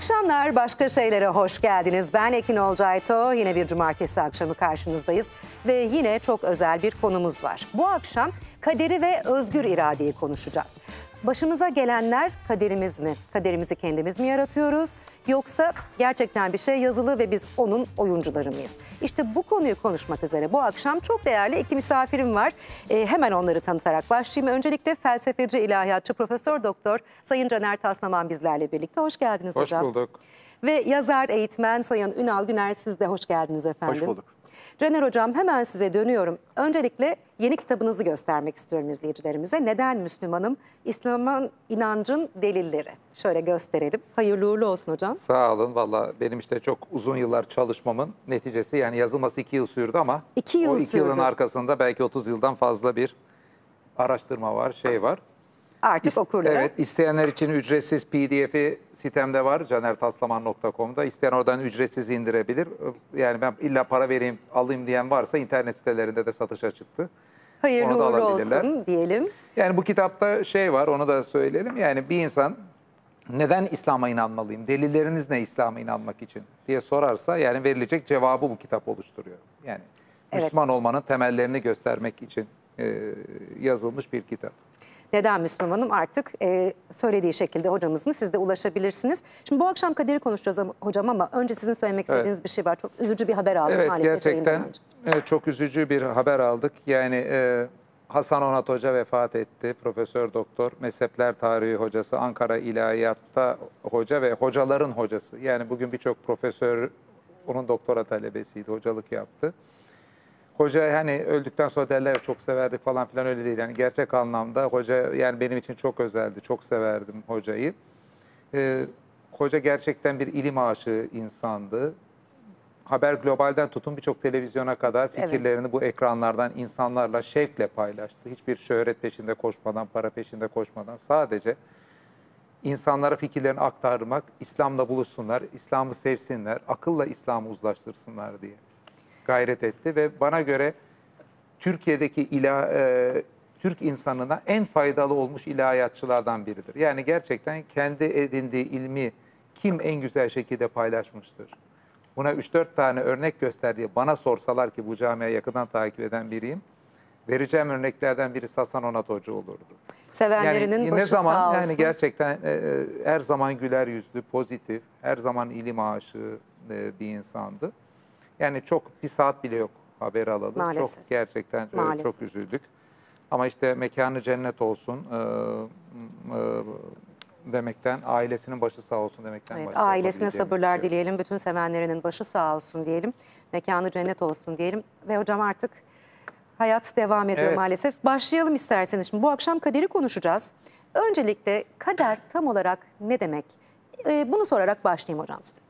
akşamlar, başka şeylere hoş geldiniz. Ben Ekin Olcayto, yine bir cumartesi akşamı karşınızdayız ve yine çok özel bir konumuz var. Bu akşam kaderi ve özgür iradeyi konuşacağız. Başımıza gelenler kaderimiz mi? Kaderimizi kendimiz mi yaratıyoruz? Yoksa gerçekten bir şey yazılı ve biz onun oyuncuları mıyız? İşte bu konuyu konuşmak üzere bu akşam çok değerli iki misafirim var. Hemen onları tanıtarak başlayayım. Öncelikle felsefeci, ilahiyatçı, profesör, doktor Sayın Caner Taslaman bizlerle birlikte. Hoş geldiniz hocam. Hoş bulduk. Ve yazar, eğitmen Sayın Ünal Güner, siz de hoş geldiniz efendim. Hoş bulduk. Caner hocam, hemen size dönüyorum. Öncelikle yeni kitabınızı göstermek istiyorum izleyicilerimize. Neden Müslümanım? İslam'a inancın delilleri. Şöyle gösterelim. Hayırlı uğurlu olsun hocam. Sağ olun. Valla benim işte çok uzun yıllar çalışmamın neticesi, yani yazılması 2 yıl sürdü ama o 2 yılın arkasında belki 30 yıldan fazla bir araştırma var, şey var. Artık okurlar. Evet, isteyenler için ücretsiz PDF'i sitemde var, canertaslaman.com'da. İsteyen oradan ücretsiz indirebilir. Yani ben illa para vereyim, alayım diyen varsa internet sitelerinde de satışa çıktı. Hayırlı uğurlu olsun diyelim. Yani bu kitapta şey var, onu da söyleyelim. Yani bir insan neden İslam'a inanmalıyım, delilleriniz ne İslam'a inanmak için diye sorarsa, yani verilecek cevabı bu kitap oluşturuyor. Yani evet, Müslüman olmanın temellerini göstermek için yazılmış bir kitap. Neden Müslümanım? Artık söylediği şekilde hocamızın, siz de ulaşabilirsiniz. Şimdi bu akşam kaderi konuşacağız hocam, ama önce sizin söylemek istediğiniz bir şey var. Çok üzücü bir haber aldık. Evet, gerçekten çok üzücü bir haber aldık. Yani Hasan Onat Hoca vefat etti. Profesör Doktor, mezhepler tarihi hocası, Ankara İlahiyat'ta hoca ve hocaların hocası. Yani bugün birçok profesör onun doktora talebesiydi, hocalık yaptı. Hoca, hani öldükten sonra derler çok severdik falan filan, öyle değil. Yani gerçek anlamda hoca, yani benim için çok özeldi. Çok severdim hocayı. Hoca gerçekten bir ilim aşığı insandı. Haber Global'den tutun birçok televizyona kadar fikirlerini, evet, bu ekranlardan insanlarla şevkle paylaştı. Hiçbir şöhret peşinde koşmadan, para peşinde koşmadan, sadece insanlara fikirlerini aktarmak, İslam'la buluşsunlar, İslam'ı sevsinler, akılla İslam'ı uzlaştırsınlar diye gayret etti ve bana göre Türkiye'deki Türk insanına en faydalı olmuş ilahiyatçılardan biridir. Yani gerçekten kendi edindiği ilmi kim en güzel şekilde paylaşmıştır? Buna 3-4 tane örnek göster diye bana sorsalar, ki bu camiye yakından takip eden biriyim, vereceğim örneklerden biri Hasan Onat Hoca olurdu. Sevenlerinin yani başı sağ olsun. Yani gerçekten her zaman güler yüzlü, pozitif, her zaman ilim aşığı bir insandı. Yani çok, bir saat bile yok haber alalı. Maalesef. Çok, gerçekten maalesef, çok üzüldük. Ama işte mekanı cennet olsun demekten, ailesinin başı sağ olsun demekten. Evet, ailesine sabırlar şey dileyelim. Bütün sevenlerinin başı sağ olsun diyelim. Mekanı cennet olsun diyelim. Ve hocam artık hayat devam ediyor, evet, maalesef. Başlayalım isterseniz. Şimdi bu akşam kaderi konuşacağız. Öncelikle kader tam olarak ne demek? Bunu sorarak başlayayım hocam size.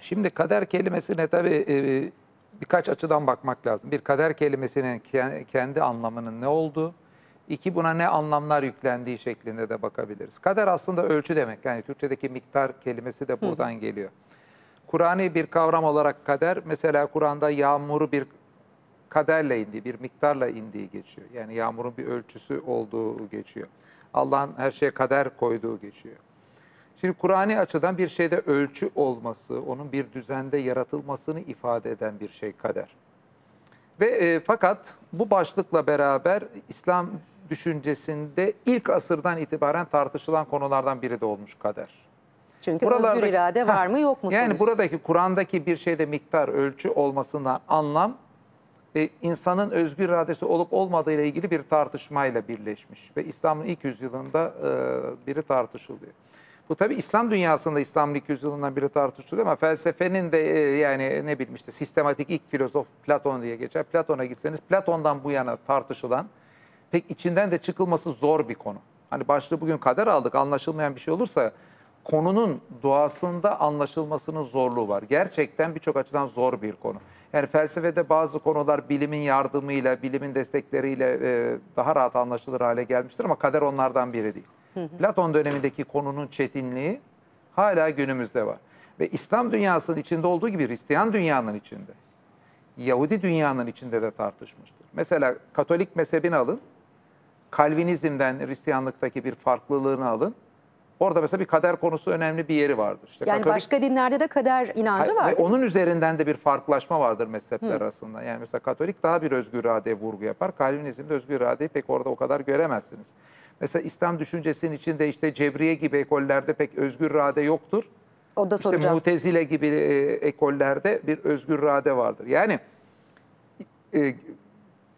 Şimdi kader kelimesine tabii birkaç açıdan bakmak lazım. Bir, kader kelimesinin kendi anlamının ne olduğu. İki, buna ne anlamlar yüklendiği şeklinde de bakabiliriz. Kader aslında ölçü demek. Yani Türkçedeki miktar kelimesi de buradan geliyor. Kur'an'ı bir kavram olarak kader, mesela Kur'an'da yağmuru bir kaderle indiği, bir miktarla indiği geçiyor. Yani yağmurun bir ölçüsü olduğu geçiyor. Allah'ın her şeye kader koyduğu geçiyor. Şimdi Kur'an'ı açıdan bir şeyde ölçü olması, onun bir düzende yaratılmasını ifade eden bir şey kader. Ve fakat bu başlıkla beraber İslam düşüncesinde ilk asırdan itibaren tartışılan konulardan biri de olmuş kader. Çünkü buralarda, özgür irade var mı yok mu? Yani buradaki Kur'an'daki bir şeyde miktar, ölçü olmasından anlam, insanın özgür iradesi olup olmadığıyla ilgili bir tartışmayla birleşmiş. Ve İslam'ın ilk yüzyılında biri tartışılıyor. Bu tabii İslam dünyasında İslam'ın ilk yüzyılından biri tartışılıyor, ama felsefenin de yani ne bileyim işte sistematik ilk filozof Platon diye geçer. Platon'a gitseniz Platon'dan bu yana tartışılan, pek içinden de çıkılması zor bir konu. Hani başlığı bugün kader aldık, anlaşılmayan bir şey olursa konunun doğasında anlaşılmasının zorluğu var. Gerçekten birçok açıdan zor bir konu. Yani felsefede bazı konular bilimin yardımıyla, bilimin destekleriyle daha rahat anlaşılır hale gelmiştir, ama kader onlardan biri değil. Platon dönemindeki konunun çetinliği hala günümüzde var. Ve İslam dünyasının içinde olduğu gibi Hristiyan dünyanın içinde, Yahudi dünyanın içinde de tartışmıştır. Mesela Katolik mezhebini alın, Kalvinizm'den Hristiyanlıktaki bir farklılığını alın. Orada mesela bir kader konusu önemli bir yeri vardır. İşte yani Katolik, başka dinlerde de kader inancı var. Onun üzerinden de bir farklılaşma vardır mezhepler arasında. Yani mesela Katolik daha bir özgür iradeye vurgu yapar. Kalvinizm'de özgür iradeyi pek orada o kadar göremezsiniz. Mesela İslam düşüncesinin içinde işte Cebriye gibi ekollerde pek özgür irade yoktur. O da soracağım. İşte Mutezile gibi ekollerde bir özgür irade vardır. Yani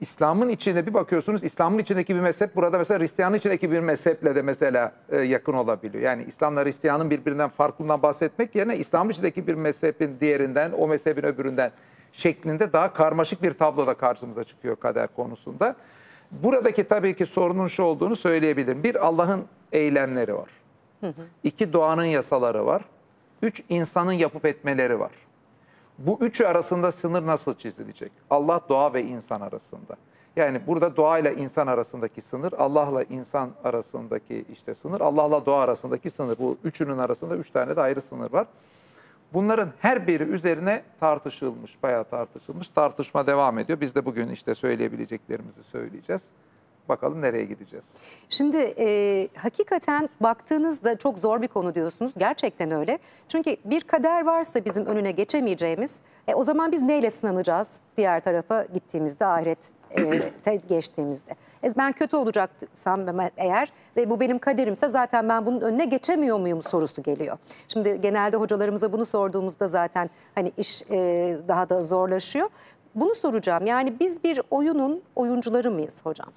İslam'ın içinde bir bakıyorsunuz, İslam'ın içindeki bir mezhep burada mesela Hristiyan'ın içindeki bir mezheple de mesela yakın olabiliyor. Yani İslam'la Hristiyan'ın birbirinden farklılığından bahsetmek yerine İslam'ın içindeki bir mezhepin diğerinden, o mezhebin öbüründen şeklinde daha karmaşık bir tabloda karşımıza çıkıyor kader konusunda. Buradaki tabii ki sorunun şu olduğunu söyleyebilirim. Bir, Allah'ın eylemleri var. İki, doğanın yasaları var. Üç, insanın yapıp etmeleri var. Bu üçü arasında sınır nasıl çizilecek? Allah, doğa ve insan arasında. Yani burada doğayla insan arasındaki sınır, Allah'la insan arasındaki işte sınır, Allah'la doğa arasındaki sınır. Bu üçünün arasında üç tane de ayrı sınır var. Bunların her biri üzerine tartışılmış, bayağı tartışılmış. Tartışma devam ediyor. Biz de bugün işte söyleyebileceklerimizi söyleyeceğiz. Bakalım nereye gideceğiz? Şimdi hakikaten baktığınızda çok zor bir konu diyorsunuz. Gerçekten öyle. Çünkü bir kader varsa bizim önüne geçemeyeceğimiz, o zaman biz neyle sınanacağız diğer tarafa gittiğimizde, ahirete geçtiğimizde? Ben kötü olacaksam eğer ve bu benim kaderimse zaten ben bunun önüne geçemiyor muyum sorusu geliyor. Şimdi genelde hocalarımıza bunu sorduğumuzda zaten hani iş daha da zorlaşıyor. Bunu soracağım. Yani biz bir oyunun oyuncuları mıyız hocam?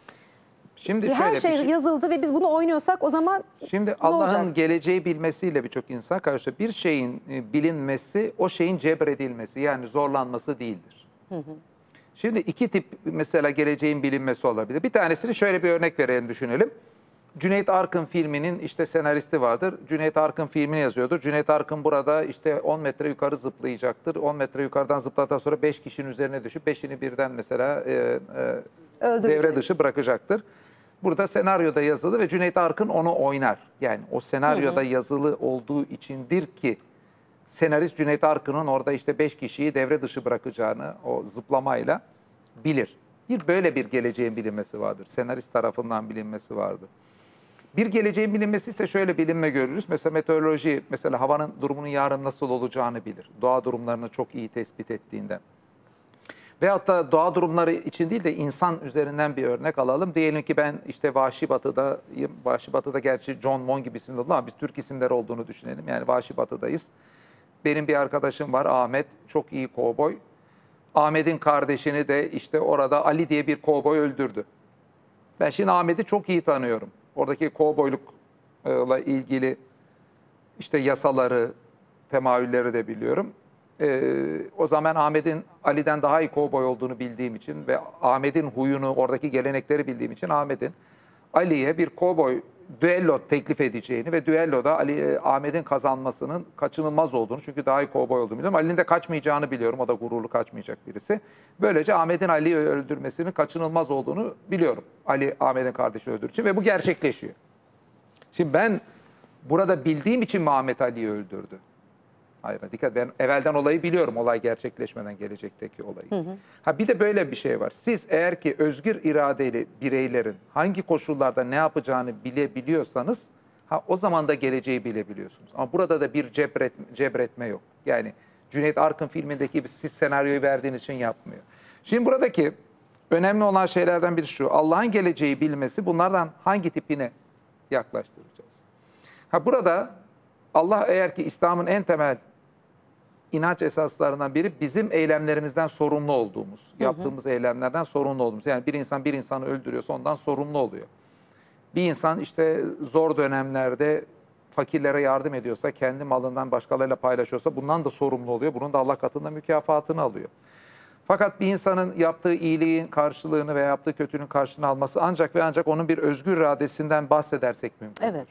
Şimdi şöyle her şey yazıldı ve biz bunu oynuyorsak o zaman şimdi Allah'ın geleceği bilmesiyle birçok insan karşı bir şeyin bilinmesi o şeyin cebredilmesi yani zorlanması değildir. Şimdi iki tip mesela geleceğin bilinmesi olabilir. Bir tanesini şöyle bir örnek verelim düşünelim. Cüneyt Arkın filminin işte senaristi vardır. Cüneyt Arkın filmini yazıyordur. Cüneyt Arkın burada işte 10 metre yukarı zıplayacaktır. 10 metre yukarıdan zıpladıktan sonra 5 kişinin üzerine düşüp 5'ini birden mesela devre dışı bırakacaktır. Burada senaryoda yazılı ve Cüneyt Arkın onu oynar. Yani o senaryoda yazılı olduğu içindir ki senarist Cüneyt Arkın'ın orada işte 5 kişiyi devre dışı bırakacağını o zıplamayla bilir. Bir böyle bir geleceğin bilinmesi vardır. Senarist tarafından bilinmesi vardır. Bir geleceğin bilinmesi ise şöyle bilinme görürüz. Mesela meteoroloji, mesela havanın durumunun yarın nasıl olacağını bilir. Doğa durumlarını çok iyi tespit ettiğinden. Veyahut da doğa durumları için değil de insan üzerinden bir örnek alalım. Diyelim ki ben işte Vahşi Batı'dayım. Vahşi Batı'da gerçi John Mon gibi isimli oldu ama biz Türk isimleri olduğunu düşünelim. Yani Vahşi Batı'dayız. Benim bir arkadaşım var Ahmet. Çok iyi kovboy. Ahmet'in kardeşini de işte orada Ali diye bir kovboy öldürdü. Ben şimdi Ahmet'i çok iyi tanıyorum. Oradaki kovboylukla ilgili işte yasaları, temayülleri de biliyorum. O zaman Ahmet'in Ali'den daha iyi kovboy olduğunu bildiğim için ve Ahmet'in huyunu, oradaki gelenekleri bildiğim için Ahmet'in Ali'ye bir kovboy düello teklif edeceğini ve düelloda Ahmet'in kazanmasının kaçınılmaz olduğunu, çünkü daha iyi kovboy olduğunu biliyorum. Ali'nin de kaçmayacağını biliyorum, o da gururlu kaçmayacak birisi. Böylece Ahmet'in Ali'yi öldürmesinin kaçınılmaz olduğunu biliyorum. Ali, Ahmet'in kardeşini öldürür için ve bu gerçekleşiyor. Şimdi ben burada bildiğim için mi Ahmet Ali'yi öldürdü? Hayır, dikkat, ben evvelden olayı biliyorum, olay gerçekleşmeden gelecekteki olayı. Bir de böyle bir şey var. Siz eğer ki özgür iradeli bireylerin hangi koşullarda ne yapacağını bilebiliyorsanız o zaman da geleceği bilebiliyorsunuz. Ama burada da bir cebretme yok. Yani Cüneyt Arkın filmindeki siz senaryoyu verdiğiniz için yapmıyor. Şimdi buradaki önemli olan şeylerden biri şu: Allah'ın geleceği bilmesi bunlardan hangi tipine yaklaştıracağız? Burada Allah eğer ki İslam'ın en temel inanç esaslarından biri bizim eylemlerimizden sorumlu olduğumuz, yaptığımız eylemlerden sorumlu olduğumuz. Yani bir insan bir insanı öldürüyorsa ondan sorumlu oluyor. Bir insan işte zor dönemlerde fakirlere yardım ediyorsa, kendi malından başkalarıyla paylaşıyorsa bundan da sorumlu oluyor. Bunun da Allah katında mükafatını alıyor. Fakat bir insanın yaptığı iyiliğin karşılığını veya yaptığı kötülüğün karşılığını alması ancak ve ancak onun bir özgür iradesinden bahsedersek mümkün. Evet.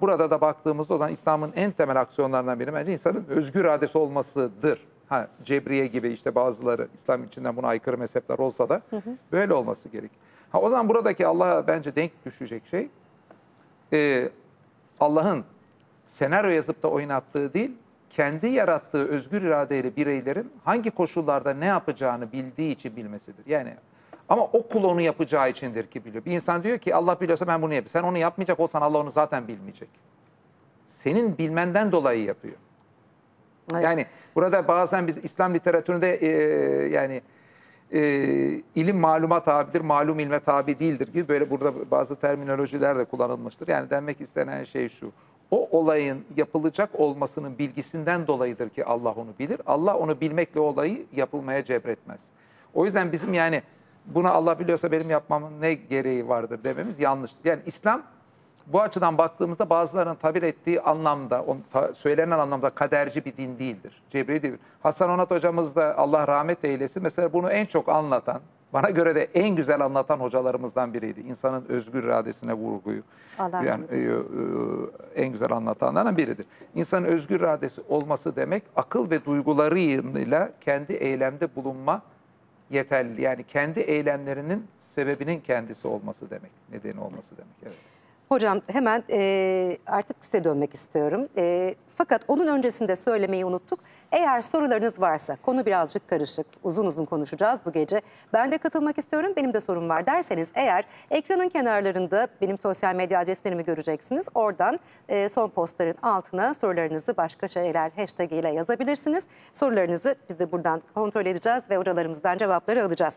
Burada da baktığımızda o zaman İslam'ın en temel aksiyonlarından biri bence insanın özgür iradesi olmasıdır. Cebriye gibi işte bazıları İslam içinden buna aykırı mezhepler olsa da böyle olması gerekir. O zaman buradaki Allah'a bence denk düşecek şey Allah'ın senaryo yazıp da oynattığı değil, kendi yarattığı özgür iradeyle bireylerin hangi koşullarda ne yapacağını bildiği için bilmesidir. Yani ama o kul onu yapacağı içindir ki biliyor. Bir insan diyor ki Allah biliyorsa ben bunu yapayım. Sen onu yapmayacak olsan Allah onu zaten bilmeyecek. senin bilmenden dolayı yapıyor. Hayır. Yani burada bazen biz İslam literatüründe ilim maluma tabidir, malum ilme tabi değildir gibi böyle burada bazı terminolojiler de kullanılmıştır. Yani denmek istenen şey şu: o olayın yapılacak olmasının bilgisinden dolayıdır ki Allah onu bilir. Allah onu bilmekle olayı yapılmaya cebretmez. O yüzden bizim yani buna Allah biliyorsa benim yapmamın ne gereği vardır dememiz yanlıştır. Yani İslam bu açıdan baktığımızda bazılarının tabir ettiği anlamda, söylenen anlamda kaderci bir din değildir. Cebriye değil. Hasan Onat hocamız da Allah rahmet eylesin. Mesela bunu en çok anlatan, bana göre de en güzel anlatan hocalarımızdan biriydi. İnsanın özgür iradesine vurguyu yani, en güzel anlatanlardan biridir. İnsanın özgür iradesi olması demek, akıl ve duygularıyla kendi eylemde bulunma yeterli. Yani kendi eylemlerinin sebebinin kendisi olması demek, nedeni olması demek. Evet. Hocam hemen artık size dönmek istiyorum. Fakat onun öncesinde söylemeyi unuttuk. Eğer sorularınız varsa, konu birazcık karışık, uzun uzun konuşacağız bu gece. Ben de katılmak istiyorum, benim de sorum var derseniz eğer, ekranın kenarlarında benim sosyal medya adreslerimi göreceksiniz. Oradan son postların altına sorularınızı başka şeyler hashtag ile yazabilirsiniz. Sorularınızı biz de buradan kontrol edeceğiz ve oralarımızdan cevapları alacağız.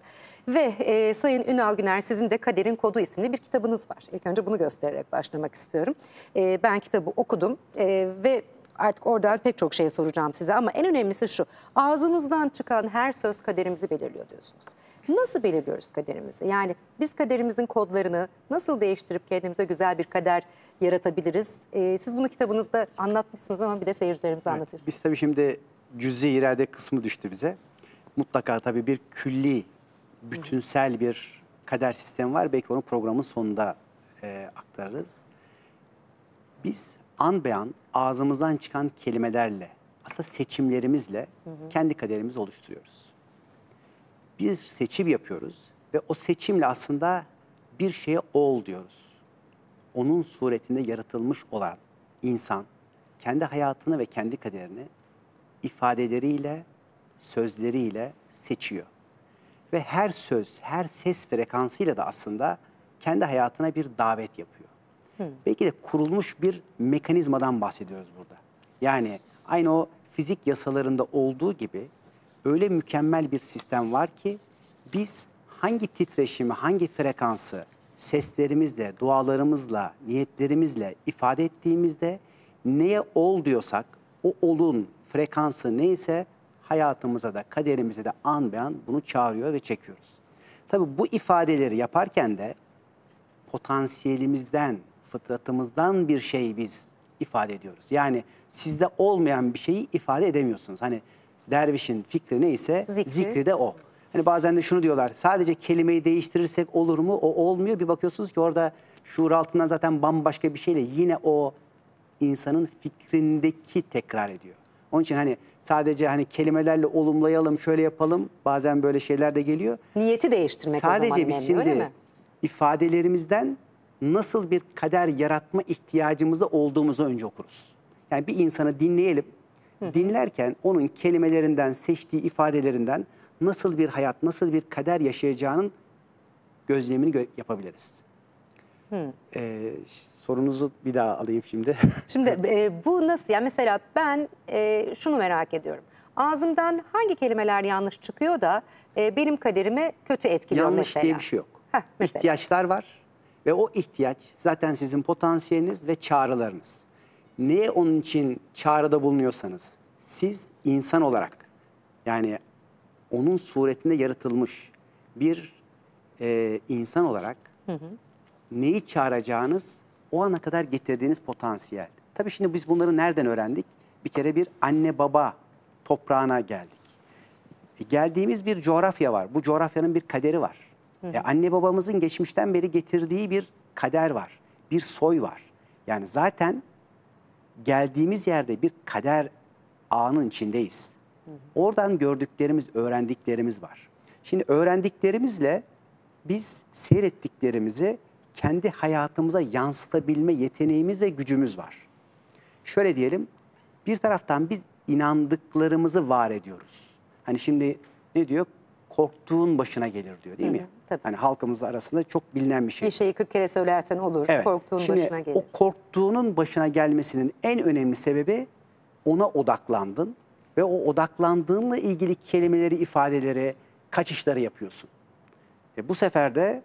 Ve Sayın Ünal Güner, sizin de Kaderin Kodu isimli bir kitabınız var. İlk önce bunu göstererek başlamak istiyorum. Ben kitabı okudum ve artık oradan pek çok şey soracağım size ama en önemlisi şu: ağzımızdan çıkan her söz kaderimizi belirliyor diyorsunuz. Nasıl belirliyoruz kaderimizi? Yani biz kaderimizin kodlarını nasıl değiştirip kendimize güzel bir kader yaratabiliriz? Siz bunu kitabınızda anlatmışsınız ama bir de seyircilerimize anlatırsınız. Evet, biz tabii şimdi cüz'i irade kısmı düştü bize. Mutlaka tabii bir külli, bütünsel bir kader sistemi var. Belki onu programın sonunda aktarırız. Biz an be an ağzımızdan çıkan kelimelerle, aslında seçimlerimizle kendi kaderimizi oluşturuyoruz. Bir seçim yapıyoruz ve o seçimle aslında bir şeye ol diyoruz. Onun suretinde yaratılmış olan insan kendi hayatını ve kendi kaderini ifadeleriyle, sözleriyle seçiyor. Ve her söz, her ses frekansıyla da aslında kendi hayatına bir davet yapıyor. Belki de kurulmuş bir mekanizmadan bahsediyoruz burada. Yani aynı o fizik yasalarında olduğu gibi öyle mükemmel bir sistem var ki biz hangi titreşimi, hangi frekansı seslerimizle, dualarımızla, niyetlerimizle ifade ettiğimizde neye ol diyorsak o olun frekansı neyse hayatımıza da kaderimize de an be an bunu çağırıyor ve çekiyoruz. Tabii bu ifadeleri yaparken de potansiyelimizden, fıtratımızdan bir şey biz ifade ediyoruz. Yani sizde olmayan bir şeyi ifade edemiyorsunuz. Hani dervişin fikri neyse zikri de o. Hani bazen de şunu diyorlar: sadece kelimeyi değiştirirsek olur mu? O olmuyor. Bir bakıyorsunuz ki orada şuur altından zaten bambaşka bir şeyle yine o insanın fikrindeki tekrar ediyor. Onun için hani sadece hani kelimelerle olumlayalım, şöyle yapalım. Bazen böyle şeyler de geliyor. Niyeti değiştirmek sadece o zaman önemli, biz şimdi öyle mi? İfadelerimizden nasıl bir kader yaratma ihtiyacımızda olduğumuzu önce okuruz. Yani bir insanı dinleyelim. Dinlerken onun kelimelerinden, seçtiği ifadelerinden nasıl bir hayat, nasıl bir kader yaşayacağının gözlemini yapabiliriz. Sorunuzu bir daha alayım şimdi. Şimdi bu nasıl? Yani mesela ben şunu merak ediyorum. Ağzımdan hangi kelimeler yanlış çıkıyor da benim kaderime kötü etkiliyor yanlış mesela? Yanlış diye bir şey yok. Heh, İhtiyaçlar var. Ve o ihtiyaç zaten sizin potansiyeliniz ve çağrılarınız. Neye onun için çağrıda bulunuyorsanız, siz insan olarak yani onun suretinde yaratılmış bir insan olarak neyi çağıracağınız o ana kadar getirdiğiniz potansiyel. Tabii şimdi biz bunları nereden öğrendik? Bir kere bir anne baba toprağına geldik. Geldiğimiz bir coğrafya var. Bu coğrafyanın bir kaderi var. Anne babamızın geçmişten beri getirdiği bir kader var, bir soy var. Yani zaten geldiğimiz yerde bir kader ağının içindeyiz. Oradan gördüklerimiz, öğrendiklerimiz var. Şimdi öğrendiklerimizle biz seyrettiklerimizi kendi hayatımıza yansıtabilme yeteneğimiz ve gücümüz var. Şöyle diyelim, bir taraftan biz inandıklarımızı var ediyoruz. Hani şimdi ne diyor? korktuğun başına gelir diyor, değil mi? Tabii. Hani halkımız arasında çok bilinen bir şey. Bir şeyi 40 kere söylersen olur, evet, korktuğun başına gelir. O korktuğunun başına gelmesinin en önemli sebebi ona odaklandın ve o odaklandığınla ilgili kelimeleri, ifadeleri, kaçışları yapıyorsun. Bu sefer de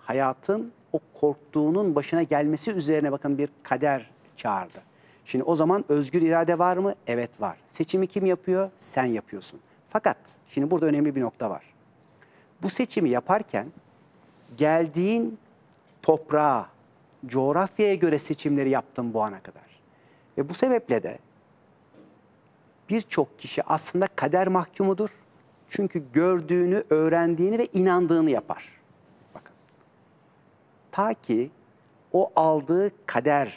hayatın o korktuğunun başına gelmesi üzerine bakın bir kader çağırdı. Şimdi o zaman özgür irade var mı? Evet, var. Seçimi kim yapıyor? Sen yapıyorsun. Fakat şimdi burada önemli bir nokta var. Bu seçimi yaparken geldiğin toprağa, coğrafyaya göre seçimleri yaptın bu ana kadar. Ve bu sebeple de birçok kişi aslında kader mahkumudur. Çünkü gördüğünü, öğrendiğini ve inandığını yapar. Bakın. Ta ki o aldığı kader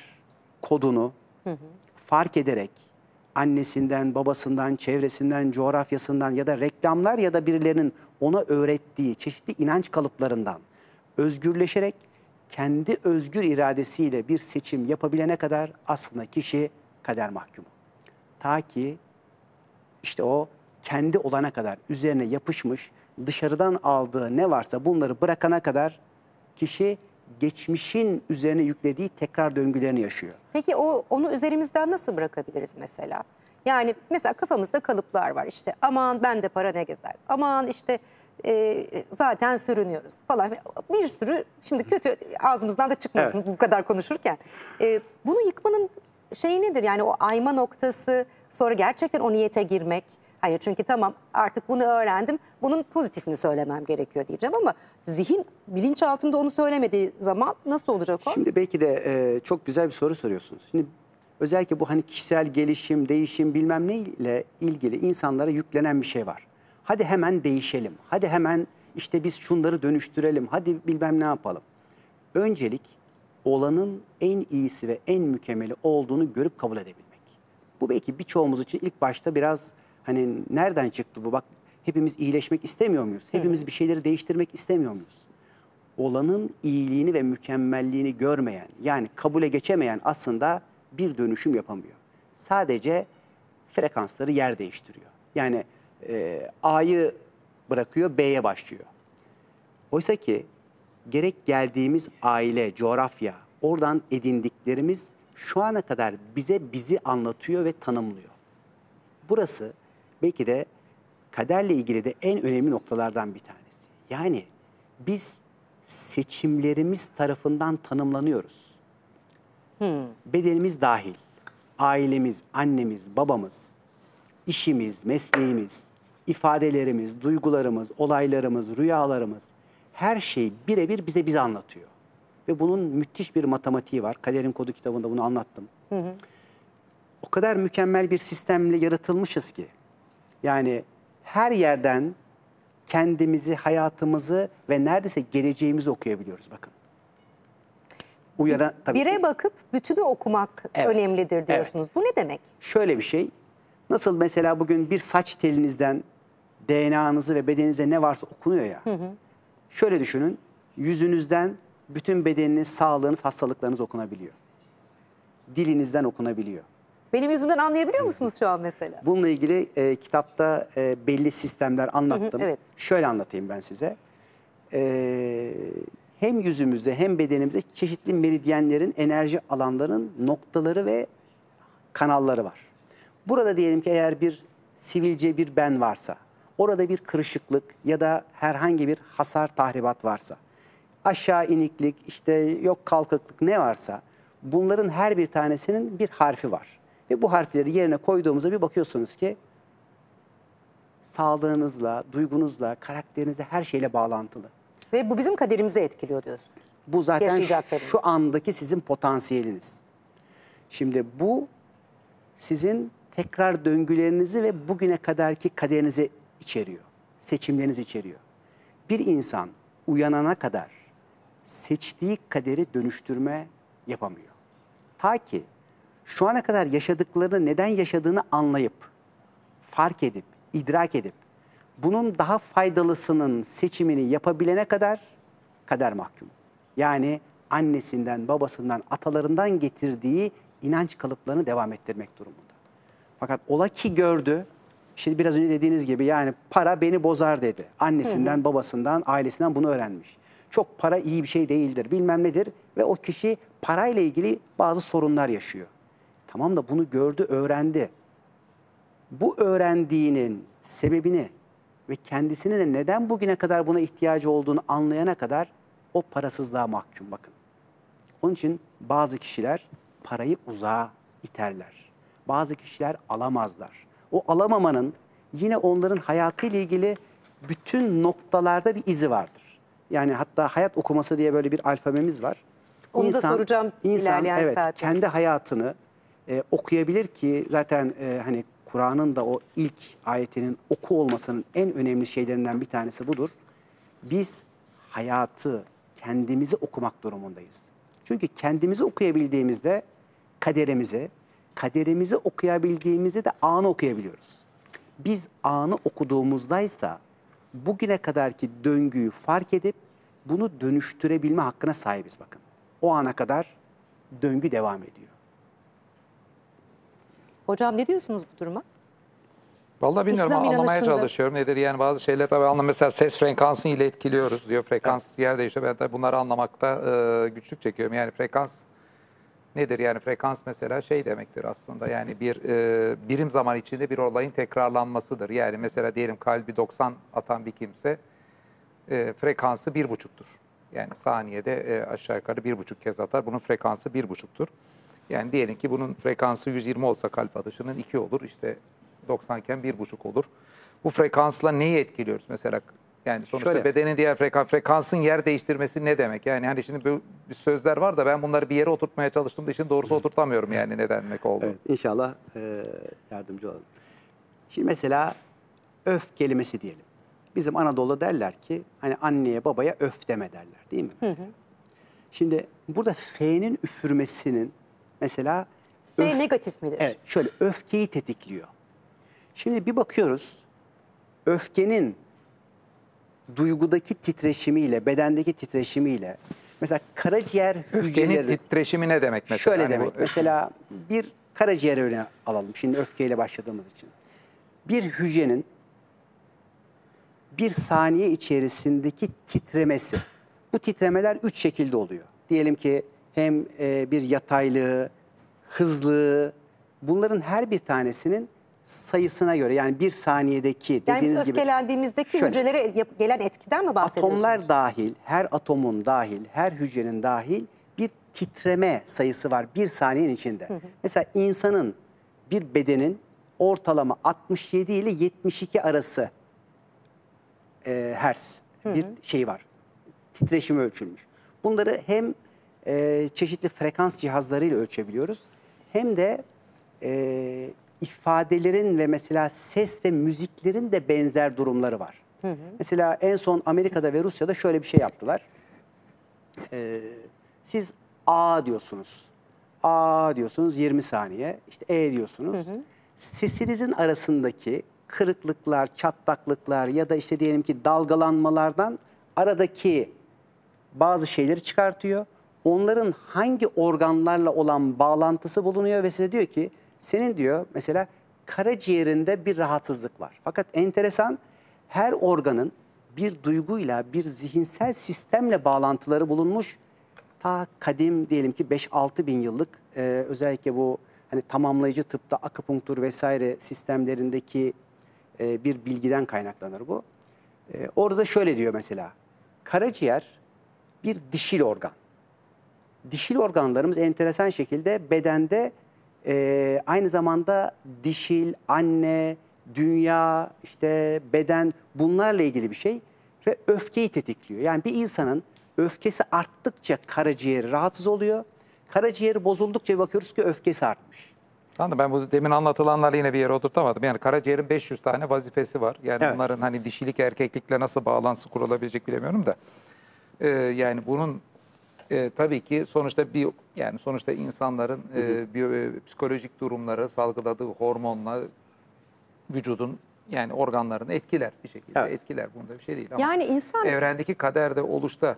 kodunu fark ederek annesinden, babasından, çevresinden, coğrafyasından ya da reklamlar ya da birilerinin ona öğrettiği çeşitli inanç kalıplarından özgürleşerek kendi özgür iradesiyle bir seçim yapabilene kadar aslında kişi kader mahkumu. Ta ki işte o kendi olana kadar, üzerine yapışmış, dışarıdan aldığı ne varsa bunları bırakana kadar kişi geçmişin üzerine yüklediği tekrar döngülerini yaşıyor. Peki onu üzerimizden nasıl bırakabiliriz mesela? Yani mesela kafamızda kalıplar var işte, aman ben de para ne gezer, aman işte zaten sürünüyoruz falan, bir sürü şimdi kötü ağzımızdan da çıkmasın, evet, bu kadar konuşurken. Bunu yıkmanın şeyi nedir yani, o ayma noktası, sonra gerçekten o niyete girmek? Hayır, çünkü tamam artık bunu öğrendim, bunun pozitifini söylemem gerekiyor diyeceğim ama zihin bilinç altında onu söylemediği zaman nasıl olacak o? Şimdi belki de çok güzel bir soru soruyorsunuz. Şimdi özellikle bu hani kişisel gelişim, değişim bilmem ne ile ilgili insanlara yüklenen bir şey var. Hadi hemen değişelim, hadi hemen işte biz şunları dönüştürelim, hadi bilmem ne yapalım. Öncelik olanın en iyisi ve en mükemmeli olduğunu görüp kabul edebilmek. Bu belki birçoğumuz için ilk başta biraz... Hani nereden çıktı bu? Bak hepimiz iyileşmek istemiyor muyuz? Hepimiz bir şeyleri değiştirmek istemiyor muyuz? Olanın iyiliğini ve mükemmelliğini görmeyen, yani kabule geçemeyen aslında bir dönüşüm yapamıyor. Sadece frekansları yer değiştiriyor. Yani A'yı bırakıyor, B'ye başlıyor. Oysa ki gerek geldiğimiz aile, coğrafya, oradan edindiklerimiz şu ana kadar bizi anlatıyor ve tanımlıyor. Burası belki de kaderle ilgili de en önemli noktalardan bir tanesi. Yani biz seçimlerimiz tarafından tanımlanıyoruz. Bedenimiz dahil, ailemiz, annemiz, babamız, işimiz, mesleğimiz, ifadelerimiz, duygularımız, olaylarımız, rüyalarımız, her şey birebir bize anlatıyor. Ve bunun müthiş bir matematiği var. Kaderin Kodu kitabında bunu anlattım. O kadar mükemmel bir sistemle yaratılmışız ki. Yani her yerden kendimizi, hayatımızı ve neredeyse geleceğimizi okuyabiliyoruz bakın. Bire bakıp bütünü okumak, evet, önemlidir diyorsunuz. Evet. Bu ne demek? Şöyle bir şey. Nasıl mesela bugün bir saç telinizden DNA'nızı ve bedeninize ne varsa okunuyor ya. Şöyle düşünün. Yüzünüzden bütün bedeniniz, sağlığınız, hastalıklarınız okunabiliyor. Dilinizden okunabiliyor. Benim yüzümden anlayabiliyor musunuz şu an mesela? Bununla ilgili kitapta belli sistemler anlattım. Evet. Şöyle anlatayım ben size. Hem yüzümüzde hem bedenimizde çeşitli meridyenlerin, enerji alanlarının noktaları ve kanalları var. Burada diyelim ki eğer bir sivilce, bir ben varsa, orada bir kırışıklık ya da herhangi bir hasar, tahribat varsa, aşağı iniklik, işte yok kalkıklık ne varsa, bunların her bir tanesinin bir harfi var. Ve bu harfleri yerine koyduğumuzda bir bakıyorsunuz ki sağlığınızla, duygunuzla, karakterinizle, her şeyle bağlantılı. Ve bu bizim kaderimizi etkiliyor diyorsunuz. Bu zaten şu andaki sizin potansiyeliniz. Şimdi bu sizin tekrar döngülerinizi ve bugüne kadarki kaderinizi içeriyor. Seçimlerinizi içeriyor. Bir insan uyanana kadar seçtiği kaderi dönüştürme yapamıyor. Ta ki şu ana kadar yaşadıklarını, neden yaşadığını anlayıp, fark edip, idrak edip, bunun daha faydalısının seçimini yapabilene kadar kader mahkumu. Yani annesinden, babasından, atalarından getirdiği inanç kalıplarını devam ettirmek durumunda. Fakat ola ki gördü, Şimdi biraz önce dediğiniz gibi yani para beni bozar dedi. Annesinden, babasından, ailesinden bunu öğrenmiş. Çok para iyi bir şey değildir, bilmem nedir ve o kişi parayla ilgili bazı sorunlar yaşıyor. Tamam da bunu gördü, öğrendi. Bu öğrendiğinin sebebini ve kendisinin de neden bugüne kadar buna ihtiyacı olduğunu anlayana kadar o parasızlığa mahkum bakın. Onun için bazı kişiler parayı uzağa iterler. Bazı kişiler alamazlar. O alamamanın yine onların hayatıyla ilgili bütün noktalarda bir izi vardır. Yani hatta hayat okuması diye böyle bir alfabemiz var. Onu da soracağım ilerleyen evet, saatte. Kendi hayatını okuyabilir ki zaten hani Kur'an'ın da o ilk ayetinin oku olmasının en önemli şeylerinden bir tanesi budur. Biz hayatı kendimizi okumak durumundayız. Çünkü kendimizi okuyabildiğimizde kaderimizi okuyabildiğimizde de anı okuyabiliyoruz. Biz anı okuduğumuzdaysa bugüne kadarki döngüyü fark edip bunu dönüştürebilme hakkına sahibiz bakın. O ana kadar döngü devam ediyor. Hocam ne diyorsunuz bu duruma? Vallahi bilmiyorum, anlamaya çalışıyorum. Nedir yani bazı şeyler tabii anlamıyorum. Mesela ses frekansını ile etkiliyoruz diyor. Frekans yer değişiyor. Ben tabii bunları anlamakta güçlük çekiyorum. Yani frekans nedir? Yani frekans mesela şey demektir aslında. Yani bir birim zaman içinde bir olayın tekrarlanmasıdır. Yani mesela diyelim kalbi 90 atan bir kimse frekansı 1,5'tur. Yani saniyede aşağı yukarı 1,5 kez atar. Bunun frekansı 1,5'tur. Yani diyelim ki bunun frekansı 120 olsa kalp atışının 2 olur. İşte 90 iken 1,5 olur. Bu frekansla neyi etkiliyoruz mesela? Yani sonuçta şöyle, bedenin diğer frekansın yer değiştirmesi ne demek? Yani hani şimdi bir sözler var da ben bunları bir yere oturtmaya çalıştığımda işin doğrusu oturtamıyorum yani ne demek oldu. Evet, inşallah yardımcı olalım. Şimdi mesela öf kelimesi diyelim. Bizim Anadolu'da derler ki hani anneye babaya öf deme derler değil mi? Hı hı. Şimdi burada F'nin üfürmesinin mesela... F negatif midir? Evet, şöyle öfkeyi tetikliyor. Şimdi bir bakıyoruz öfkenin duygudaki titreşimiyle, bedendeki titreşimiyle mesela karaciğer hücreleri... Öfkenin titreşimi ne demek mesela? Şöyle yani demek, mesela bir karaciğer örneği alalım şimdi öfkeyle başladığımız için. Bir hücrenin bir saniye içerisindeki titremesi. Bu titremeler 3 şekilde oluyor. Diyelim ki hem bir yataylığı, hızlı, bunların her bir tanesinin sayısına göre yani bir saniyedeki dediğiniz gibi. Yani öfkelendiğimizdeki hücrelere gelen etkiden mi bahsediyorsunuz? Atomlar dahil, her atomun dahil, her hücrenin dahil bir titreme sayısı var bir saniyenin içinde. Hı hı. Mesela insanın bir bedenin ortalama 67 ile 72 arası hertz bir şey var. Titreşimi ölçülmüş. Bunları hem çeşitli frekans cihazlarıyla ölçebiliyoruz hem de ifadelerin ve mesela ses ve müziklerin de benzer durumları var. Hı hı. Mesela en son Amerika'da ve Rusya'da şöyle bir şey yaptılar. Siz A diyorsunuz. A diyorsunuz 20 saniye. İşte E diyorsunuz. Hı hı. Sesinizin arasındaki kırıklıklar, çatlaklıklar ya da işte diyelim ki dalgalanmalardan aradaki bazı şeyleri çıkartıyor. Onların hangi organlarla olan bağlantısı bulunuyor ve size diyor ki senin diyor mesela karaciğerinde bir rahatsızlık var. Fakat enteresan her organın bir duyguyla bir zihinsel sistemle bağlantıları bulunmuş. Ta kadim diyelim ki 5-6 bin yıllık özellikle bu hani tamamlayıcı tıpta akupunktur vesaire sistemlerindeki bir bilgiden kaynaklanır bu. Orada şöyle diyor mesela karaciğer bir dişil organ. Dişil organlarımız enteresan şekilde bedende aynı zamanda dişil, anne, dünya, işte beden bunlarla ilgili bir şey ve öfkeyi tetikliyor. Yani bir insanın öfkesi arttıkça karaciğeri rahatsız oluyor. Karaciğeri bozuldukça bakıyoruz ki öfkesi artmış. Anladım, ben bu demin anlatılanları yine bir yere oturtamadım. Yani karaciğerin 500 tane vazifesi var. Yani evet, bunların hani dişilik erkeklikle nasıl bağlantısı kurulabilecek bilemiyorum da. Yani bunun... tabii ki sonuçta sonuçta insanların psikolojik durumları, salgıladığı hormonla vücudun yani organlarını etkiler bir şekilde, etkiler, bunda bir şey değil ama. Yani insan evrendeki kaderde oluşta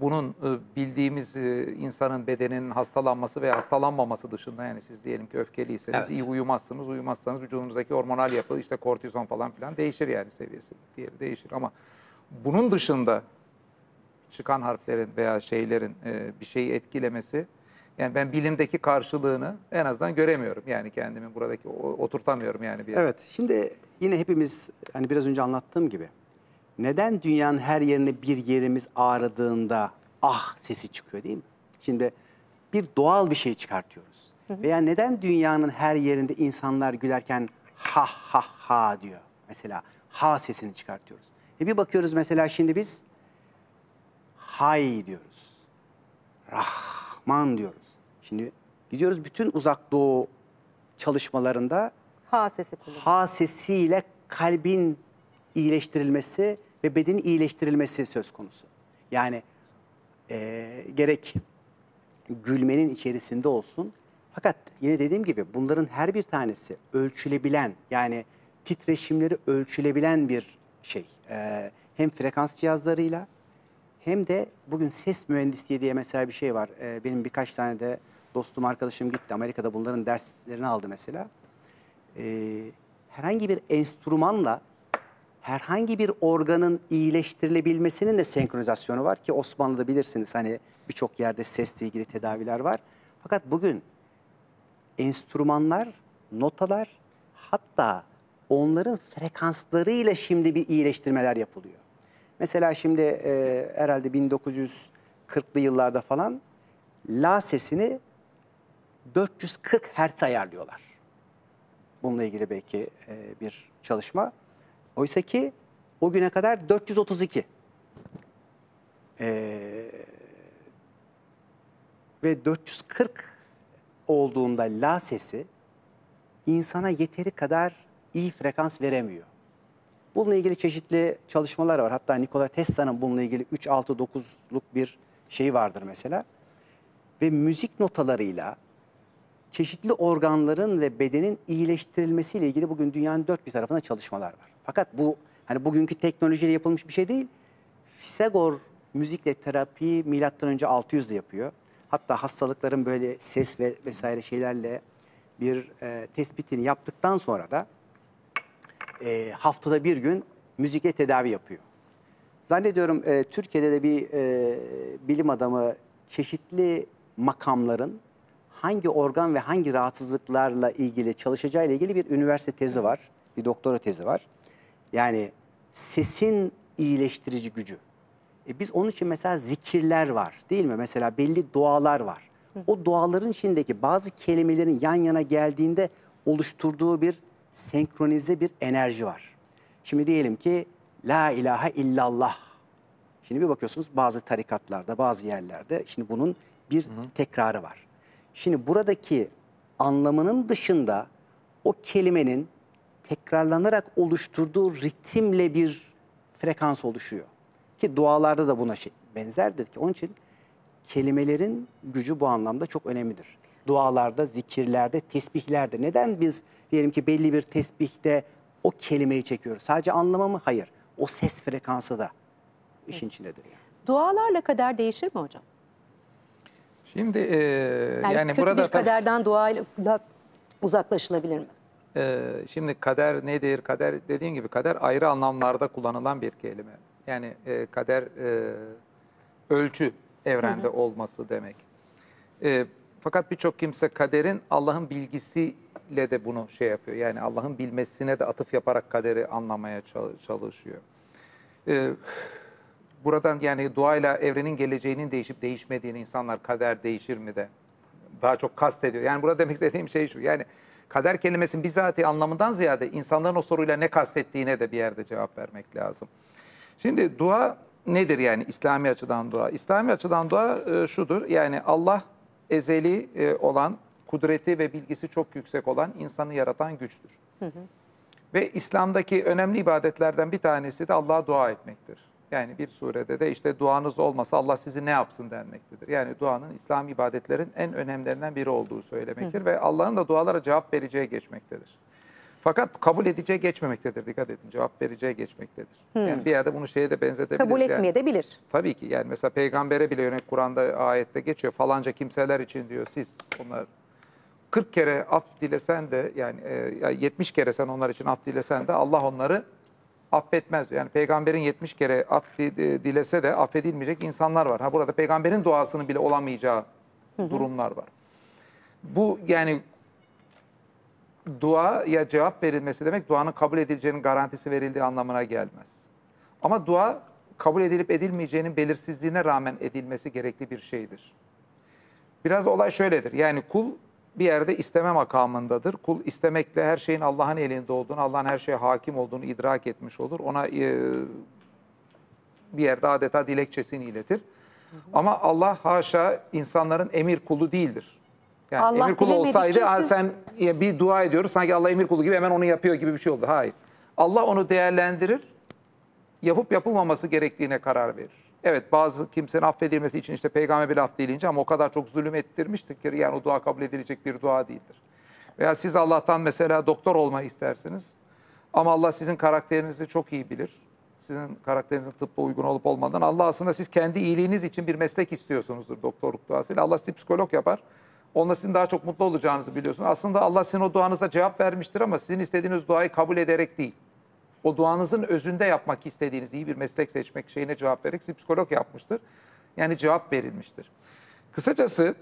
bunun bildiğimiz insanın bedeninin hastalanması veya hastalanmaması dışında, yani siz diyelim ki öfkeliyseniz iyi uyumazsınız, uyumazsanız vücudunuzdaki hormonal yapı, işte kortizon falan filan değişir, yani seviyesi diğeri değişir, ama bunun dışında çıkan harflerin veya şeylerin bir şeyi etkilemesi, yani ben bilimdeki karşılığını en azından göremiyorum. Yani kendimi buradaki oturtamıyorum yani bir yere. Evet, şimdi yine hepimiz hani biraz önce anlattığım gibi, neden dünyanın her yerine bir yerimiz ağrıdığında ah sesi çıkıyor değil mi? Şimdi bir doğal bir şey çıkartıyoruz. Hı hı. Veya neden dünyanın her yerinde insanlar gülerken ha ha ha diyor. Mesela ha sesini çıkartıyoruz. Bir bakıyoruz mesela şimdi biz hay diyoruz. Rahman diyoruz. Şimdi gidiyoruz bütün uzak doğu çalışmalarında ha sesi kullanıyoruz. Ha sesiyle kalbin iyileştirilmesi ve bedenin iyileştirilmesi söz konusu. Yani gerek gülmenin içerisinde olsun. Fakat yine dediğim gibi bunların her bir tanesi ölçülebilen, yani titreşimleri ölçülebilen bir şey. Hem frekans cihazlarıyla hem de bugün ses mühendisliği diye mesela bir şey var. Benim birkaç tane de dostum, arkadaşım gitti Amerika'da, bunların derslerini aldı mesela. Herhangi bir enstrümanla herhangi bir organın iyileştirilebilmesinin de senkronizasyonu var ki Osmanlı'da bilirsiniz hani birçok yerde sesle ilgili tedaviler var. Fakat bugün enstrümanlar, notalar, hatta onların frekanslarıyla şimdi bir iyileştirmeler yapılıyor. Mesela şimdi herhalde 1940'lı yıllarda falan la sesini 440 Hz ayarlıyorlar. Bununla ilgili belki bir çalışma. Oysa ki o güne kadar 432 ve 440 olduğunda la sesi insana yeteri kadar iyi frekans veremiyor. Bununla ilgili çeşitli çalışmalar var. Hatta Nikola Tesla'nın bununla ilgili 3-6-9'luk bir şeyi vardır mesela. Ve müzik notalarıyla çeşitli organların ve bedenin iyileştirilmesiyle ilgili bugün dünyanın dört bir tarafında çalışmalar var. Fakat bu hani bugünkü teknolojiyle yapılmış bir şey değil. Pisagor müzikle terapiyi milattan önce 600'de yapıyor. Hatta hastalıkların böyle ses ve vesaire şeylerle bir tespitini yaptıktan sonra da haftada bir gün müzikle tedavi yapıyor. Zannediyorum Türkiye'de de bir bilim adamı çeşitli makamların hangi organ ve hangi rahatsızlıklarla ilgili çalışacağıyla ilgili bir üniversite tezi var. Bir doktora tezi var. Yani sesin iyileştirici gücü. Biz onun için mesela zikirler var değil mi? Mesela belli dualar var. O duaların içindeki bazı kelimelerin yan yana geldiğinde oluşturduğu bir senkronize bir enerji var. Şimdi diyelim ki la ilahe illallah. Şimdi bir bakıyorsunuz bazı tarikatlarda, bazı yerlerde şimdi bunun bir tekrarı var. Şimdi buradaki anlamının dışında o kelimenin tekrarlanarak oluşturduğu ritimle bir frekans oluşuyor. Ki dualarda da buna benzerdir ki. Onun için kelimelerin gücü bu anlamda çok önemlidir. Dualarda, zikirlerde, tesbihlerde. Neden biz diyelim ki belli bir tesbihte o kelimeyi çekiyoruz? Sadece anlama mı? Hayır. O ses frekansı da işin içindedir. Yani. Dualarla kader değişir mi hocam? Şimdi yani kötü burada bir kaderden duayla uzaklaşılabilir mi? Şimdi kader nedir? Kader dediğim gibi kader ayrı anlamlarda kullanılan bir kelime. Yani kader ölçü evrende olması demek. Fakat birçok kimse kaderin Allah'ın bilgisiyle de bunu şey yapıyor. Yani Allah'ın bilmesine de atıf yaparak kaderi anlamaya çalışıyor. Buradan yani duayla evrenin geleceğinin değişip değişmediğini insanlar kader değişir mi de daha çok kastediyor. Yani burada demek istediğim şey şu. Yani kader kelimesinin bizatihi anlamından ziyade insanların o soruyla ne kastettiğine de bir yerde cevap vermek lazım. Şimdi dua nedir yani İslami açıdan dua? İslami açıdan dua şudur. Yani Allah ezeli olan, kudreti ve bilgisi çok yüksek olan, insanı yaratan güçtür. Hı hı. Ve İslam'daki önemli ibadetlerden bir tanesi de Allah'a dua etmektir. Yani bir surede de işte duanız olmasa Allah sizi ne yapsın denmektedir. Yani duanın İslam ibadetlerin en önemlilerinden biri olduğu söylemektir. Ve Allah'ın da dualara cevap vereceği geçmektedir. Fakat kabul edeceği geçmemektedir. Dikkat edin, cevap vereceği geçmektedir. Yani bir yerde bunu şeye de benzetebilir. Kabul etmeye de bilir. Tabii ki, yani mesela peygambere bile örnek Kur'an'da ayette geçiyor. Falanca kimseler için diyor, siz onlar 40 kere af dilesen de, yani 70 kere sen onlar için af dilesen de Allah onları affetmez diyor. Yani peygamberin 70 kere af dilese de affedilmeyecek insanlar var. Ha, burada peygamberin duasının bile olamayacağı durumlar var. Bu yani duaya cevap verilmesi demek, duanın kabul edileceğinin garantisi verildiği anlamına gelmez. Ama dua kabul edilip edilmeyeceğinin belirsizliğine rağmen edilmesi gerekli bir şeydir. Biraz olay şöyledir. Yani kul bir yerde isteme makamındadır. Kul istemekle her şeyin Allah'ın elinde olduğunu, Allah'ın her şeye hakim olduğunu idrak etmiş olur. Ona bir yerde adeta dilekçesini iletir. Ama Allah haşa insanların emir kulu değildir. Yani Allah emir kulu olsaydı sen bir dua ediyoruz sanki Allah emir kulu gibi hemen onu yapıyor gibi bir şey oldu. Hayır. Allah onu değerlendirir. Yapıp yapılmaması gerektiğine karar verir. Evet, bazı kimsenin affedilmesi için işte peygamber bile af dileyince ama o kadar çok zulüm ettirmiştik ki yani o dua kabul edilecek bir dua değildir. Veya siz Allah'tan mesela doktor olmayı istersiniz ama Allah sizin karakterinizi çok iyi bilir. Sizin karakterinizin tıbba uygun olup olmadan Allah aslında siz kendi iyiliğiniz için bir meslek istiyorsunuzdur doktorluk duasıyla. Allah sizi psikolog yapar. Onunla sizin daha çok mutlu olacağınızı biliyorsunuz. Aslında Allah sizin o duanıza cevap vermiştir ama sizin istediğiniz duayı kabul ederek değil. O duanızın özünde yapmak istediğiniz iyi bir meslek seçmek şeyine cevap vererek sizi psikolog yapmıştır. Yani cevap verilmiştir. Kısacası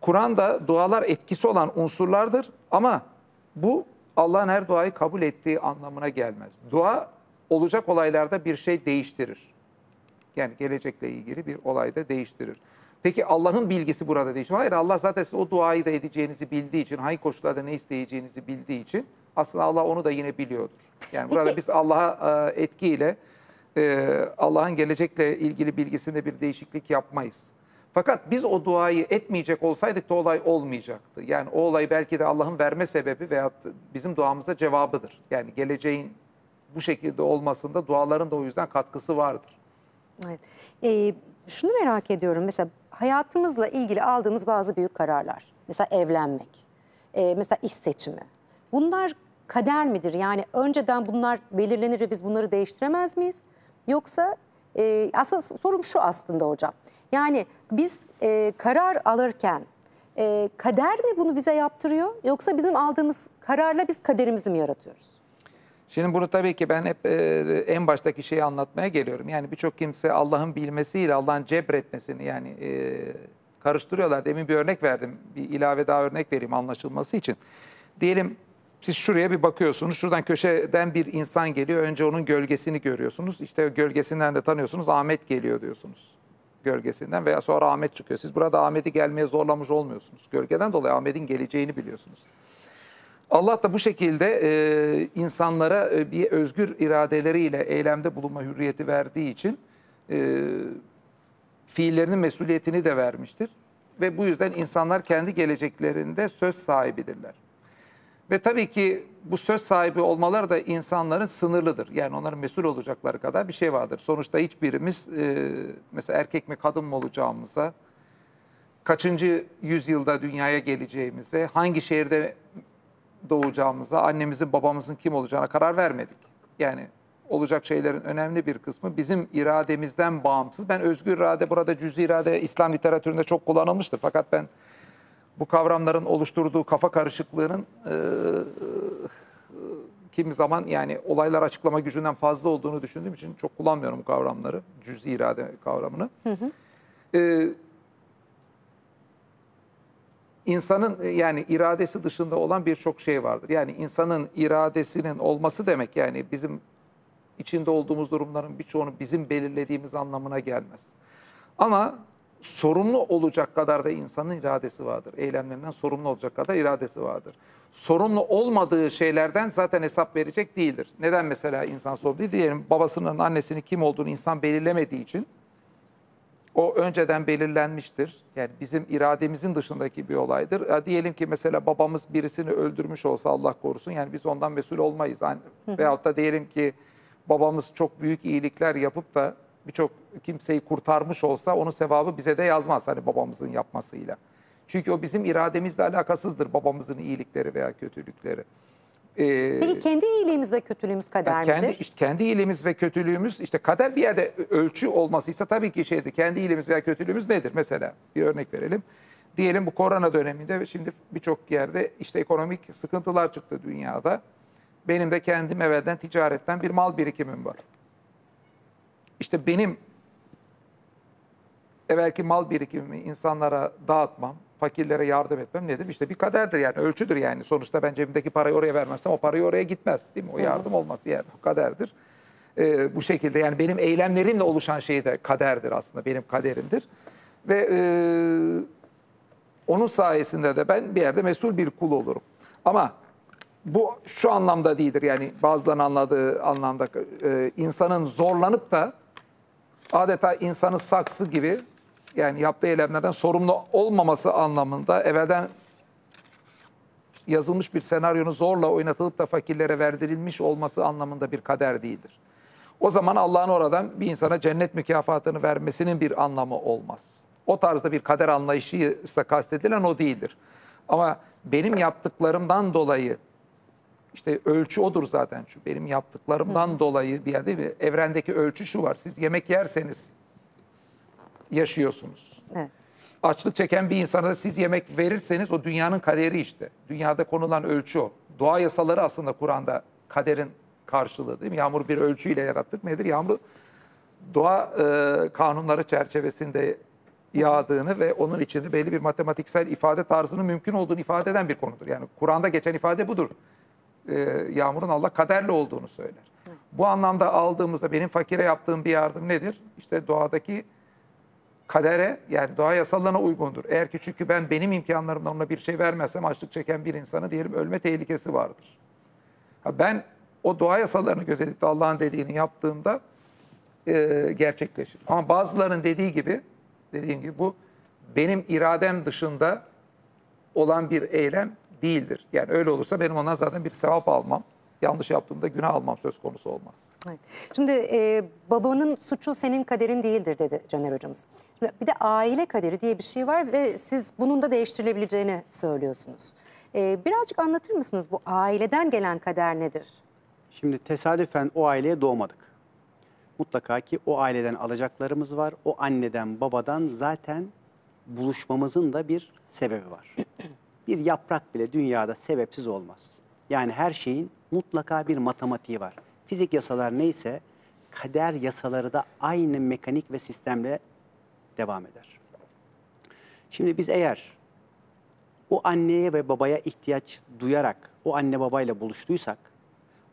Kur'an'da dualar etkisi olan unsurlardır ama bu Allah'ın her duayı kabul ettiği anlamına gelmez. Dua olacak olaylarda bir şey değiştirir. Yani gelecekle ilgili bir olayda değiştirir. Peki Allah'ın bilgisi burada değişmiyor. Hayır, Allah zaten o duayı da edeceğinizi bildiği için, hangi koşullarda ne isteyeceğinizi bildiği için aslında Allah onu da yine biliyordur. Yani burada peki, biz Allah'a etkiyle Allah'ın gelecekle ilgili bilgisinde bir değişiklik yapmayız. Fakat biz o duayı etmeyecek olsaydık da olay olmayacaktı. Yani o olay belki de Allah'ın verme sebebi veya bizim duamıza cevabıdır. Yani geleceğin bu şekilde olmasında duaların da o yüzden katkısı vardır. Evet. Şunu merak ediyorum, mesela hayatımızla ilgili aldığımız bazı büyük kararlar, mesela evlenmek, mesela iş seçimi, bunlar kader midir? Yani önceden bunlar belirlenir ve biz bunları değiştiremez miyiz? Yoksa asıl sorum şu aslında hocam, yani biz karar alırken kader mi bunu bize yaptırıyor, yoksa bizim aldığımız kararla biz kaderimizi mi yaratıyoruz? Şimdi bunu tabii ki ben hep en baştaki şeyi anlatmaya geliyorum. Yani birçok kimse Allah'ın bilmesiyle Allah'ın cebretmesini yani karıştırıyorlar. Demin bir örnek verdim. Bir ilave daha örnek vereyim anlaşılması için. Diyelim siz şuraya bir bakıyorsunuz. Şuradan köşeden bir insan geliyor. Önce onun gölgesini görüyorsunuz. İşte gölgesinden de tanıyorsunuz. Ahmet geliyor diyorsunuz. Gölgesinden veya sonra Ahmet çıkıyor. Siz burada Ahmet'i gelmeye zorlamış olmuyorsunuz. Gölgeden dolayı Ahmet'in geleceğini biliyorsunuz. Allah da bu şekilde insanlara bir özgür iradeleriyle eylemde bulunma hürriyeti verdiği için fiillerinin mesuliyetini de vermiştir. Ve bu yüzden insanlar kendi geleceklerinde söz sahibidirler. Ve tabii ki bu söz sahibi olmaları da insanların sınırlıdır. Yani onların mesul olacakları kadar bir şey vardır. Sonuçta hiçbirimiz mesela erkek mi kadın mı olacağımıza, kaçıncı yüzyılda dünyaya geleceğimize, hangi şehirde doğacağımıza, annemizin babamızın kim olacağına karar vermedik. Yani olacak şeylerin önemli bir kısmı bizim irademizden bağımsız. Ben özgür irade, burada cüz-i irade İslam literatüründe çok kullanılmıştır. Fakat ben bu kavramların oluşturduğu kafa karışıklığının kimi zaman yani olaylar açıklama gücünden fazla olduğunu düşündüğüm için çok kullanmıyorum bu kavramları, cüz-i irade kavramını. İnsanın yani iradesi dışında olan birçok şey vardır. Yani insanın iradesinin olması demek yani bizim içinde olduğumuz durumların birçoğunu bizim belirlediğimiz anlamına gelmez. Ama sorumlu olacak kadar da insanın iradesi vardır. Eylemlerinden sorumlu olacak kadar iradesi vardır. Sorumlu olmadığı şeylerden zaten hesap verecek değildir. Neden mesela insan sorumlu değil? Diyelim babasının, annesinin kim olduğunu insan belirlemediği için o önceden belirlenmiştir. Yani bizim irademizin dışındaki bir olaydır. Ya diyelim ki mesela babamız birisini öldürmüş olsa Allah korusun. Yani biz ondan mesul olmayız. Veyahut da diyelim ki babamız çok büyük iyilikler yapıp da birçok kimseyi kurtarmış olsa onun sevabı bize de yazmaz. Hani babamızın yapmasıyla. Çünkü o bizim irademizle alakasızdır babamızın iyilikleri veya kötülükleri. Peki kendi iyiliğimiz ve kötülüğümüz kader midir? Kendi iyiliğimiz ve kötülüğümüz, işte kader bir yerde ölçü olmasıysa tabii ki şeydi, kendi iyiliğimiz veya kötülüğümüz nedir? Mesela bir örnek verelim. Diyelim bu korona döneminde şimdi birçok yerde işte ekonomik sıkıntılar çıktı dünyada. Benim de kendim evvelden ticaretten bir mal birikimim var. İşte benim evvelki mal birikimimi insanlara dağıtmam, fakirlere yardım etmem nedir? İşte bir kaderdir yani, ölçüdür yani. Sonuçta ben cebimdeki parayı oraya vermezsem o parayı oraya gitmez, değil mi? O yardım olmaz diye yani, kaderdir. Bu şekilde yani benim eylemlerimle oluşan şey de kaderdir aslında, benim kaderimdir. Ve onun sayesinde de ben bir yerde mesul bir kul olurum. Ama bu şu anlamda değildir yani bazılarının anladığı anlamda, insanın zorlanıp da adeta insanı saksı gibi yani yaptığı eylemlerden sorumlu olmaması anlamında evvelden yazılmış bir senaryonun zorla oynatılıp da fakirlere verdirilmiş olması anlamında bir kader değildir. O zaman Allah'ın oradan bir insana cennet mükafatını vermesinin bir anlamı olmaz. O tarzda bir kader anlayışı ise kastedilen o değildir. Ama benim yaptıklarımdan dolayı, işte ölçü odur zaten şu, benim yaptıklarımdan dolayı bir yerde bir evrendeki ölçü şu var. Siz yemek yerseniz yaşıyorsunuz. Evet. Açlık çeken bir insana da siz yemek verirseniz o dünyanın kaderi işte. Dünyada konulan ölçü o. Doğa yasaları aslında Kur'an'da kaderin karşılığı, değil mi? Yağmur bir ölçüyle yarattık. Nedir? Yağmur doğa kanunları çerçevesinde yağdığını ve onun içinde belli bir matematiksel ifade tarzının mümkün olduğunu ifade eden bir konudur. Yani Kur'an'da geçen ifade budur. Yağmurun Allah kaderle olduğunu söyler. Bu anlamda aldığımızda benim fakire yaptığım bir yardım nedir? İşte doğadaki kadere, yani doğa yasalarına uygundur. Eğer ki çünkü ben benim imkanlarımla ona bir şey vermezsem açlık çeken bir insana diyelim ölme tehlikesi vardır. Ben o doğa yasalarını gözetip de Allah'ın dediğini yaptığımda gerçekleşir. Ama bazılarının dediği gibi, dediğim gibi bu benim iradem dışında olan bir eylem değildir. Yani öyle olursa benim ondan zaten bir sevap almam. Yanlış yaptığımda günah almam söz konusu olmaz. Evet. Şimdi babanın suçu senin kaderin değildir dedi Caner hocamız. Bir de aile kaderi diye bir şey var ve siz bunun da değiştirilebileceğini söylüyorsunuz. Birazcık anlatır mısınız, bu aileden gelen kader nedir? Şimdi tesadüfen o aileye doğmadık. Mutlaka ki o aileden alacaklarımız var. O anneden babadan zaten buluşmamızın da bir sebebi var. Bir yaprak bile dünyada sebepsiz olmaz. Yani her şeyin mutlaka bir matematiği var. Fizik yasalar neyse kader yasaları da aynı mekanik ve sistemle devam eder. Şimdi biz eğer o anneye ve babaya ihtiyaç duyarak o anne babayla buluştuysak,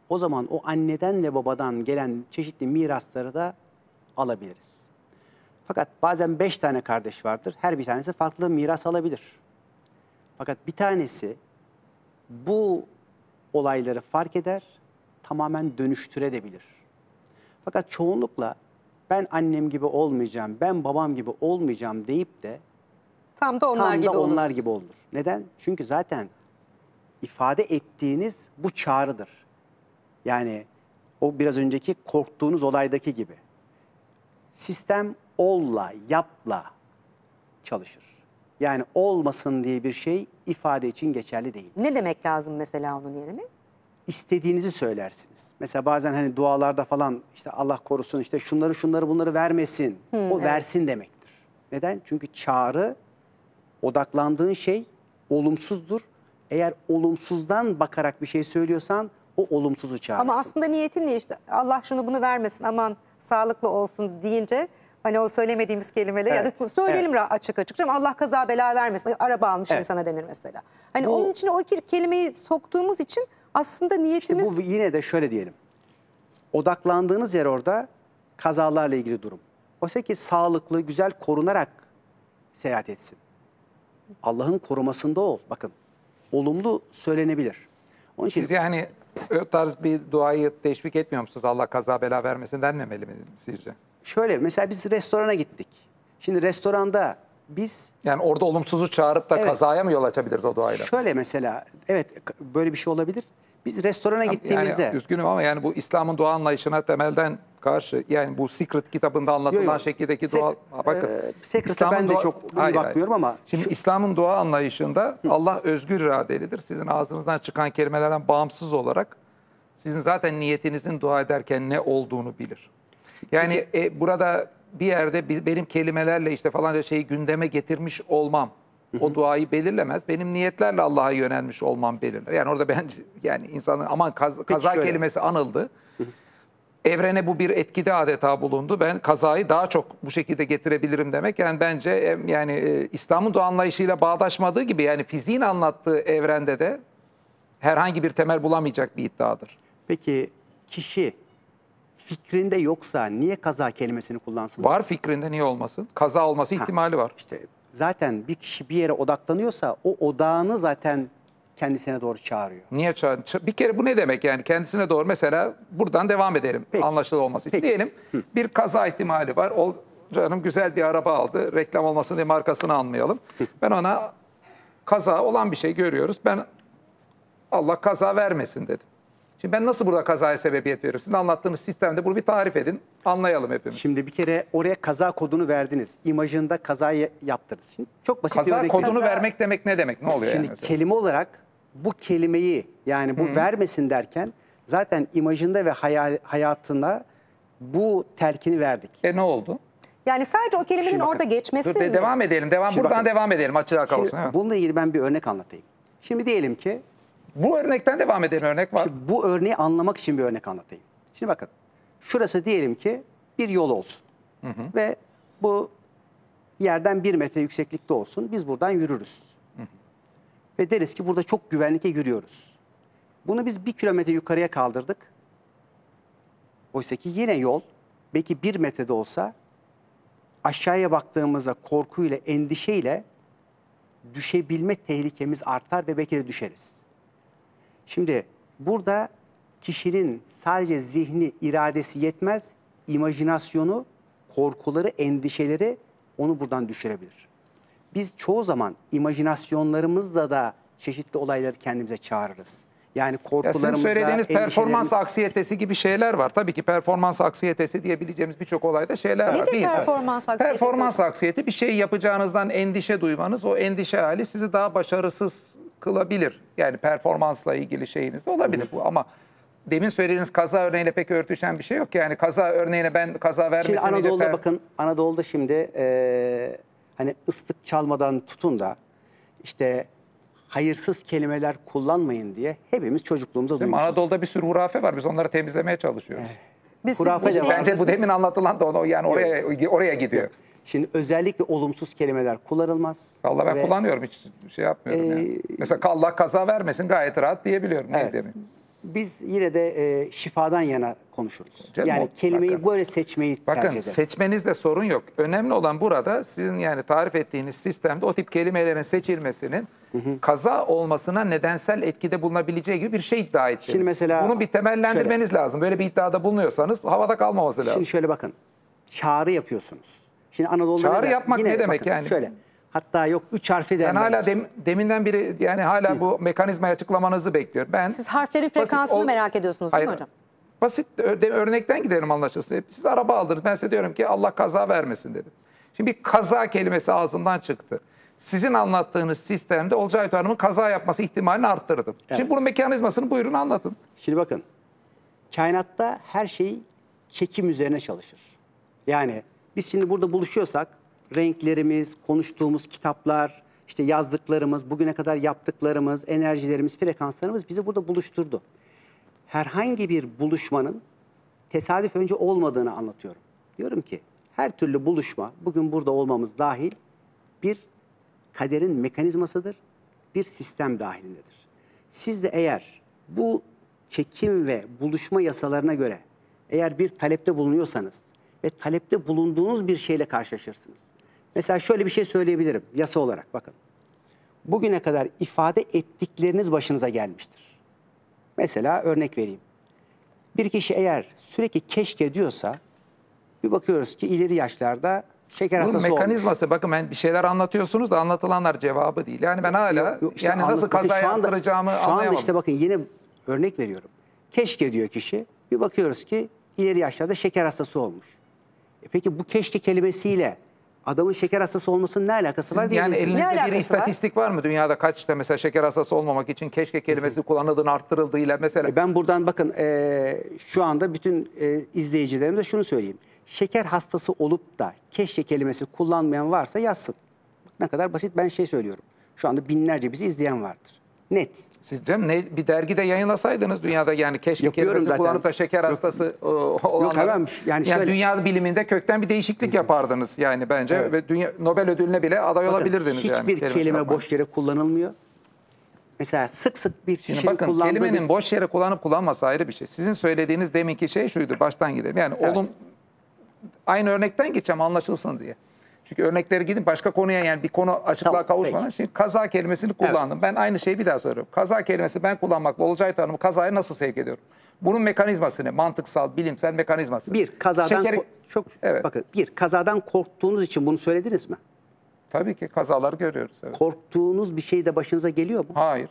o zaman o anneden ve babadan gelen çeşitli mirasları da alabiliriz. Fakat bazen 5 tane kardeş vardır. Her bir tanesi farklı miras alabilir. Fakat bir tanesi bu olayları fark eder, tamamen dönüştürebilir. Fakat çoğunlukla ben annem gibi olmayacağım, ben babam gibi olmayacağım deyip de tam da onlar gibi olur. Neden? Çünkü zaten ifade ettiğiniz bu çağrıdır. Yani o biraz önceki korktuğunuz olaydaki gibi. Sistem olla, yapla çalışır. Yani olmasın diye bir şey ifade için geçerli değil. Ne demek lazım mesela onun yerine? İstediğinizi söylersiniz. Mesela bazen hani dualarda falan işte Allah korusun işte şunları şunları bunları vermesin. Versin demektir. Neden? Çünkü çağrı, odaklandığın şey olumsuzdur. Eğer olumsuzdan bakarak bir şey söylüyorsan o olumsuzu çağırırsın. Ama aslında niyetin ne işte? Allah şunu bunu vermesin, aman sağlıklı olsun deyince... Hani o söylemediğimiz kelimeleri ya da söyleyelim açık açık. Canım, Allah kaza bela vermesin. Araba almış insana denir mesela. Hani bu, onun için o kelimeyi soktuğumuz için aslında niyetimiz... İşte bu yine de şöyle diyelim. Odaklandığınız yer orada kazalarla ilgili durum. Oysa ki sağlıklı, güzel korunarak seyahat etsin. Allah'ın korumasında ol. Bakın olumlu söylenebilir. Onun için... Siz yani o tarz bir duayı teşvik etmiyor musunuz? Allah kaza bela vermesin denmemeli mi sizce? Şöyle mesela biz restorana gittik. Şimdi restoranda biz... Yani orada olumsuzu çağırıp da kazaya mı yol açabiliriz o duayla? Şöyle mesela böyle bir şey olabilir. Biz restorana gittiğimizde... Yani üzgünüm ama yani bu İslam'ın dua anlayışına temelden karşı, yani bu Secret kitabında anlatılan şekildeki doğal... Bakın, Secret'e ben de çok iyi bakmıyorum ama... Şimdi İslam'ın doğa anlayışında Allah özgür iradelidir. Sizin ağzınızdan çıkan kelimelerden bağımsız olarak sizin zaten niyetinizin dua ederken ne olduğunu bilir. Yani burada bir yerde benim kelimelerle işte falanca şeyi gündeme getirmiş olmam o duayı belirlemez. Benim niyetlerle Allah'a yönelmiş olmam belirler. Yani orada bence yani insanın aman kaza kelimesi anıldı. Evrene bu bir etkide adeta bulundu. Ben kazayı daha çok bu şekilde getirebilirim demek. Yani bence yani İslam'ın doğa anlayışıyla bağdaşmadığı gibi yani fiziğin anlattığı evrende de herhangi bir temel bulamayacak bir iddiadır. Peki kişi fikrinde yoksa niye kaza kelimesini kullansın? Var fikrinde, niye olmasın? Kaza olması ihtimali var. İşte zaten bir kişi bir yere odaklanıyorsa o odağını zaten kendisine doğru çağırıyor. Niye çağırıyor? Bir kere bu ne demek yani? Kendisine doğru, mesela buradan devam edelim. Peki. Anlaşılır olması için. Diyelim bir kaza ihtimali var. O canım güzel bir araba aldı. Reklam olmasın diye markasını anmayalım. Ben ona kaza olan bir şey görüyoruz. Ben Allah kaza vermesin dedim. Şimdi ben nasıl burada kazaya sebebiyet veririm? Sizin anlattığınız sistemde bunu bir tarif edin, anlayalım hepimiz. Şimdi bir kere oraya kaza kodunu verdiniz. İmajında kazayı yaptınız. Şimdi çok basit bir örnek. Kaza kodunu vermek demek ne demek? Ne oluyor? Şimdi yani kelime olarak bu kelimeyi, yani bu vermesin derken zaten imajında ve hayatında bu telkini verdik. E ne oldu? Yani sadece o kelimenin orada geçmesi mi? Devam edelim. Buradan devam edelim. Açığa kalsın. Bununla ilgili ben bir örnek anlatayım. Şimdi diyelim ki bu örnekten devam edelim, örnek var. Şimdi bu örneği anlamak için bir örnek anlatayım. Şimdi bakın, şurası diyelim ki bir yol olsun. Ve bu yerden 1 metre yükseklikte olsun. Biz buradan yürürüz. Ve deriz ki burada çok güvenlikle yürüyoruz. Bunu biz 1 kilometre yukarıya kaldırdık. Oysa ki yine yol belki 1 metrede olsa aşağıya baktığımızda korkuyla, endişeyle düşebilme tehlikemiz artar ve belki de düşeriz. Şimdi burada kişinin sadece zihni, iradesi yetmez, imajinasyonu, korkuları, endişeleri onu buradan düşürebilir. Biz çoğu zaman imajinasyonlarımızla da çeşitli olayları kendimize çağırırız. Yani korkularımızla, endişelerimiz... Sizin söylediğiniz performans aksiyetesi gibi şeyler var. Tabii ki performans aksiyetesi diyebileceğimiz birçok olayda şeyler var. Nedir performans aksiyetesi? Performans aksiyeti, bir şey yapacağınızdan endişe duymanız, o endişe hali sizi daha başarısız kılabilir. Yani performansla ilgili şeyiniz olabilir bu, ama demin söylediğiniz kaza örneğiyle pek örtüşen bir şey yok. Yani kaza örneğine ben kaza vermesin diye... Anadolu'da bakın, Anadolu'da şimdi hani ıslık çalmadan tutun da işte hayırsız kelimeler kullanmayın diye hepimiz çocukluğumuza duymuşuz. Anadolu'da bir sürü hurafe var, biz onları temizlemeye çalışıyoruz. Hurafe de bence bu demin anlatılan da onu, yani oraya gidiyor. Şimdi özellikle olumsuz kelimeler kullanılmaz. Allah ben kullanıyorum, hiç şey yapmıyorum. Yani. Mesela Allah kaza vermesin gayet rahat diyebiliyorum. Evet. Biz yine de şifadan yana konuşuruz. Canım, yani kelimeyi böyle seçmeyi tercih ederiz. Bakın, seçmenizde sorun yok. Önemli olan burada sizin yani tarif ettiğiniz sistemde o tip kelimelerin seçilmesinin kaza olmasına nedensel etkide bulunabileceği gibi bir şey iddia ettiniz. Şimdi mesela, bunu bir temellendirmeniz lazım. Böyle bir iddiada bulunuyorsanız havada kalmaması lazım. Şimdi şöyle bakın, çağrı yapıyorsunuz. Şimdi Anadolu'da çağrı yapmak ne demek yani? Şöyle. Hatta yok 3 harfi denmez. Ben hala deminden biri yani hala bu mekanizmayı açıklamanızı bekliyorum. Ben siz harflerin frekansını merak ediyorsunuz değil mi hocam? Basit örnekten gidelim anlaşılsın. Siz araba aldınız. Ben size diyorum ki Allah kaza vermesin dedim. Şimdi bir kaza kelimesi ağzımdan çıktı. Sizin anlattığınız sistemde Olcayto Hanım'ın kaza yapması ihtimalini arttırdım. Evet. Şimdi bunun mekanizmasını buyurun anlatın. Şimdi bakın. Kainatta her şey çekim üzerine çalışır. Yani biz şimdi burada buluşuyorsak renklerimiz, konuştuğumuz kitaplar, işte yazdıklarımız, bugüne kadar yaptıklarımız, enerjilerimiz, frekanslarımız bizi burada buluşturdu. Herhangi bir buluşmanın tesadüf önce olmadığını anlatıyorum. Diyorum ki her türlü buluşma, bugün burada olmamız dahil, bir kaderin mekanizmasıdır, bir sistem dahilindedir. Siz de eğer bu çekim ve buluşma yasalarına göre eğer bir talepte bulunuyorsanız ve talepte bulunduğunuz bir şeyle karşılaşırsınız. Mesela şöyle bir şey söyleyebilirim yasa olarak, bakın. Bugüne kadar ifade ettikleriniz başınıza gelmiştir. Mesela örnek vereyim. Bir kişi eğer sürekli keşke diyorsa bir bakıyoruz ki ileri yaşlarda şeker hastası olmuş. Bunun mekanizması bakın, ben bir şeyler anlatıyorsunuz da anlatılanlar cevabı değil. Yani ben hala işte yani nasıl kazaya yaptıracağımı anlayamadım. Şu anda işte bakın yine örnek veriyorum. Keşke diyor kişi, bir bakıyoruz ki ileri yaşlarda şeker hastası olmuş. Peki bu keşke kelimesiyle adamın şeker hastası olmasının ne alakası var? Yani elinizde bir istatistik var mı? Dünyada kaçta mesela şeker hastası olmamak için keşke kelimesi kullanıldığının arttırıldığıyla mesela. Ben buradan bakın şu anda bütün izleyicilerimize şunu söyleyeyim. Şeker hastası olup da keşke kelimesi kullanmayan varsa yazsın. Ne kadar basit, ben şey söylüyorum. Şu anda binlerce bizi izleyen vardır. Net. Siz canım bir dergide yayınlasaydınız dünyada, yani keşke yapıyorum kelimesi zaten. Kullanıp da şeker hastası olanlar. Yani dünya biliminde kökten bir değişiklik yapardınız yani bence. Evet. Ve dünya, Nobel ödülüne bile aday olabilirdiniz. Hiçbir yani, kelime boş yere kullanılmıyor. Mesela sık sık bir kişinin kullandığı... Bakın kelimenin boş yere kullanıp kullanması ayrı bir şey. Sizin söylediğiniz deminki şey şuydu, baştan gidelim. Yani olum... Aynı örnekten geçeceğim anlaşılsın diye. Çünkü örnekleri gidip başka konuya, yani bir konu açıklığa kavuşmadan. Şimdi kaza kelimesini kullandım. Evet. Ben aynı şeyi bir daha soruyorum. Kaza kelimesi ben kullanmakla Olcayto Hanım'ı kazaya nasıl sevk ediyorum? Bunun mekanizması ne? Mantıksal, bilimsel mekanizması. Bir, kazadan bakın, bir, kazadan korktuğunuz için bunu söylediniz mi? Tabii ki kazalar görüyoruz. Evet. Korktuğunuz bir şey de başınıza geliyor mu? Hayır.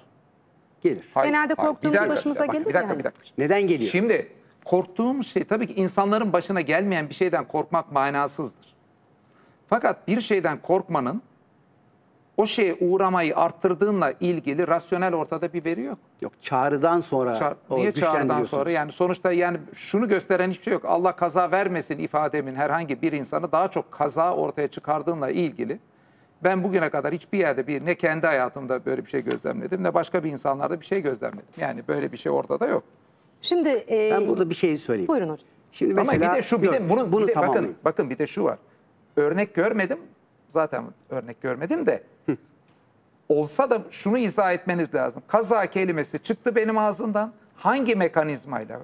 Gelir. Hayır. Genelde korktuğumuz başımıza gelir. Bir dakika. Neden geliyor? Şimdi korktuğumuz şey tabii ki insanların başına gelmeyen bir şeyden korkmak manasızdır. Fakat bir şeyden korkmanın o şeye uğramayı arttırdığınla ilgili rasyonel ortada bir veri yok. Yok, çağrıdan sonra niye çağrıdan sonra? Yani sonuçta yani şunu gösteren hiçbir şey yok. Allah kaza vermesin ifademin herhangi bir insanı daha çok kaza ortaya çıkardığınla ilgili. Ben bugüne kadar hiçbir yerde ne kendi hayatımda böyle bir şey gözlemledim ne başka bir insanlarda bir şey gözlemledim. Yani böyle bir şey ortada yok. Şimdi ben burada bir şey söyleyeyim. Buyurun hocam. Şimdi mesela, ama bir de şu, bunu bakın bir de şu var. Örnek görmedim. Zaten örnek görmedim de. Olsa da şunu izah etmeniz lazım. Kaza kelimesi çıktı benim ağzımdan. Hangi mekanizmayla?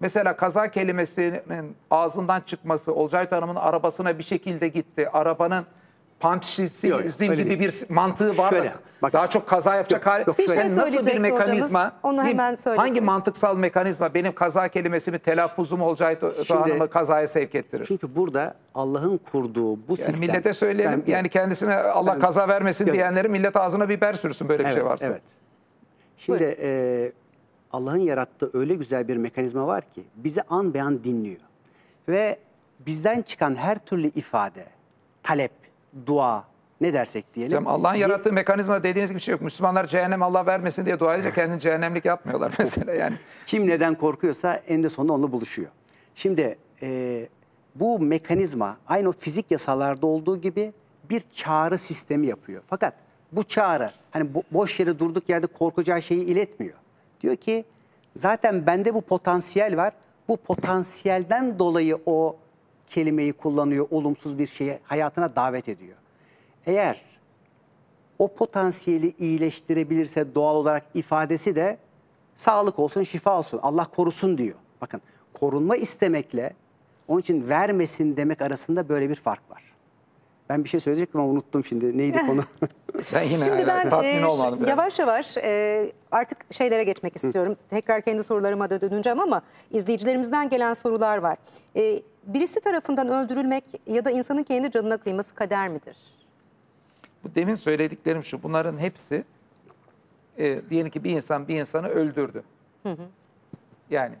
Mesela kaza kelimesinin ağzından çıkması Olcayto Hanım'ın arabasına bir şekilde gitti. Arabanın pantişizm gibi bir mantığı var. Şöyle, daha çok kaza yapacak hali. Bir şey nasıl bir mekanizma? Hocamız, onu hemen söylesin. Hangi mantıksal mekanizma benim kaza kelimesini telaffuzum Olcayto Hanım'ı kazaya sevk ettirir? Çünkü burada Allah'ın kurduğu bu sistem. Millete söyleyelim. Yani kendisine Allah kaza vermesin diyenlerin millet ağzına biber sürsün böyle bir şey varsa. Evet. Şimdi Allah'ın yarattığı öyle güzel bir mekanizma var ki bizi an be an dinliyor. Ve bizden çıkan her türlü ifade, talep, dua, ne dersek diyelim. Allah'ın yarattığı mekanizma dediğiniz gibi bir şey yok. Müslümanlar cehennem Allah vermesin diye dua edince kendini cehennemlik yapmıyorlar mesela yani. Kim neden korkuyorsa en de sonunda onunla buluşuyor. Şimdi bu mekanizma aynı o fizik yasalarda olduğu gibi bir çağrı sistemi yapıyor. Fakat bu çağrı hani boş yere durduk yerde korkacağı şeyi iletmiyor. Diyor ki zaten bende bu potansiyel var. Bu potansiyelden dolayı o kelimeyi kullanıyor, olumsuz bir şeye hayatına davet ediyor. Eğer o potansiyeli iyileştirebilirse doğal olarak ifadesi de sağlık olsun, şifa olsun, Allah korusun diyor. Bakın korunma istemekle onun için vermesin demek arasında böyle bir fark var. Ben bir şey söyleyecektim ama unuttum şimdi. Neydi konu? Şimdi ben yavaş yavaş artık şeylere geçmek istiyorum. Tekrar kendi sorularıma da döneceğim ama izleyicilerimizden gelen sorular var. Birisi tarafından öldürülmek ya da insanın kendi canına kıyması kader midir? Bu demin söylediklerim şu. Bunların hepsi diyelim ki bir insan bir insanı öldürdü. Yani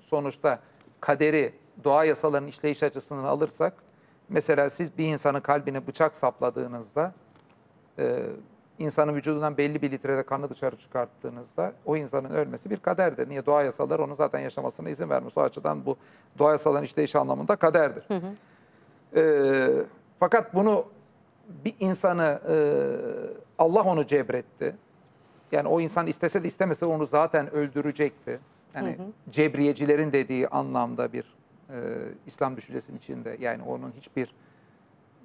sonuçta kaderi doğa yasalarının işleyiş açısından alırsak mesela siz bir insanın kalbine bıçak sapladığınızda insanın vücudundan belli bir litrede kanı dışarı çıkarttığınızda o insanın ölmesi bir kaderdir. Niye? Doğa yasaları onun zaten yaşamasına izin vermez. O açıdan bu doğa yasaların işleyiş anlamında kaderdir. Fakat bunu bir insanı Allah onu cebretti. Yani o insan istese de istemese onu zaten öldürecekti. Yani cebriyecilerin dediği anlamda bir İslam düşüncesinin içinde. Yani onun hiçbir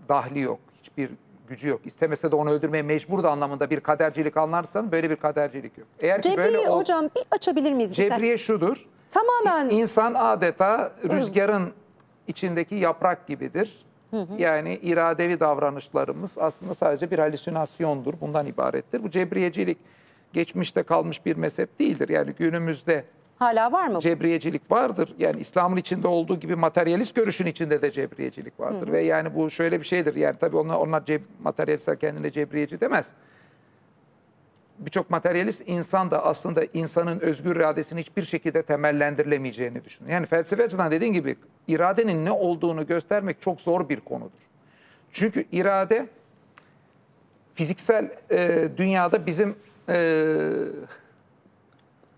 dahli yok, hiçbir gücü yok. İstemese de onu öldürmeye mecbur da anlamında bir kadercilik anlarsan böyle bir kadercilik yok. Eğer Cebriye böyle hocam bir açabilir miyiz? Cebriye şudur. Tamamen. İnsan adeta rüzgarın içindeki yaprak gibidir. Yani iradevi davranışlarımız aslında sadece bir halüsinasyondur. Bundan ibarettir. Bu cebriyecilik geçmişte kalmış bir mezhep değildir. Yani günümüzde hala var mı? Cebriyecilik vardır. Yani İslam'ın içinde olduğu gibi materyalist görüşün içinde de cebriyecilik vardır. Ve yani bu şöyle bir şeydir. Yani tabii onlar materyalistler kendine cebriyeci demez. birçok materyalist insan da aslında insanın özgür iradesinin hiçbir şekilde temellendirilemeyeceğini düşünüyor. Yani felsefe açıdan dediğin gibi iradenin ne olduğunu göstermek çok zor bir konudur. Çünkü irade fiziksel dünyada bizim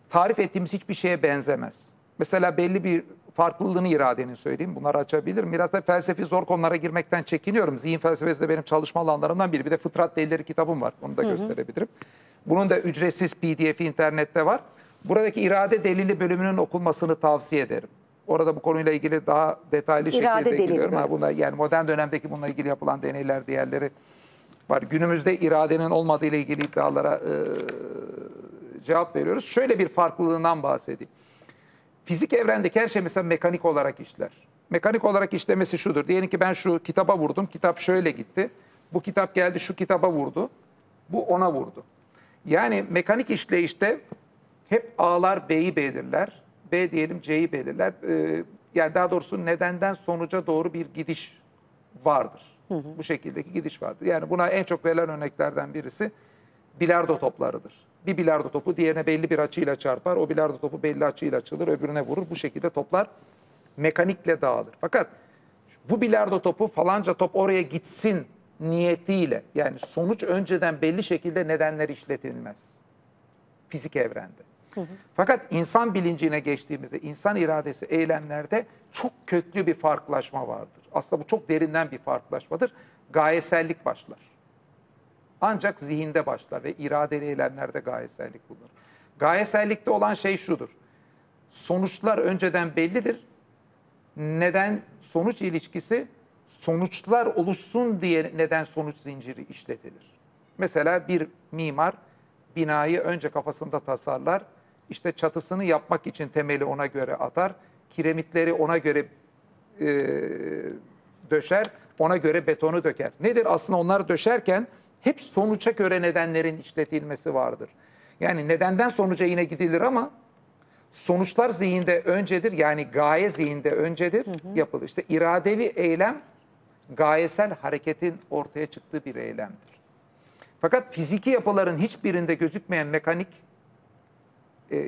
tarif ettiğimiz hiçbir şeye benzemez. Mesela belli bir farklılığını iradenin söyleyeyim. Bunları açabilirim. Biraz da felsefi zor konulara girmekten çekiniyorum. Zihin felsefesi de benim çalışma alanlarımdan biri. Bir de Fıtrat Delilleri kitabım var. Onu da gösterebilirim. Bunun da ücretsiz PDF'i internette var. Buradaki irade delili bölümünün okunmasını tavsiye ederim. Orada bu konuyla ilgili daha detaylı şekilde giriyorum. Buna, yani modern dönemdeki bununla ilgili yapılan deneyler, diğerleri var. Günümüzde iradenin olmadığı ile ilgili iddialara cevap veriyoruz. Şöyle bir farklılığından bahsedeyim. Fizik evrendeki her şey mesela mekanik olarak işler. Mekanik olarak işlemesi şudur. Diyelim ki ben şu kitaba vurdum, kitap şöyle gitti. Bu kitap geldi, şu kitaba vurdu. Bu ona vurdu. Yani mekanik işleyişte hep A'lar B'yi belirler. B diyelim C'yi belirler. Yani daha doğrusu nedenden sonuca doğru bir gidiş vardır. Bu şekildeki gidiş vardır. Yani buna en çok verilen örneklerden birisi bilardo toplarıdır. Bir bilardo topu diğerine belli bir açıyla çarpar. O bilardo topu belli açıyla açılır. Öbürüne vurur. Bu şekilde toplar mekanikle dağılır. Fakat bu bilardo topu falanca top oraya gitsin niyetiyle, yani sonuç önceden belli şekilde nedenler işletilmez. Fizik evrende. Fakat insan bilincine geçtiğimizde insan iradesi eylemlerde çok köklü bir farklılaşma vardır. Aslında bu çok derinden bir farklılaşmadır. Gayesellik başlar. Ancak zihinde başlar ve iradeli eylemlerde gayesellik bulunur. Gayesellikte olan şey şudur. Sonuçlar önceden bellidir. Neden sonuç ilişkisi, sonuçlar oluşsun diye neden sonuç zinciri işletilir. Mesela bir mimar binayı önce kafasında tasarlar. İşte çatısını yapmak için temeli ona göre atar. Kiremitleri ona göre döşer. Ona göre betonu döker. Nedir? Aslında onları döşerken hep sonuca göre nedenlerin işletilmesi vardır. Yani nedenden sonuca yine gidilir ama sonuçlar zihinde öncedir. Yani gaye zihinde öncedir, yapılır. İşte iradeli eylem gayesel hareketin ortaya çıktığı bir eylemdir. Fakat fiziki yapıların hiçbirinde gözükmeyen mekanik,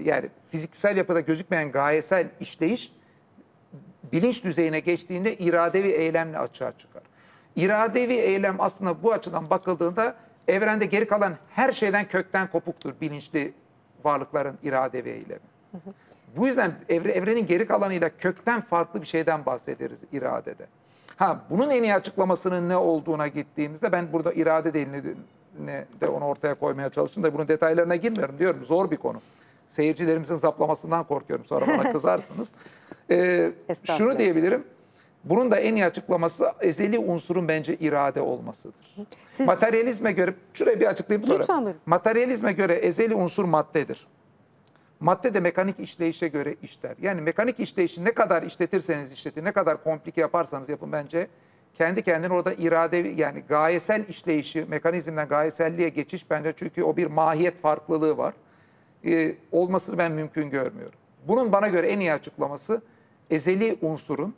yani fiziksel yapıda gözükmeyen gayesel işleyiş bilinç düzeyine geçtiğinde iradeli eylemle açığa çıkar. İradevi eylem aslında bu açıdan bakıldığında evrende geri kalan her şeyden kökten kopuktur bilinçli varlıkların iradevi eylemi. Bu yüzden evrenin geri kalanıyla kökten farklı bir şeyden bahsederiz iradede. Bunun en iyi açıklamasının ne olduğuna gittiğimizde ben burada irade delilini de onu ortaya koymaya çalıştım da bunun detaylarına girmiyorum diyorum. Zor bir konu. Seyircilerimizin zaplamasından korkuyorum. Sonra bana kızarsınız. Şunu diyebilirim. Bunun da en iyi açıklaması ezeli unsurun bence irade olmasıdır. Materyalizme göre, şurayı bir açıklayayım sonra. Materyalizme göre ezeli unsur maddedir. Madde de mekanik işleyişe göre işler. Yani mekanik işleyişi ne kadar işletirseniz işletin, ne kadar komplike yaparsanız yapın bence kendi kendine orada irade, yani gayesel işleyişi, mekanizmden gayeselliğe geçiş bence, çünkü o bir mahiyet farklılığı var. Olmasını ben mümkün görmüyorum. Bunun bana göre en iyi açıklaması ezeli unsurun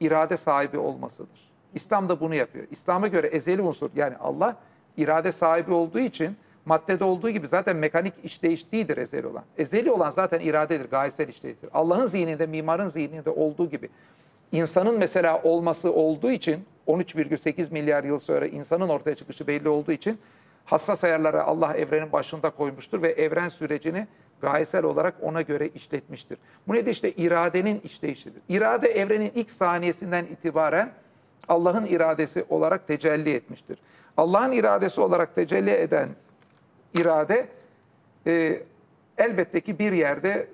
irade sahibi olmasıdır. İslam da bunu yapıyor. İslam'a göre ezeli unsur, yani Allah irade sahibi olduğu için maddede olduğu gibi zaten mekanik işleyiş değildir ezeli olan. Ezeli olan zaten iradedir, gayesel işleyiştir. Allah'ın zihninde, mimarın zihninde olduğu gibi insanın mesela olması olduğu için 13,8 milyar yıl sonra insanın ortaya çıkışı belli olduğu için hassas ayarlara Allah evrenin başında koymuştur ve evren sürecini gayesel olarak ona göre işletmiştir. Bu ne de işte iradenin işleyişidir. İrade evrenin ilk saniyesinden itibaren Allah'ın iradesi olarak tecelli etmiştir. Allah'ın iradesi olarak tecelli eden irade elbette ki bir yerde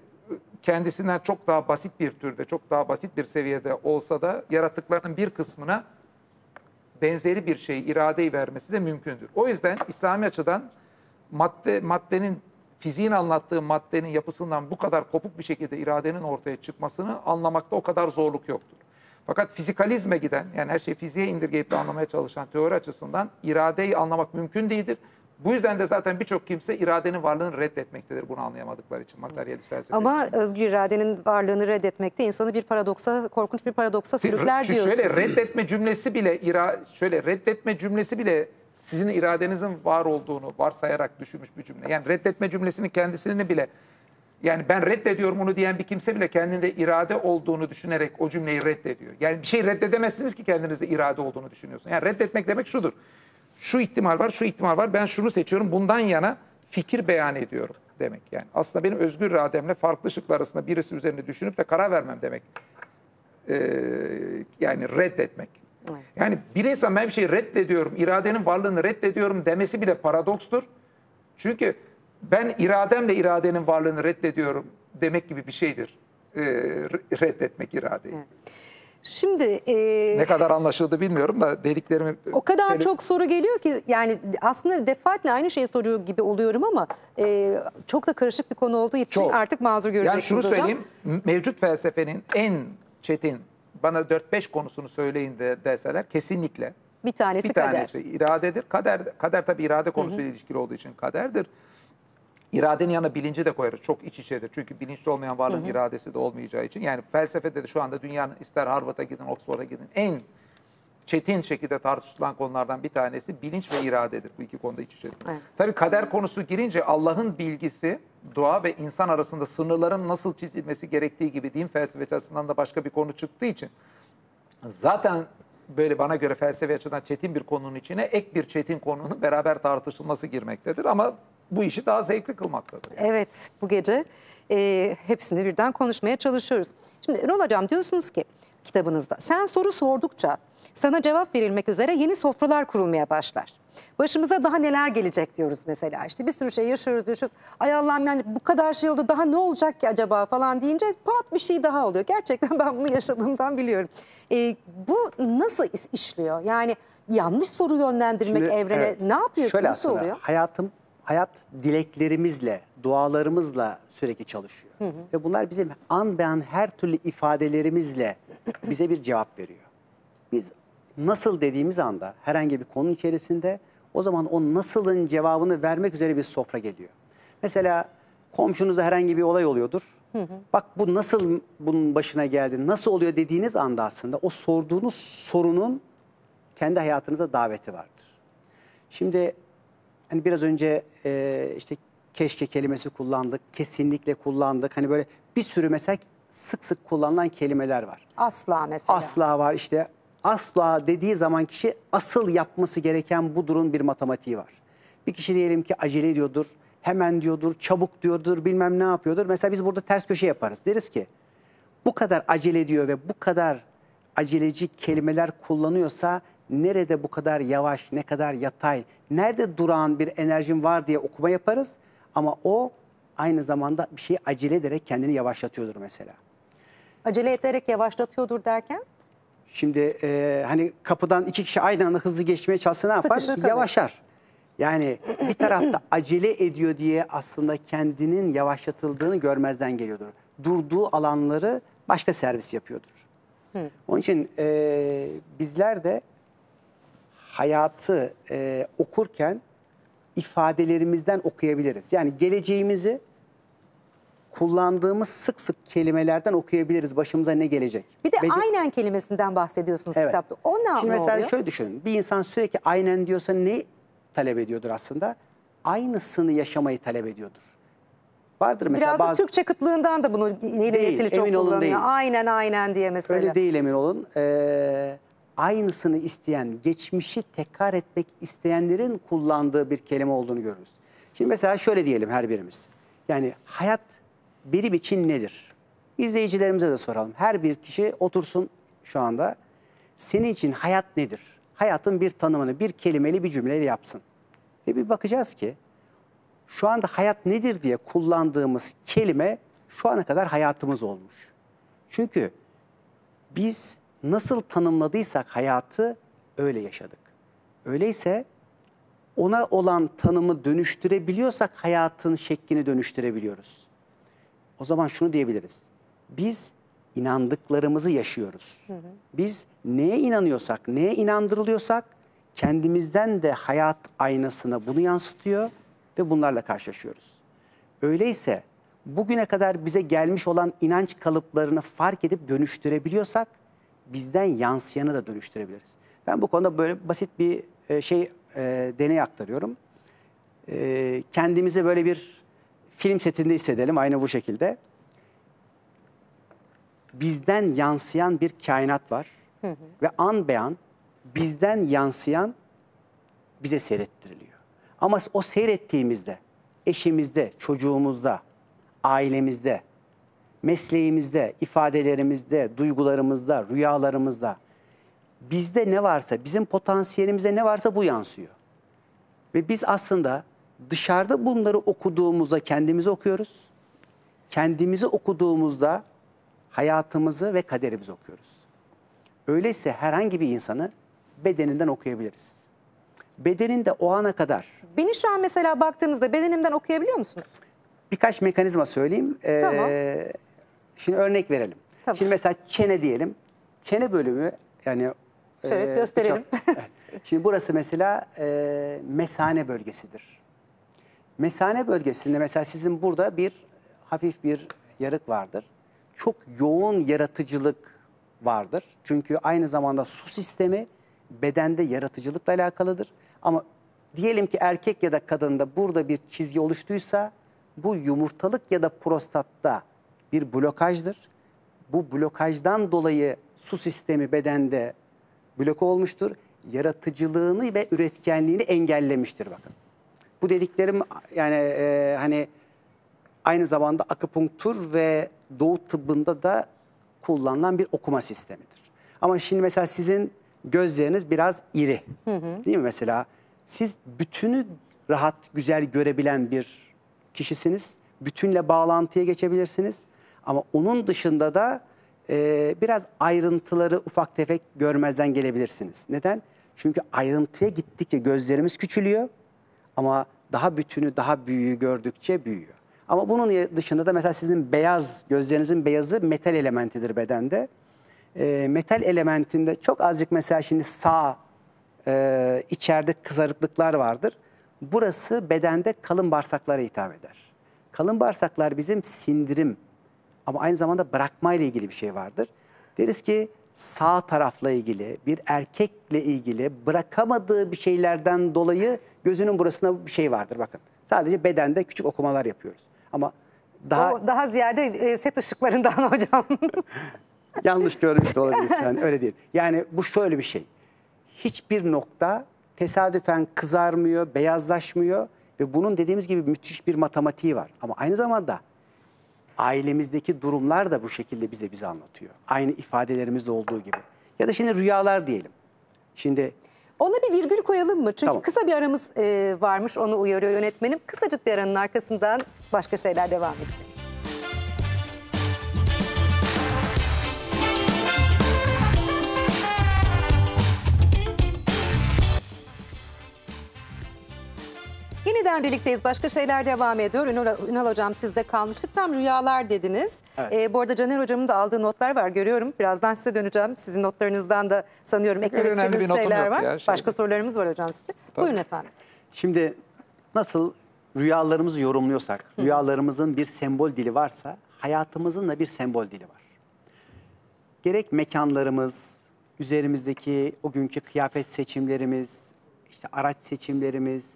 kendisinden çok daha basit bir türde, çok daha basit bir seviyede olsa da yaratıkların bir kısmına benzeri bir şeyi, iradeyi vermesi de mümkündür. O yüzden İslami açıdan maddenin fiziğin anlattığı maddenin yapısından bu kadar kopuk bir şekilde iradenin ortaya çıkmasını anlamakta o kadar zorluk yoktur. Fakat fizikalizme giden, yani her şeyi fiziğe indirgeyip de anlamaya çalışan teori açısından iradeyi anlamak mümkün değildir. Bu yüzden de zaten birçok kimse iradenin varlığını reddetmektedir, bunu anlayamadıkları için materyalist felsefe. Ama özgür iradenin varlığını reddetmekte insanı bir paradoksa, korkunç bir paradoksa sürükler diyorsunuz. Şöyle reddetme cümlesi bile sizin iradenizin var olduğunu varsayarak düşünmüş bir cümle. Yani reddetme cümlesinin kendisini bile, yani ben reddediyorum onu diyen bir kimse bile kendinde irade olduğunu düşünerek o cümleyi reddediyor. Yani bir şey reddedemezsiniz ki kendinizde irade olduğunu düşünüyorsun. Yani reddetmek demek şudur: şu ihtimal var, şu ihtimal var, ben şunu seçiyorum, bundan yana fikir beyan ediyorum demek yani. Aslında benim özgür irademle farklı şıklar arasında birisi üzerine düşünüp de karar vermem demek. Yani reddetmek. Evet. Yani bir insan ben bir şeyi reddediyorum, iradenin varlığını reddediyorum demesi bile paradokstur. Çünkü ben irademle iradenin varlığını reddediyorum demek gibi bir şeydir. Reddetmek iradeyi. Evet. Şimdi ne kadar anlaşıldı bilmiyorum da dediklerimi... O kadar çok soru geliyor ki yani aslında defaatle aynı şeyi soruyor gibi oluyorum ama çok da karışık bir konu olduğu için artık mazur göreceksiniz hocam. Yani şunu söyleyeyim, mevcut felsefenin en çetin, bana 4-5 konusunu söyleyin deseler kesinlikle. Bir tanesi iradedir. Kader tabii irade konusuyla ilişkili olduğu için kaderdir. İradenin yanına bilinci de koyarız. Çok iç içedir. Çünkü bilinçli olmayan varlığın iradesi de olmayacağı için. Yani felsefede de şu anda dünyanın ister Harvard'a gidin, Oxford'a gidin, en çetin şekilde tartışılan konulardan bir tanesi bilinç ve iradedir. Bu iki konuda iç içedir. Evet. Tabii kader konusu girince Allah'ın bilgisi, doğa ve insan arasında sınırların nasıl çizilmesi gerektiği gibi din felsefesi açısından da başka bir konu çıktığı için zaten böyle bana göre felsefe açısından çetin bir konunun içine ek bir çetin konunun beraber tartışılması girmektedir ama bu işi daha zevkli kılmaktadır. Yani. Evet, bu gece hepsini birden konuşmaya çalışıyoruz. Şimdi Ünal Hocam, diyorsunuz ki kitabınızda, sen soru sordukça sana cevap verilmek üzere yeni sofralar kurulmaya başlar. Başımıza daha neler gelecek diyoruz mesela, işte bir sürü şey yaşıyoruz. Ay Allah'ım, yani bu kadar şey oldu, daha ne olacak ki acaba falan deyince pat bir şey daha oluyor. Gerçekten ben bunu yaşadığımdan biliyorum. Bu nasıl işliyor? Yani yanlış soru yönlendirmek şimdi, evrene evet, ne yapıyor? Şöyle nasıl aslında, oluyor? Hayat dileklerimizle, dualarımızla sürekli çalışıyor. Hı hı. Ve bunlar bizim an be an her türlü ifadelerimizle bize bir cevap veriyor. Biz nasıl dediğimiz anda herhangi bir konu içerisinde o zaman o nasılın cevabını vermek üzere bir sofra geliyor. Mesela komşunuzda herhangi bir olay oluyordur. Hı hı. Bak bu nasıl bunun başına geldi, nasıl oluyor dediğiniz anda aslında o sorduğunuz sorunun kendi hayatınıza daveti vardır. Şimdi... Hani biraz önce işte keşke kelimesi kullandık, kesinlikle kullandık. Hani böyle bir sürü mesela sık sık kullanılan kelimeler var. Asla mesela. Asla var işte. Asla dediği zaman kişi asıl yapması gereken bu durum bir matematiği var. Bir kişi diyelim ki acele ediyordur, hemen diyordur, çabuk diyordur, bilmem ne yapıyordur. Mesela biz burada ters köşe yaparız. Deriz ki bu kadar acele ediyor ve bu kadar aceleci kelimeler kullanıyorsa... Nerede bu kadar yavaş, ne kadar yatay, nerede durağan bir enerjim var diye okuma yaparız. Ama o aynı zamanda bir şeyi acele ederek kendini yavaşlatıyordur mesela. Acele ederek yavaşlatıyordur derken? Şimdi hani kapıdan iki kişi aynı anda hızlı geçmeye çalışsa ne yapar? Yavaşlar. Yani bir tarafta acele ediyor diye aslında kendinin yavaşlatıldığını görmezden geliyordur. Durduğu alanları başka servis yapıyordur. Hı. Onun için bizler de hayatı okurken ifadelerimizden okuyabiliriz. Yani geleceğimizi kullandığımız sık sık kelimelerden okuyabiliriz. Başımıza ne gelecek? Bir de aynen kelimesinden bahsediyorsunuz kitapta. O ne oluyor? Şimdi mesela şöyle düşünün. Bir insan sürekli aynen diyorsa ne talep ediyordur aslında? Aynısını yaşamayı talep ediyordur. Vardır mesela biraz da bazı... Türkçe kıtlığından da bunu yeni nesili çok kullanıyor. Değil. Aynen diye mesela. Öyle değil, emin olun. Aynısını isteyen, geçmişi tekrar etmek isteyenlerin kullandığı bir kelime olduğunu görürüz. Şimdi mesela şöyle diyelim her birimiz. Yani hayat benim için nedir? İzleyicilerimize de soralım. Her bir kişi otursun şu anda. Senin için hayat nedir? Hayatın bir tanımını, bir kelimeli bir cümleyle yapsın. Ve bir bakacağız ki şu anda hayat nedir diye kullandığımız kelime şu ana kadar hayatımız olmuş. Çünkü biz... Nasıl tanımladıysak hayatı öyle yaşadık. Öyleyse ona olan tanımı dönüştürebiliyorsak hayatın şeklini dönüştürebiliyoruz. O zaman şunu diyebiliriz. Biz inandıklarımızı yaşıyoruz. Biz neye inanıyorsak, neye inandırılıyorsak kendimizden de hayat aynasına bunu yansıtıyor ve bunlarla karşılaşıyoruz. Öyleyse bugüne kadar bize gelmiş olan inanç kalıplarını fark edip dönüştürebiliyorsak bizden yansıyanı da dönüştürebiliriz. Ben bu konuda böyle basit bir şey deney aktarıyorum. Kendimizi böyle bir film setinde hissedelim aynı bu şekilde. Bizden yansıyan bir kainat var. Hı hı. Ve an beyan bizden yansıyan bize seyrettiriliyor. Ama o seyrettiğimizde eşimizde, çocuğumuzda, ailemizde, mesleğimizde, ifadelerimizde, duygularımızda, rüyalarımızda bizde ne varsa, bizim potansiyelimize ne varsa bu yansıyor. Ve biz aslında dışarıda bunları okuduğumuzda kendimizi okuyoruz. Kendimizi okuduğumuzda hayatımızı ve kaderimizi okuyoruz. Öyleyse herhangi bir insanı bedeninden okuyabiliriz. Bedeninde o ana kadar. Beni şu an mesela baktığınızda bedenimden okuyabiliyor musunuz? Birkaç mekanizma söyleyeyim. Tamam. Şimdi örnek verelim. Tamam. Şimdi mesela çene diyelim. Çene bölümü yani... Şöyle gösterelim. Çok, şimdi burası mesela mesane bölgesidir. Mesane bölgesinde mesela sizin burada bir hafif bir yarık vardır. Çok yoğun yaratıcılık vardır. Çünkü aynı zamanda su sistemi bedende yaratıcılıkla alakalıdır. Ama diyelim ki erkek ya da kadında burada bir çizgi oluştuysa bu yumurtalık ya da prostatta bir blokajdır. Bu blokajdan dolayı su sistemi bedende bloke olmuştur. Yaratıcılığını ve üretkenliğini engellemiştir bakın. Bu dediklerim yani hani aynı zamanda akupunktur ve doğu tıbbında da kullanılan bir okuma sistemidir. Ama şimdi mesela sizin gözleriniz biraz iri. Hı hı. Değil mi mesela? Siz bütünü rahat, güzel görebilen bir kişisiniz. Bütünle bağlantıya geçebilirsiniz. Ama onun dışında da biraz ayrıntıları ufak tefek görmezden gelebilirsiniz. Neden? Çünkü ayrıntıya gittikçe gözlerimiz küçülüyor. Ama daha bütünü, daha büyüğü gördükçe büyüyor. Ama bunun dışında da mesela sizin beyaz, gözlerinizin beyazı metal elementidir bedende. Metal elementinde çok azıcık mesela şimdi sağ içeride kızarıklıklar vardır. Burası bedende kalın bağırsaklara hitap eder. Kalın bağırsaklar bizim sindirim ama aynı zamanda bırakmayla ilgili bir şey vardır. Deriz ki sağ tarafla ilgili bir erkekle ilgili bırakamadığı bir şeylerden dolayı gözünün burasında bir şey vardır bakın. Sadece bedende küçük okumalar yapıyoruz. Ama daha ziyade set ışıklarından hocam. Yanlış görmüş de olabilir yani öyle değil. Yani bu şöyle bir şey. Hiçbir nokta tesadüfen kızarmıyor, beyazlaşmıyor ve bunun dediğimiz gibi müthiş bir matematiği var. Ama aynı zamanda ailemizdeki durumlar da bu şekilde bize anlatıyor. Aynı ifadelerimizde olduğu gibi. Ya da şimdi rüyalar diyelim. Şimdi ona bir virgül koyalım mı? Çünkü tamam. Kısa bir aramız varmış, onu uyarıyor yönetmenim. Kısacık bir aranın arkasından başka şeyler devam edecek. Yeniden birlikteyiz. Başka şeyler devam ediyor. Ünal Hocam sizde kalmıştık. Tam rüyalar dediniz. Evet. Bu arada Caner Hocam'ın da aldığı notlar var görüyorum. Birazdan size döneceğim. Sizin notlarınızdan da sanıyorum eklemek istediğiniz şeyler var. Ya, başka sorularımız var hocam size. Tabii. Buyurun efendim. Şimdi nasıl rüyalarımızı yorumluyorsak, rüyalarımızın bir sembol dili varsa hayatımızın da bir sembol dili var. Gerek mekanlarımız, üzerimizdeki o günkü kıyafet seçimlerimiz, işte araç seçimlerimiz,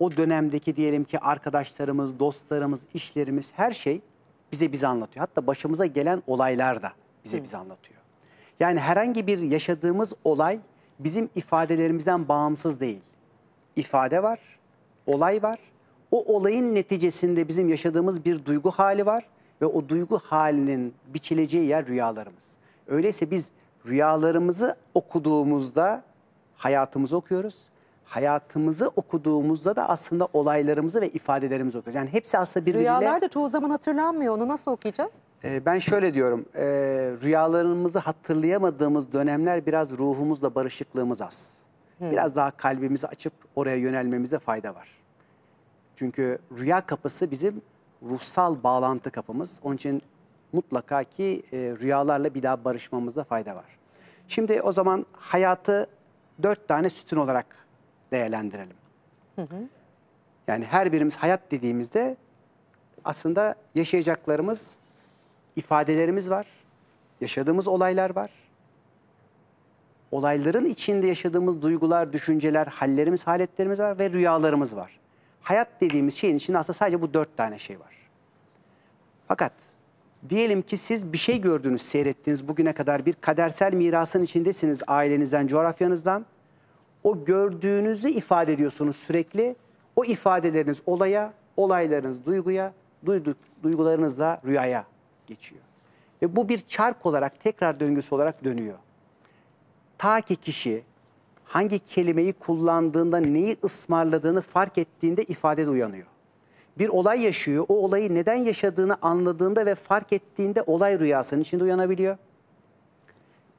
o dönemdeki diyelim ki arkadaşlarımız, dostlarımız, işlerimiz her şey bize anlatıyor. Hatta başımıza gelen olaylar da bize anlatıyor. Yani herhangi bir yaşadığımız olay bizim ifadelerimizden bağımsız değil. İfade var, olay var. O olayın neticesinde bizim yaşadığımız bir duygu hali var ve o duygu halinin biçileceği yer rüyalarımız. Öyleyse biz rüyalarımızı okuduğumuzda hayatımızı okuyoruz. Hayatımızı okuduğumuzda da aslında olaylarımızı ve ifadelerimizi okuyoruz. Yani hepsi aslında birbiriyle... Rüyalar da çoğu zaman hatırlanmıyor. Onu nasıl okuyacağız? Ben şöyle diyorum. Rüyalarımızı hatırlayamadığımız dönemler biraz ruhumuzla barışıklığımız az. Biraz daha kalbimizi açıp oraya yönelmemize fayda var. Çünkü rüya kapısı bizim ruhsal bağlantı kapımız. Onun için mutlaka ki rüyalarla bir daha barışmamızda fayda var. Şimdi o zaman hayatı 4 tane sütun olarak değerlendirelim. Hı hı. Yani her birimiz hayat dediğimizde aslında yaşayacaklarımız, ifadelerimiz var, yaşadığımız olaylar var, olayların içinde yaşadığımız duygular, düşünceler, hallerimiz, haletlerimiz var ve rüyalarımız var. Hayat dediğimiz şeyin içinde aslında sadece bu 4 tane şey var. Fakat diyelim ki siz bir şey gördünüz, seyrettiniz, bugüne kadar bir kadersel mirasın içindesiniz, ailenizden, coğrafyanızdan. O gördüğünüzü ifade ediyorsunuz sürekli. O ifadeleriniz olaya, olaylarınız duyguya, duygularınız da rüyaya geçiyor. Ve bu bir çark olarak, tekrar döngüsü olarak dönüyor. Ta ki kişi hangi kelimeyi kullandığında, neyi ısmarladığını fark ettiğinde ifade de uyanıyor. Bir olay yaşıyor, o olayı neden yaşadığını anladığında ve fark ettiğinde olay rüyasının içinde uyanabiliyor.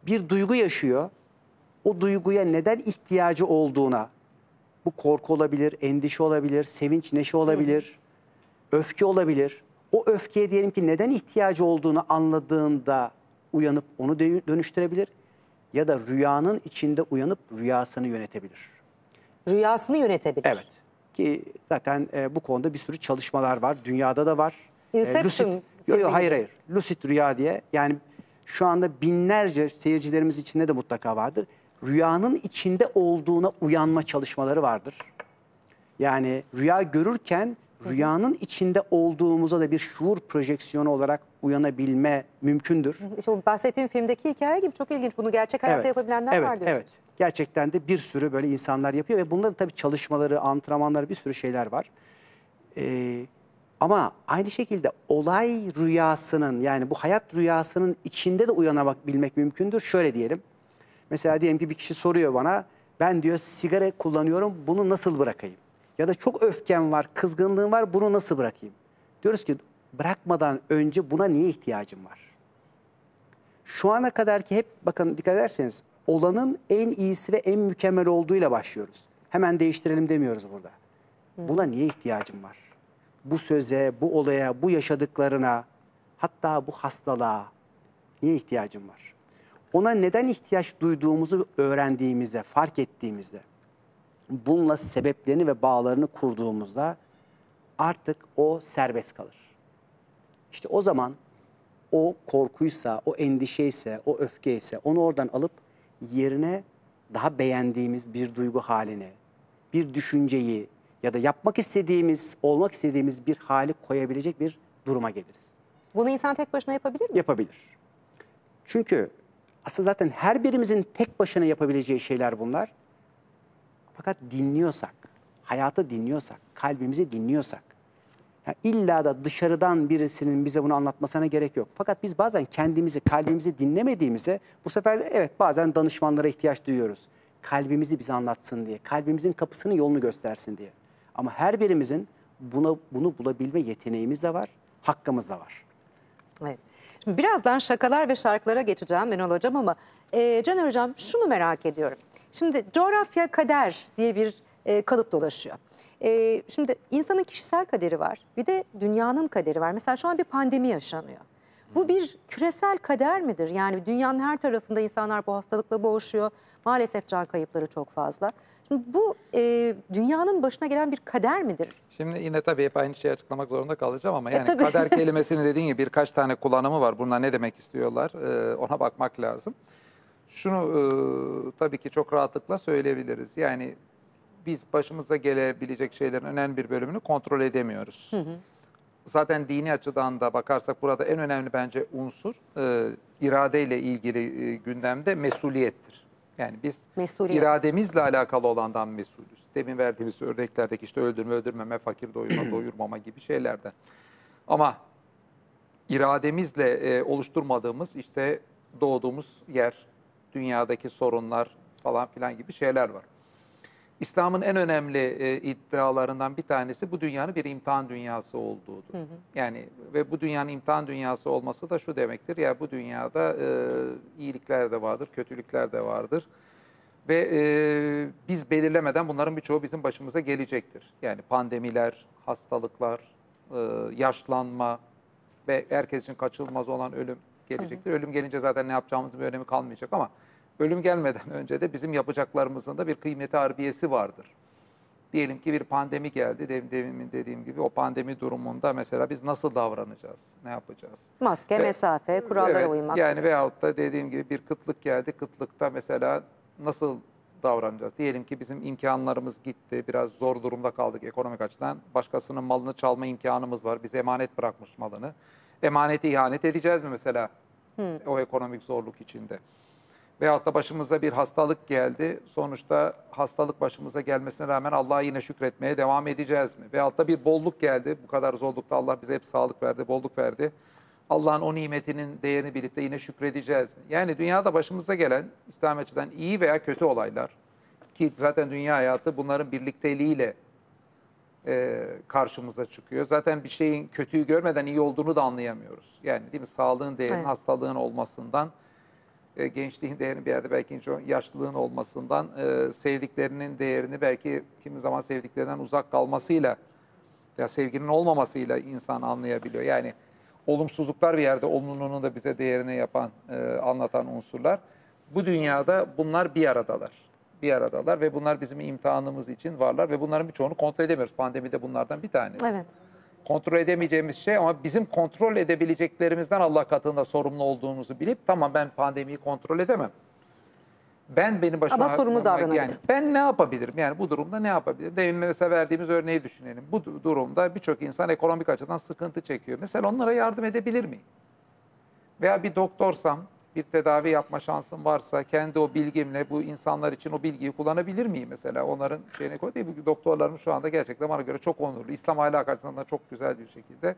Bir duygu yaşıyor, o duyguya neden ihtiyacı olduğuna, bu korku olabilir, endişe olabilir, sevinç, neşe olabilir, öfke olabilir. O öfkeye diyelim ki neden ihtiyacı olduğunu anladığında uyanıp onu dönüştürebilir ya da rüyanın içinde uyanıp rüyasını yönetebilir. Rüyasını yönetebilir. Evet. Ki zaten bu konuda bir sürü çalışmalar var. Dünyada da var. Inception. Hayır. Lucid rüya diye. Yani şu anda binlerce seyircilerimiz içinde de mutlaka vardır. Rüyanın içinde olduğuna uyanma çalışmaları vardır. Yani rüya görürken rüyanın içinde olduğumuza da bir şuur projeksiyonu olarak uyanabilme mümkündür. İşte o bahsettiğim filmdeki hikaye gibi çok ilginç. Bunu gerçek hayatta yapabilenler var diyorsunuz. Evet. Gerçekten de bir sürü böyle insanlar yapıyor ve bunların tabii çalışmaları, antrenmanları, bir sürü şeyler var. Ama aynı şekilde olay rüyasının, yani bu hayat rüyasının içinde de uyanabilmek mümkündür. Şöyle diyelim. Mesela diyelim ki bir kişi soruyor bana, ben diyor sigara kullanıyorum, bunu nasıl bırakayım? Ya da çok öfkem var, kızgınlığım var, bunu nasıl bırakayım? Diyoruz ki bırakmadan önce buna niye ihtiyacım var? Şu ana kadar ki hep bakın dikkat ederseniz olanın en iyisi ve en mükemmel olduğuyla başlıyoruz. Hemen değiştirelim demiyoruz burada. Buna niye ihtiyacım var? Bu söze, bu olaya, bu yaşadıklarına, hatta bu hastalığa niye ihtiyacım var? Ona neden ihtiyaç duyduğumuzu öğrendiğimizde, fark ettiğimizde, bununla sebeplerini ve bağlarını kurduğumuzda artık o serbest kalır. İşte o zaman o korkuysa, o endişeyse, o öfkeyse onu oradan alıp yerine daha beğendiğimiz bir duygu haline, bir düşünceyi ya da yapmak istediğimiz, olmak istediğimiz bir hali koyabilecek bir duruma geliriz. Bunu insan tek başına yapabilir mi? Yapabilir. Çünkü aslında zaten her birimizin tek başına yapabileceği şeyler bunlar. Fakat dinliyorsak, hayatı dinliyorsak, kalbimizi dinliyorsak, yani illa da dışarıdan birisinin bize bunu anlatmasına gerek yok. Fakat biz bazen kendimizi, kalbimizi dinlemediğimize bu sefer evet bazen danışmanlara ihtiyaç duyuyoruz. Kalbimizi bize anlatsın diye, kalbimizin kapısını, yolunu göstersin diye. Ama her birimizin bunu bulabilme yeteneğimiz de var, hakkımız da var. Evet. Şimdi birazdan şakalar ve şarkılara geçeceğim Ünal Hocam ama Caner Hocam şunu merak ediyorum. Şimdi coğrafya, kader diye bir kalıp dolaşıyor. Şimdi insanın kişisel kaderi var, bir de dünyanın kaderi var. Mesela şu an bir pandemi yaşanıyor. Bu bir küresel kader midir? Yani dünyanın her tarafında insanlar bu hastalıkla boğuşuyor. Maalesef can kayıpları çok fazla. Şimdi bu dünyanın başına gelen bir kader midir? Şimdi yine tabii hep aynı şeyi açıklamak zorunda kalacağım ama yani kader kelimesini dediğin gibi birkaç tane kullanımı var. Bunlar ne demek istiyorlar? Ona bakmak lazım. Şunu tabii ki çok rahatlıkla söyleyebiliriz. Yani biz başımıza gelebilecek şeylerin önemli bir bölümünü kontrol edemiyoruz. Zaten dini açıdan da bakarsak burada en önemli bence unsur iradeyle ilgili gündemde mesuliyettir. Yani biz irademizle alakalı olandan mesulüz. Demin verdiğimiz örneklerdeki işte öldürme, öldürmeme, fakir doyurma, doyurmama gibi şeylerden. Ama irademizle oluşturmadığımız işte doğduğumuz yer, dünyadaki sorunlar falan filan gibi şeyler var. İslam'ın en önemli iddialarından bir tanesi bu dünyanın bir imtihan dünyası olduğudur. Yani ve bu dünyanın imtihan dünyası olması da şu demektir. Ya bu dünyada iyilikler de vardır, kötülükler de vardır. Ve biz belirlemeden bunların birçoğu bizim başımıza gelecektir. Yani pandemiler, hastalıklar, yaşlanma ve herkes için kaçınılmaz olan ölüm gelecektir. Ölüm gelince zaten ne yapacağımızın bir önemi kalmayacak ama ölüm gelmeden önce de bizim yapacaklarımızın da bir kıymeti harbiyesi vardır. Diyelim ki bir pandemi geldi. Demin dediğim gibi o pandemi durumunda mesela biz nasıl davranacağız? Ne yapacağız? Maske, mesafe, kurallara uymak. Yani veyahut da dediğim gibi bir kıtlık geldi. Kıtlıkta mesela nasıl davranacağız? Diyelim ki bizim imkanlarımız gitti, biraz zor durumda kaldık ekonomik açıdan. Başkasının malını çalma imkanımız var. Bize emanet bırakmış malını. Emanete ihanet edeceğiz mi mesela o ekonomik zorluk içinde? Veyahut da başımıza bir hastalık geldi. Sonuçta hastalık başımıza gelmesine rağmen Allah'a yine şükretmeye devam edeceğiz mi? Veyahut da bir bolluk geldi. Bu kadar zorlukta Allah bize hep sağlık verdi, bolluk verdi. Allah'ın o nimetinin değerini bilip de yine şükredeceğiz mi? Yani dünyada başımıza gelen İslam açıdan iyi veya kötü olaylar, ki zaten dünya hayatı bunların birlikteliğiyle karşımıza çıkıyor. Zaten bir şeyin kötüyü görmeden iyi olduğunu da anlayamıyoruz. Yani değil mi? Sağlığın değerinin, evet, hastalığın olmasından, gençliğin değerini bir yerde belki yaşlılığın olmasından, sevdiklerinin değerini belki kimi zaman sevdiklerinden uzak kalmasıyla ya sevginin olmamasıyla insan anlayabiliyor. Yani olumsuzluklar bir yerde olumluluğunu da bize değerini yapan, anlatan unsurlar. Bu dünyada bunlar bir aradalar. Bir aradalar ve bunlar bizim imtihanımız için varlar ve bunların birçoğunu kontrol edemiyoruz. Pandemi de bunlardan bir tanesi. Evet. Kontrol edemeyeceğimiz şey ama bizim kontrol edebileceklerimizden Allah katında sorumlu olduğumuzu bilip, tamam ben pandemiyi kontrol edemem. Ben benim başıma... Ama sorumlu davranabilirim. Yani ben ne yapabilirim? Yani bu durumda ne yapabilirim? Demin mesela verdiğimiz örneği düşünelim. Bu durumda birçok insan ekonomik açıdan sıkıntı çekiyor. Mesela onlara yardım edebilir miyim? Veya bir doktorsam, bir tedavi yapma şansım varsa kendi o bilgimle bu insanlar için o bilgiyi kullanabilir miyim mesela? Onların şeyine koy değil. Bu doktorlarımız şu anda gerçekten bana göre çok onurlu. İslam ahlak açısından çok güzel bir şekilde.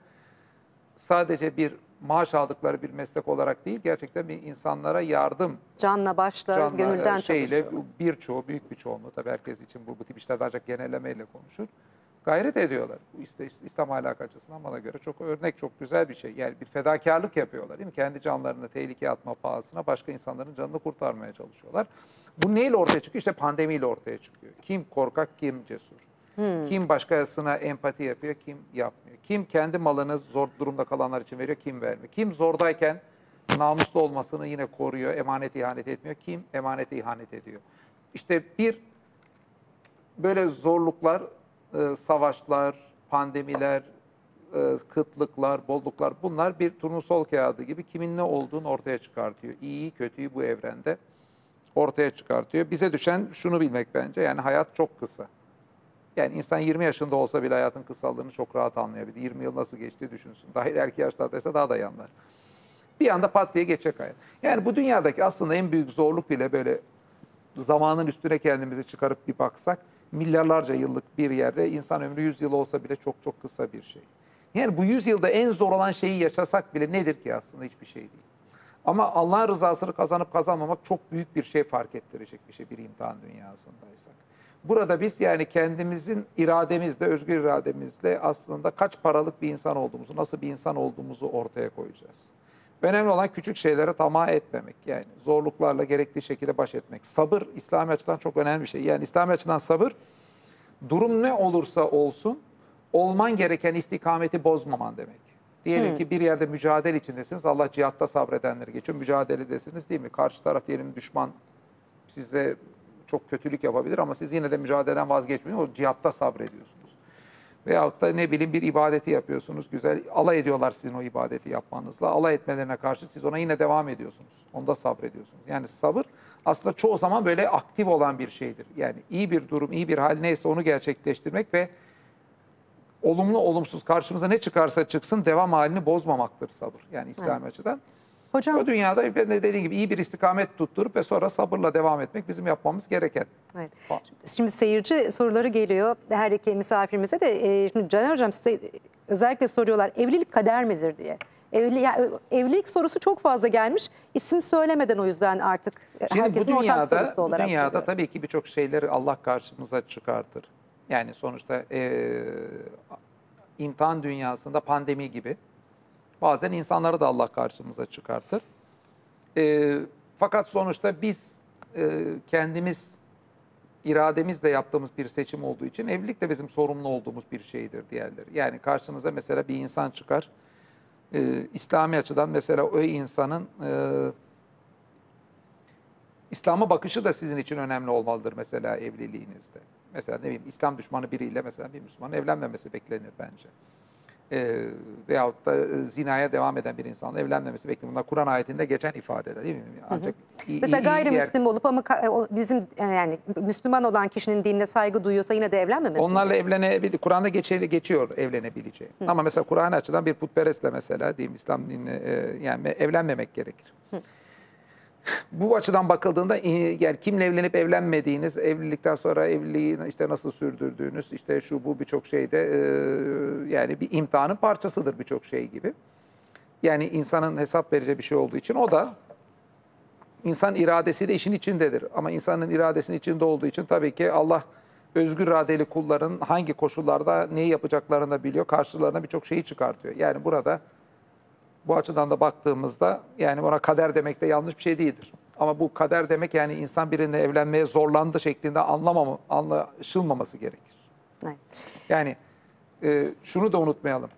Sadece bir maaş aldıkları bir meslek olarak değil, gerçekten bir insanlara yardım. Canla başla, gönülden çalışıyor. Birçoğu, büyük bir çoğunluğu, tabii herkes için bu tip işlerde ancak genellemeyle konuşur. Gayret ediyorlar. Bu İslam ahlak açısından bana göre çok örnek, çok güzel bir şey. Yani bir fedakarlık yapıyorlar değil mi? Kendi canlarını tehlikeye atma pahasına başka insanların canını kurtarmaya çalışıyorlar. Bu neyle ortaya çıkıyor? İşte pandemiyle ortaya çıkıyor. Kim korkak, kim cesur. Kim başkasına empati yapıyor, kim yapmıyor. Kim kendi malını zor durumda kalanlar için veriyor, kim vermiyor. Kim zordayken namuslu olmasını yine koruyor, emanete ihanet etmiyor. Kim emanete ihanet ediyor. İşte bir böyle zorluklar, savaşlar, pandemiler, kıtlıklar, bolluklar, bunlar bir turnusol kağıdı gibi kimin ne olduğunu ortaya çıkartıyor. İyiyi, kötüyü bu evrende ortaya çıkartıyor. Bize düşen şunu bilmek bence, yani hayat çok kısa. Yani insan 20 yaşında olsa bile hayatın kısallığını çok rahat anlayabilir. 20 yıl nasıl geçti düşünsün. Daha ileriki yaşlardaysa daha da yanlar. Bir anda pat diye geçecek hayat. Yani bu dünyadaki aslında en büyük zorluk bile böyle zamanın üstüne kendimizi çıkarıp bir baksak, milyarlarca yıllık bir yerde insan ömrü 100 yıl olsa bile çok çok kısa bir şey. Yani bu 100 yılda en zor olan şeyi yaşasak bile nedir ki aslında? Hiçbir şey değil. Ama Allah'ın rızasını kazanıp kazanmamak çok büyük bir şey fark ettirecek bir şey bir imtihan dünyasındaysak. Burada biz yani kendimizin irademizle, özgür irademizle aslında kaç paralık bir insan olduğumuzu, nasıl bir insan olduğumuzu ortaya koyacağız. Önemli olan küçük şeylere tamah etmemek. Yani zorluklarla gerektiği şekilde baş etmek. Sabır İslami açıdan çok önemli bir şey. Yani İslami açıdan sabır, durum ne olursa olsun olman gereken istikameti bozmaman demek. Diyelim ki bir yerde mücadele içindesiniz. Allah cihatta sabredenleri geçiyor. Mücadeledesiniz değil mi? Karşı taraf diyelim düşman size çok kötülük yapabilir ama siz yine de mücadeleden vazgeçmeyin. O cihatta sabrediyorsunuz. Veyahut da ne bileyim bir ibadeti yapıyorsunuz. Güzel alay ediyorlar sizin o ibadeti yapmanızla. Alay etmelerine karşı siz ona yine devam ediyorsunuz. Onda sabrediyorsunuz. Yani sabır aslında çoğu zaman böyle aktif olan bir şeydir. Yani iyi bir durum, iyi bir hal neyse onu gerçekleştirmek ve olumlu olumsuz karşımıza ne çıkarsa çıksın devam halini bozmamaktır sabır. Yani İslami açıdan. Hocam, o dünyada dediğim gibi iyi bir istikamet tutturup ve sonra sabırla devam etmek bizim yapmamız gereken. Evet. Şimdi seyirci soruları geliyor. Her iki misafirimize de. Şimdi Caner Hocam size özellikle soruyorlar, evlilik kader midir diye. Evlilik sorusu çok fazla gelmiş. İsim söylemeden o yüzden artık şimdi herkesin ortak sorusu olarak bu dünyada söylüyorum. Tabii ki birçok şeyleri Allah karşımıza çıkartır. Yani sonuçta imtihan dünyasında pandemi gibi. Bazen insanları da Allah karşımıza çıkartır. Fakat sonuçta biz kendimiz irademizle yaptığımız bir seçim olduğu için evlilik de bizim sorumlu olduğumuz bir şeydir diğerleri. Yani karşımıza mesela bir insan çıkar. İslami açıdan mesela o insanın İslam'a bakışı da sizin için önemli olmalıdır mesela evliliğinizde. Mesela ne bileyim İslam düşmanı biriyle mesela bir Müslümanın evlenmemesi beklenir bence. veyahut da zinaya devam eden bir insanla evlenmemesi bekliyor. Bunlar Kur'an ayetinde geçen ifadeler değil mi? Ancak mesela gayrimüslim olup ama bizim yani Müslüman olan kişinin dinine saygı duyuyorsa yine de evlenmemesi. Onlarla evlenebilir. Kur'an'da geçiyor evlenebileceği. Ama mesela Kur'an açıdan bir putperestle mesela diyeyim İslam dinine yani evlenmemek gerekir. Bu açıdan bakıldığında yani kimle evlenip evlenmediğiniz, evlilikten sonra evliliği işte nasıl sürdürdüğünüz, işte şu bu birçok şeyde yani bir imtihanın parçasıdır birçok şey gibi. Yani insanın hesap vereceği bir şey olduğu için o da insan iradesi de işin içindedir. Ama insanın iradesinin içinde olduğu için tabii ki Allah özgür iradeli kulların hangi koşullarda neyi yapacaklarını da biliyor. Karşılarına birçok şeyi çıkartıyor. Yani burada bu açıdan da baktığımızda yani ona kader demek de yanlış bir şey değildir. Ama bu kader demek yani insan birine evlenmeye zorlandı şeklinde anlaşılmaması gerekir. Evet. Yani şunu da unutmayalım.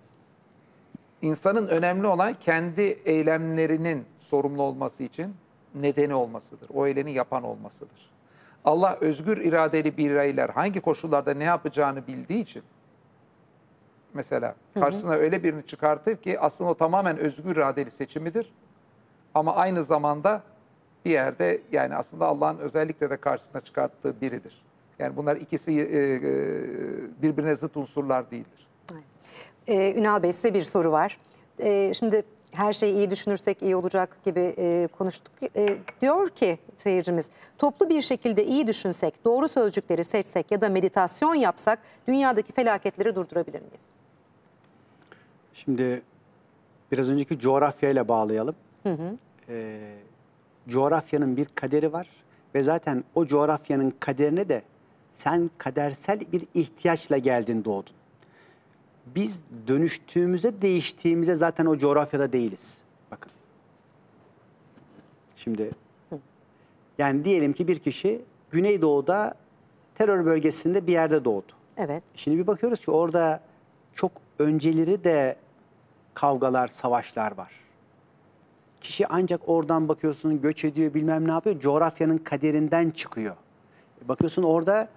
İnsanın önemli olan kendi eylemlerinin sorumlu olması için nedeni olmasıdır. O eylemi yapan olmasıdır. Allah özgür iradeli bireyler hangi koşullarda ne yapacağını bildiği için mesela karşısına öyle birini çıkartır ki aslında o tamamen özgür iradeli seçimidir. Ama aynı zamanda bir yerde yani aslında Allah'ın özellikle de karşısına çıkarttığı biridir. Yani bunlar ikisi birbirine zıt unsurlar değildir. Evet. Ünal Bey, size bir soru var. Şimdi her şeyi iyi düşünürsek iyi olacak gibi konuştuk. Diyor ki seyircimiz, toplu bir şekilde iyi düşünsek, doğru sözcükleri seçsek ya da meditasyon yapsak dünyadaki felaketleri durdurabilir miyiz? Şimdi biraz önceki coğrafyayla bağlayalım. Coğrafyanın bir kaderi var ve zaten o coğrafyanın kaderine de sen kadersel bir ihtiyaçla geldin, doğdun. Biz dönüştüğümüzde, değiştiğimizde zaten o coğrafyada değiliz. Bakın. Şimdi yani diyelim ki bir kişi Güneydoğu'da terör bölgesinde bir yerde doğdu. Evet. Şimdi bir bakıyoruz ki orada çok önceleri de kavgalar, savaşlar var. Kişi ancak oradan bakıyorsun göç ediyor, bilmem ne yapıyor. Coğrafyanın kaderinden çıkıyor. Bakıyorsun orada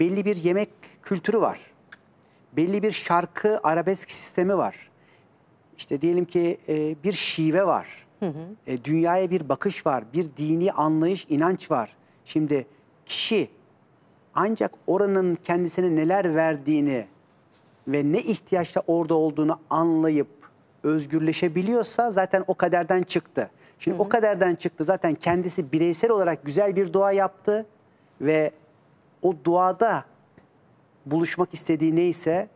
belli bir yemek kültürü var. Belli bir şarkı, arabesk sistemi var. İşte diyelim ki bir şive var. Dünyaya bir bakış var. Bir dini anlayış, inanç var. Şimdi kişi ancak oranın kendisine neler verdiğini ve ne ihtiyaçla orada olduğunu anlayıp özgürleşebiliyorsa zaten o kaderden çıktı. Şimdi o kaderden çıktı. Zaten kendisi bireysel olarak güzel bir dua yaptı ve o duada buluşmak istediği neyse,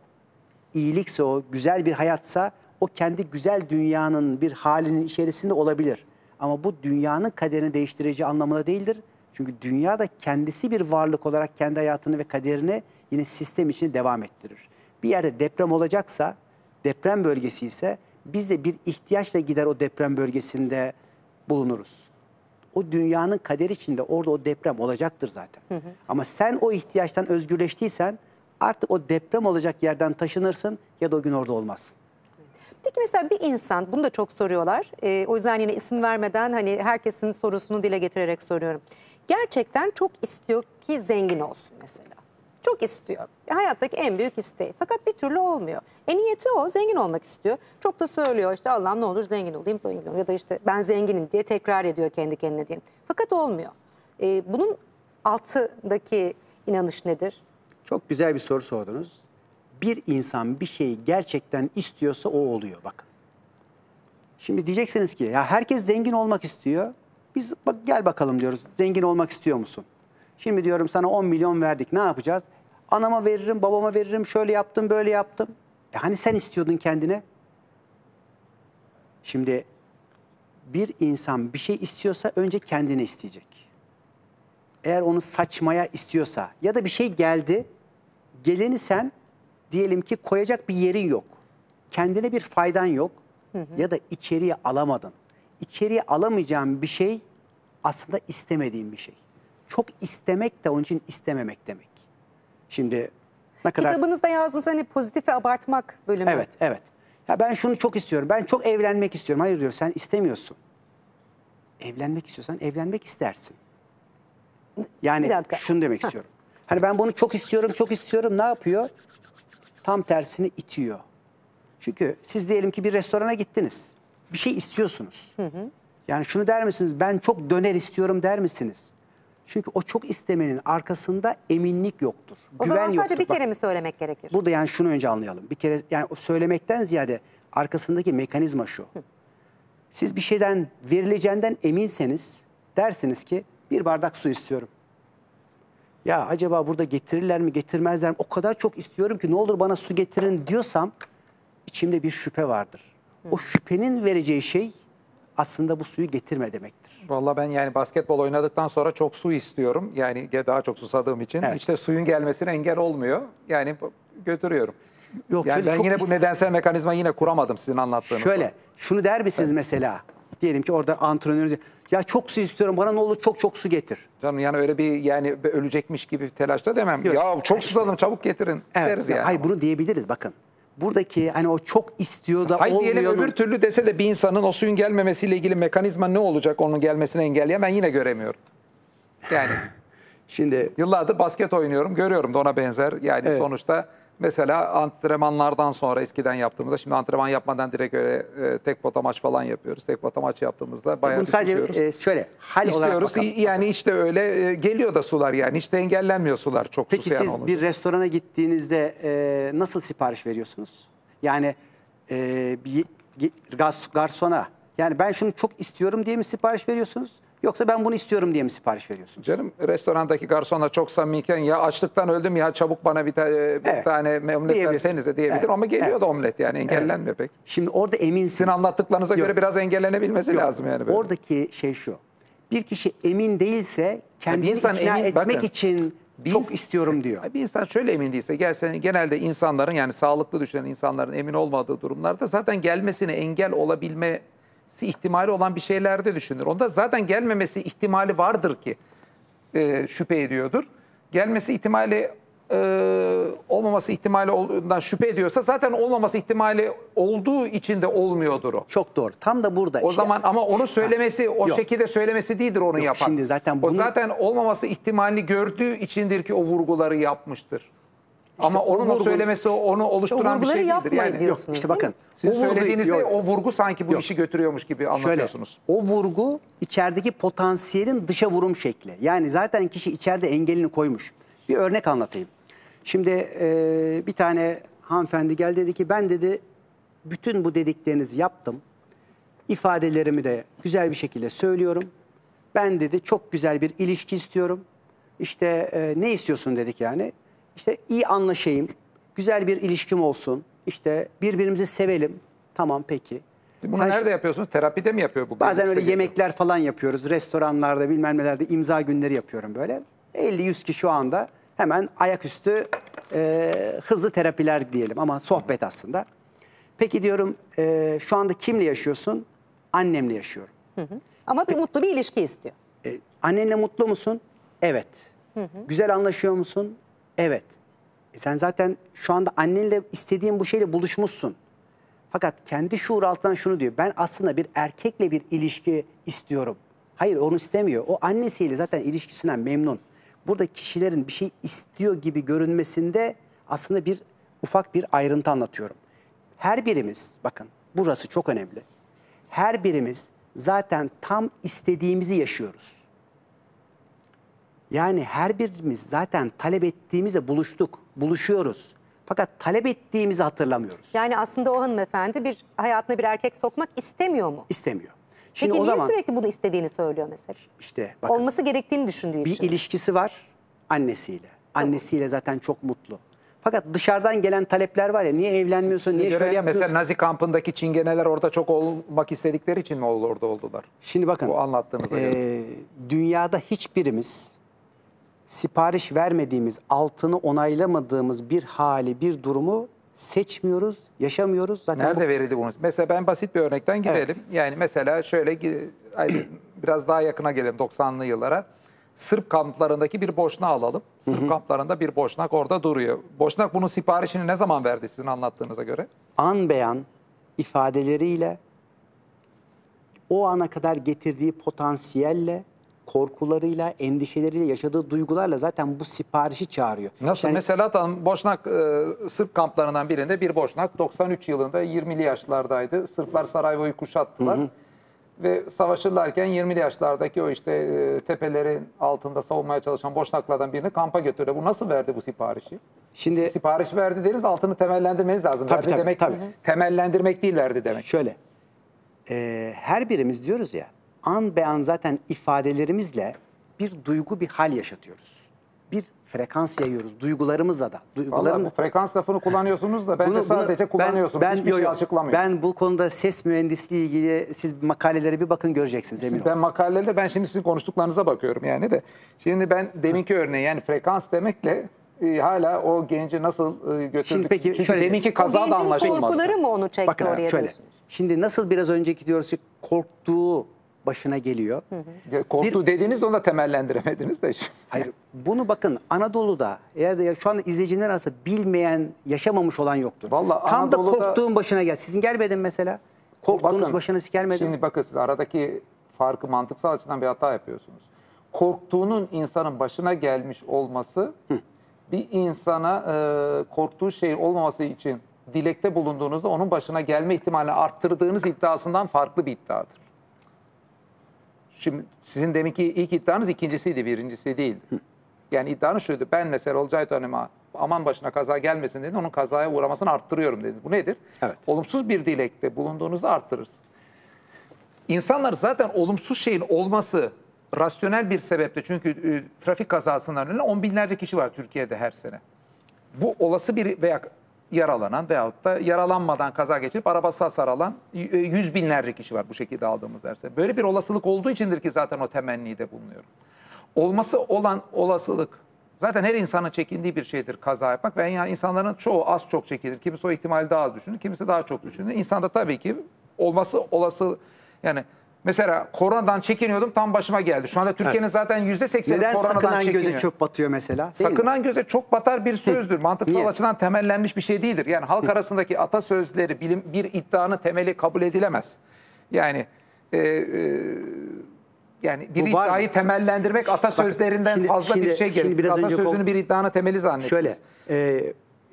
iyilikse o, güzel bir hayatsa o kendi güzel dünyanın bir halinin içerisinde olabilir. Ama bu dünyanın kaderini değiştireceği anlamına değildir. Çünkü dünya da kendisi bir varlık olarak kendi hayatını ve kaderini yine sistem içinde devam ettirir. Bir yerde deprem olacaksa, deprem bölgesi ise biz de bir ihtiyaçla gider o deprem bölgesinde bulunuruz. O dünyanın kaderi içinde orada o deprem olacaktır zaten. Ama sen o ihtiyaçtan özgürleştiysen artık o deprem olacak yerden taşınırsın ya da o gün orada olmazsın. Peki mesela bir insan, bunu da çok soruyorlar. O yüzden yine isim vermeden hani herkesin sorusunu dile getirerek soruyorum. Gerçekten çok istiyor ki zengin olsun mesela. Çok istiyor. Hayattaki en büyük isteği. Fakat bir türlü olmuyor. Niyeti o, zengin olmak istiyor. Çok da söylüyor işte Allah'ım ne olur zengin olayım, zengin olayım. Ya da işte ben zenginim diye tekrar ediyor kendi kendine diyelim. Fakat olmuyor. Bunun altındaki inanış nedir? Çok güzel bir soru sordunuz. Bir insan bir şeyi gerçekten istiyorsa o oluyor, bakın. Şimdi diyeceksiniz ki ya herkes zengin olmak istiyor. Biz bak, gel bakalım diyoruz, zengin olmak istiyor musun? Şimdi diyorum sana 10 milyon verdik, ne yapacağız? Anama veririm, babama veririm, şöyle yaptım, böyle yaptım. Hani sen istiyordun kendine? Şimdi bir insan bir şey istiyorsa önce kendini isteyecek. Eğer onu saçmaya istiyorsa ya da bir şey geldi, geleni sen diyelim ki koyacak bir yerin yok. Kendine bir faydan yok ya da içeriye alamadın. İçeriye alamayacağın bir şey aslında istemediğin bir şey. Çok istemek de onun için istememek demek. Şimdi ne kadar... Kitabınızda yazdınız hani pozitif ve abartmak bölümü. Evet, evet. Ya ben şunu çok istiyorum, ben çok evlenmek istiyorum. Hayır diyor, sen istemiyorsun. Evlenmek istiyorsan evlenmek istersin. Yani şunu demek istiyorum. Hani ben bunu çok istiyorum, çok istiyorum. Ne yapıyor? Tam tersini itiyor. Çünkü siz diyelim ki bir restorana gittiniz. Bir şey istiyorsunuz. Hı hı. Yani şunu der misiniz? Ben çok döner istiyorum der misiniz? Çünkü o çok istemenin arkasında eminlik yoktur. O güven zaman sadece yoktur. Bir kere mi söylemek gerekir? Burada yani şunu önce anlayalım. Bir kere yani söylemekten ziyade arkasındaki mekanizma şu. Hı. Siz bir şeyden verileceğinden eminseniz dersiniz ki bir bardak su istiyorum. Ya acaba burada getirirler mi getirmezler mi? O kadar çok istiyorum ki ne olur bana su getirin diyorsam içimde bir şüphe vardır. Hı. O şüphenin vereceği şey aslında bu suyu getirme demektir. Vallahi ben yani basketbol oynadıktan sonra çok su istiyorum. Yani daha çok susadığım için. Evet. İşte suyun gelmesine engel olmuyor. Yani götürüyorum. Yok, yani ben yine bu nedensel mekanizma yine kuramadım sizin anlattığınız. Şöyle sonra. Şunu der misiniz mesela? Diyelim ki orada antrenörünüz ya çok su istiyorum bana ne olur çok çok su getir. Canım yani öyle bir yani ölecekmiş gibi telaşta demem. Yok. Ya çok susadım çabuk getirin evet, deriz yani. Hayır bunu diyebiliriz bakın. Buradaki hani o çok istiyor da hayır, olmuyor. Hayır diyelim öbür türlü dese de bir insanın o suyun gelmemesiyle ilgili mekanizma ne olacak onun gelmesini engelleyen ben yine göremiyorum. Yani şimdi yıllardır basket oynuyorum görüyorum da ona benzer yani evet. Sonuçta mesela antrenmanlardan sonra eskiden yaptığımızda şimdi antrenman yapmadan direkt öyle tek pota maç falan yapıyoruz. Tek pota maç yaptığımızda bayağı istiyoruz. Şöyle hal istiyoruz. Olarak bakalım. Yani işte öyle geliyor da sular yani hiç de engellenmiyor sular çok peki siz olunca. Bir restorana gittiğinizde nasıl sipariş veriyorsunuz? Yani garsona yani ben şunu çok istiyorum diye mi sipariş veriyorsunuz? Yoksa ben bunu istiyorum diye mi sipariş veriyorsunuz? Canım restorandaki garsonla çok samimiyken ya açlıktan öldüm ya çabuk bana bir tane omlet versenize diyebilir evet. Ama geliyor evet. Da omlet yani engellenmiyor evet. Pek. Şimdi orada eminsiniz. Sizin anlattıklarınıza yok. Göre biraz engellenebilmesi yok. Lazım yani. Böyle. Oradaki şey şu. Bir kişi emin değilse kendini ikna etmek bakın, için çok istiyorum diyor. Bir insan şöyle emin değilse genelde insanların yani sağlıklı düşünen insanların emin olmadığı durumlarda zaten gelmesine engel olabilme ihtimali olan bir şeylerde düşünür. Onda zaten gelmemesi ihtimali vardır ki şüphe ediyordur. Gelmesi ihtimali olmaması ihtimalinden şüphe ediyorsa zaten olmaması ihtimali olduğu için de olmuyordur o. Çok doğru. Tam da burada. O işte. Zaman ama onu söylemesi ha, o yok. Şekilde söylemesi değildir onu yok, yapan. Şimdi zaten bunu... O zaten olmaması ihtimalini gördüğü içindir ki o vurguları yapmıştır. İşte ama onun o söylemesi onu oluşturan bir şey değildir. Yani. Yok, işte bakın. Siz söylediğinizde yok. O vurgu sanki bu yok. İşi götürüyormuş gibi anlatıyorsunuz. Şöyle, o vurgu içerideki potansiyelin dışa vurum şekli. Yani zaten kişi içeride engelini koymuş. Bir örnek anlatayım. Şimdi bir tane hanımefendi geldi dedi ki ben dedi bütün bu dediklerinizi yaptım. İfadelerimi de güzel bir şekilde söylüyorum. Ben dedi çok güzel bir ilişki istiyorum. İşte ne istiyorsun dedik yani. İşte iyi anlaşayım, güzel bir ilişkim olsun, işte birbirimizi sevelim. Tamam peki. Bunu sen nerede yapıyorsunuz? Terapide mi yapıyor bu? Bazen öyle yemekler falan yapıyoruz. Restoranlarda bilmem nelerde imza günleri yapıyorum böyle. 50-100 kişi şu anda hemen ayaküstü hızlı terapiler diyelim ama sohbet aslında. Peki diyorum şu anda kimle yaşıyorsun? Annemle yaşıyorum. Hı hı. Ama bir mutlu bir ilişki istiyor. Annenle mutlu musun? Evet. Hı hı. Güzel anlaşıyor musun? Evet. Sen zaten şu anda annenle istediğin bu şeyle buluşmuşsun. Fakat kendi şuur altından şunu diyor. Ben aslında bir erkekle bir ilişki istiyorum. Hayır onu istemiyor. O annesiyle zaten ilişkisinden memnun. Burada kişilerin bir şey istiyor gibi görünmesinde aslında bir ufak bir ayrıntı anlatıyorum. Her birimiz bakın burası çok önemli. Her birimiz zaten tam istediğimizi yaşıyoruz. Yani her birimiz zaten talep ettiğimizde buluşuyoruz. Fakat talep ettiğimizi hatırlamıyoruz. Yani aslında o hanımefendi bir hayatına bir erkek sokmak istemiyor mu? İstemiyor. Şimdi peki o niye zaman, sürekli bunu istediğini söylüyor mesela? İşte bakın, olması gerektiğini düşündüğü için. Bir ilişkisi var annesiyle. Annesiyle tamam. Zaten çok mutlu. Fakat dışarıdan gelen talepler var ya niye evlenmiyorsun, niye şöyle yapıyorsun? Mesela Nazi kampındaki çingeneler orada çok olmak istedikleri için mi orada oldular? Şimdi bakın bu anlattığımıza göre. Dünyada hiçbirimiz... Sipariş vermediğimiz, altını onaylamadığımız bir hali, bir durumu seçmiyoruz, yaşamıyoruz. Zaten nerede verildi bunu? Mesela ben basit bir örnekten gidelim. Evet. Yani mesela şöyle biraz daha yakına gelelim 90'lı yıllara. Sırp kamplarındaki bir boşnak alalım. Sırp kamplarında bir boşnak orada duruyor. Boşnak bunun siparişini ne zaman verdi sizin anlattığınıza göre? An beyan ifadeleriyle o ana kadar getirdiği potansiyelle korkularıyla, endişeleriyle, yaşadığı duygularla zaten bu siparişi çağırıyor. Nasıl? Yani, mesela tam Boşnak Sırp kamplarından birinde bir Boşnak 93 yılında 20'li yaşlardaydı. Sırplar Saraybosna'yı kuşattılar. Hı. Ve savaşırlarken 20'li yaşlardaki o işte tepelerin altında savunmaya çalışan Boşnaklardan birini kampa götürdü. Bu nasıl verdi bu siparişi? Şimdi sipariş verdi deriz, altını temellendirmeniz lazım. Tabii, verdi tabii, demek tabii. Temellendirmek değil, verdi demek. Şöyle, her birimiz diyoruz ya, an be an zaten ifadelerimizle bir duygu, bir hal yaşatıyoruz. Bir frekans yayıyoruz duygularımızla da. Duygularımız... Bu frekans lafını kullanıyorsunuz da bence sadece kullanıyorsunuz. Hiçbir şey açıklamıyor. Ben bu konuda ses mühendisliği ilgili siz makalelere bir bakın, göreceksiniz emin olun. Ben makalelerde, ben şimdi sizin konuştuklarınıza bakıyorum yani de. Şimdi ben deminki örneği, yani frekans demekle hala o genci nasıl götürdük? Peki, çünkü şöyle, deminki kaza da anlaşılmaz. Korkuları mı onu çekti? Bakın, oraya şöyle, şimdi nasıl biraz önceki diyoruz ki korktuğu başına geliyor. Korktu dediniz de onu da temellendiremediniz de. Hayır, bunu bakın Anadolu'da eğer de şu anda izleyiciler arasında bilmeyen, yaşamamış olan yoktur. Vallahi tam Anadolu'da, da korktuğun başına gel. Sizin gelmedin mesela. Korktuğunuz bakın, başınız gelmedi. Şimdi bakın siz aradaki farkı mantıksal açıdan bir hata yapıyorsunuz. Korktuğunun insanın başına gelmiş olması, bir insana korktuğu şey olmaması için dilekte bulunduğunuzda onun başına gelme ihtimalini arttırdığınız iddiasından farklı bir iddiadır. Şimdi sizin deminki ilk iddianız ikincisiydi, birincisi değildi. Yani iddianız şuydu, ben mesela Olcayto Hanım'a aman başına kaza gelmesin dedi, onun kazaya uğramasını arttırıyorum dedi. Bu nedir? Evet. Olumsuz bir dilekte bulunduğunuzda arttırırsın. İnsanlar zaten olumsuz şeyin olması rasyonel bir sebeple, çünkü trafik kazasından önüne on binlerce kişi var Türkiye'de her sene. Bu olası bir veya yaralanan veyahut da yaralanmadan kaza geçirip arabası hasar alan yüz binlerce kişi var bu şekilde aldığımız derse. Böyle bir olasılık olduğu içindir ki zaten o temenniyi de bulunuyorum. Olması olan olasılık zaten her insanın çekindiği bir şeydir kaza yapmak. Ve yani insanların çoğu az çok çekinir. Kimisi o ihtimali daha az düşünür, kimisi daha çok düşünür. İnsanda tabii ki olması olası, yani mesela koronadan çekiniyordum, tam başıma geldi. Şu anda Türkiye'nin evet, zaten %80'i koronadan çekiniyor. Neden sakınan göze çok batıyor mesela? Sakınan göze çok batar bir sözdür. Mantıksal açıdan temellenmiş bir şey değildir. Yani halk arasındaki atasözleri, bir iddianın temeli kabul edilemez. Yani yani bir iddiayı temellendirmek atasözlerinden fazla bir şey gerekir. Atasözünü bir iddianın temeli zannederiz. Şöyle,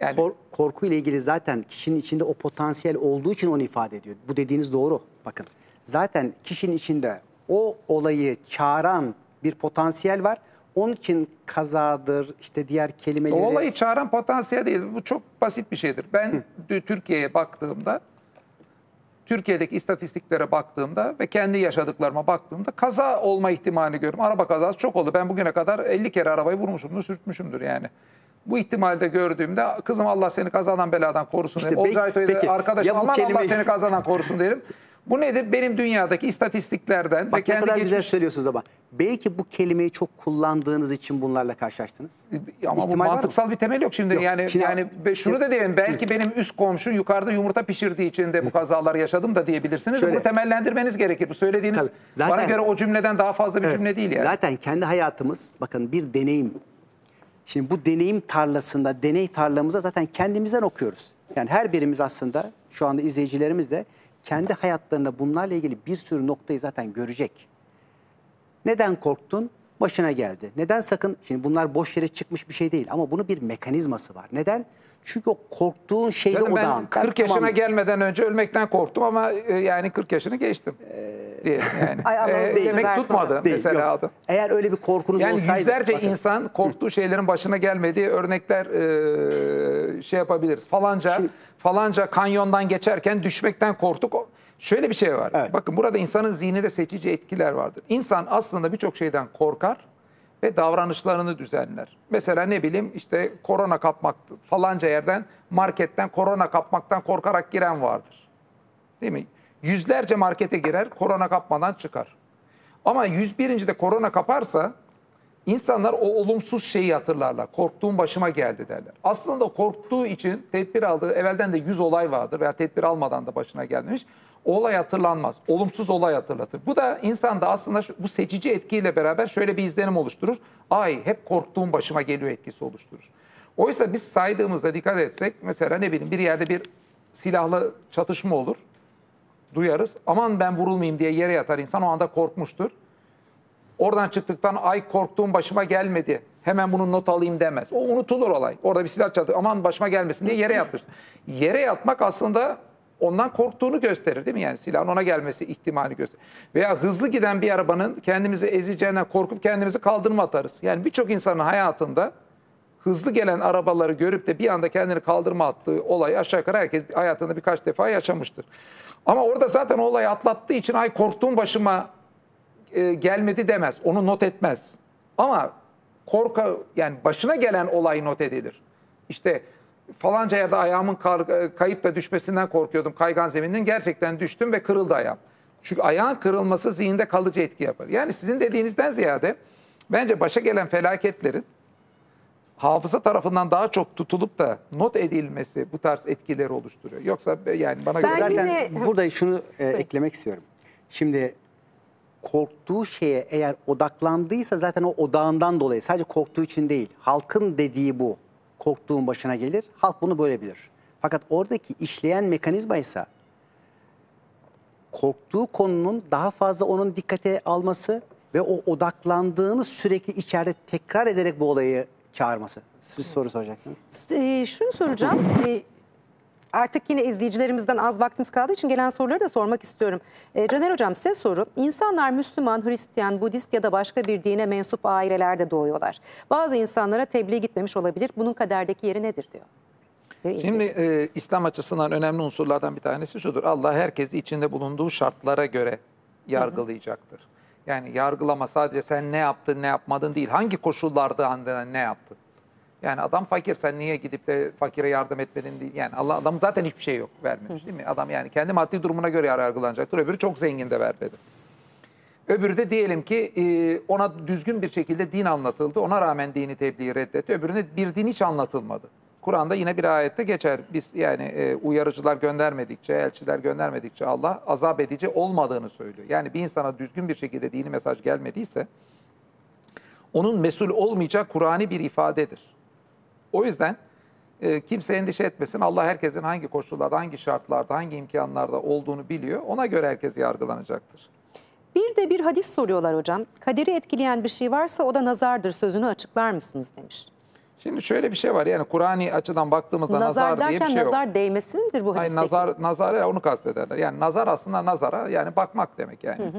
yani, korku ile ilgili zaten kişinin içinde o potansiyel olduğu için onu ifade ediyor. Bu dediğiniz doğru. Bakın. Zaten kişinin içinde o olayı çağıran bir potansiyel var. Onun için kazadır, işte diğer kelimeleri... O olayı çağıran potansiyel değil. Bu çok basit bir şeydir. Ben Türkiye'ye baktığımda, Türkiye'deki istatistiklere baktığımda ve kendi yaşadıklarıma baktığımda kaza olma ihtimalini görüyorum. Araba kazası çok oldu. Ben bugüne kadar 50 kere arabayı vurmuşumdur, sürtmüşümdür yani. Bu ihtimalde gördüğümde kızım Allah seni kazadan beladan korusun derim. Olcayto'ya arkadaşım aman Allah seni kazadan korusun derim. Bu nedir? Benim dünyadaki istatistiklerden... Bak ne kadar güzel söylüyorsunuz ama. Belki bu kelimeyi çok kullandığınız için bunlarla karşılaştınız. Ama bu mantıksal bir temel yok şimdi. Yok. Yani şunu da diyeyim. Belki benim üst komşu yukarıda yumurta pişirdiği için de bu kazaları yaşadım da diyebilirsiniz. Şöyle, bunu temellendirmeniz gerekir. Bu söylediğiniz zaten, bana göre o cümleden daha fazla bir cümle değil yani. Zaten kendi hayatımız bakın bir deneyim. Şimdi bu deneyim tarlasında, deney tarlamıza zaten kendimizden okuyoruz. Yani her birimiz aslında şu anda izleyicilerimiz de kendi hayatlarında bunlarla ilgili bir sürü noktayı zaten görecek. Neden korktun? Başına geldi. Neden sakın? Şimdi bunlar boş yere çıkmış bir şey değil ama bunun bir mekanizması var. Neden? Çünkü o korktuğun şeyde odağın. Ben 40 yaşına gelmeden önce ölmekten korktum ama yani 40 yaşını geçtim. Yani. Yemek tutmadı değil, mesela aldım. Eğer öyle bir korkunuz yani olsaydı. Yani yüzlerce insan korktuğu şeylerin başına gelmediği örnekler şey yapabiliriz. Falanca kanyondan geçerken düşmekten korktuk. Şöyle bir şey var. Evet. Bakın burada insanın zihninde seçici etkiler vardır. İnsan aslında birçok şeyden korkar ve davranışlarını düzenler. Mesela ne bileyim işte korona kapmak, falanca yerden, marketten korona kapmaktan korkarak giren vardır. Değil mi? Yüzlerce markete girer, korona kapmadan çıkar. Ama 101. de korona kaparsa insanlar o olumsuz şeyi hatırlarlar. Korktuğum başıma geldi derler. Aslında korktuğu için tedbir aldığı, evvelden de 100 olay vardır veya tedbir almadan da başına gelmemiş. O olay hatırlanmaz. Olumsuz olay hatırlatır. Bu da insanda aslında bu seçici etkiyle beraber şöyle bir izlenim oluşturur. Ay hep korktuğum başıma geliyor etkisi oluşturur. Oysa biz saydığımızda dikkat etsek mesela ne bileyim bir yerde bir silahlı çatışma olur. Duyarız. Aman ben vurulmayayım diye yere yatar insan, o anda korkmuştur. Oradan çıktıktan ay korktuğum başıma gelmedi. Hemen bunu not alayım demez. O unutulur olay. Orada bir silah çatıyor. Aman başıma gelmesin diye yere yatmış. Yere yatmak aslında ondan korktuğunu gösterir değil mi? Yani silahın ona gelmesi ihtimali gösterir. Veya hızlı giden bir arabanın kendimizi ezeceğinden korkup kendimizi kaldırıma atarız. Yani birçok insanın hayatında hızlı gelen arabaları görüp de bir anda kendini kaldırıma attığı olayı aşağı yukarı herkes hayatında birkaç defa yaşamıştır. Ama orada zaten o olayı atlattığı için ay korktuğum başıma gelmedi demez. Onu not etmez. Ama yani başına gelen olay not edilir. İşte falanca yerde ayağımın kayıp ve düşmesinden korkuyordum. Kaygan zeminin gerçekten düştüm ve kırıldı ayağım. Çünkü ayağın kırılması zihinde kalıcı etki yapar. Yani sizin dediğinizden ziyade bence başa gelen felaketlerin hafıza tarafından daha çok tutulup da not edilmesi bu tarz etkileri oluşturuyor. Yoksa yani bana göre... Zaten burada şunu eklemek istiyorum. Şimdi korktuğu şeye eğer odaklandıysa zaten o odağından dolayı, sadece korktuğu için değil, halkın dediği bu. Korktuğun başına gelir, halk bunu böyle bilir. Fakat oradaki işleyen mekanizma ise korktuğu konunun daha fazla onun dikkate alması ve o odaklandığını sürekli içeride tekrar ederek bu olayı çağırması. Siz soru soracaksınız. Şunu soracağım. Artık yine izleyicilerimizden az vaktimiz kaldığı için gelen soruları da sormak istiyorum. Caner Hocam, size soru. İnsanlar Müslüman, Hristiyan, Budist ya da başka bir dine mensup ailelerde doğuyorlar. Bazı insanlara tebliğ gitmemiş olabilir. Bunun kaderdeki yeri nedir diyor. Şimdi İslam açısından önemli unsurlardan bir tanesi şudur. Allah herkesi içinde bulunduğu şartlara göre yargılayacaktır. Yani yargılama sadece sen ne yaptın ne yapmadın değil. Hangi koşullarda ne yaptın? Yani adam fakir, sen niye gidip de fakire yardım etmedin diye. Yani Allah, adam zaten hiçbir şey yok vermemiş değil mi? Adam yani kendi maddi durumuna göre yargılanacaktır. Öbürü çok zengin de vermedi. Öbürü de diyelim ki ona düzgün bir şekilde din anlatıldı. Ona rağmen dini tebliği reddetti. Öbürüne bir din hiç anlatılmadı. Kur'an'da yine bir ayette geçer. Biz yani uyarıcılar göndermedikçe, elçiler göndermedikçe Allah azap edici olmadığını söylüyor. Yani bir insana düzgün bir şekilde dini mesaj gelmediyse onun mesul olmayacağı Kur'an'i bir ifadedir. O yüzden kimse endişe etmesin. Allah herkesin hangi koşullarda, hangi şartlarda, hangi imkanlarda olduğunu biliyor. Ona göre herkes yargılanacaktır. Bir de bir hadis soruyorlar hocam. Kaderi etkileyen bir şey varsa o da nazardır sözünü açıklar mısınız demiş. Şimdi şöyle bir şey var. Yani Kur'an'i açıdan baktığımızda nazar diye bir şey yok. Nazar derken nazar değmesi midir bu hadisteki? Hayır, nazar onu kastederler. Yani nazar aslında nazara yani bakmak demek yani.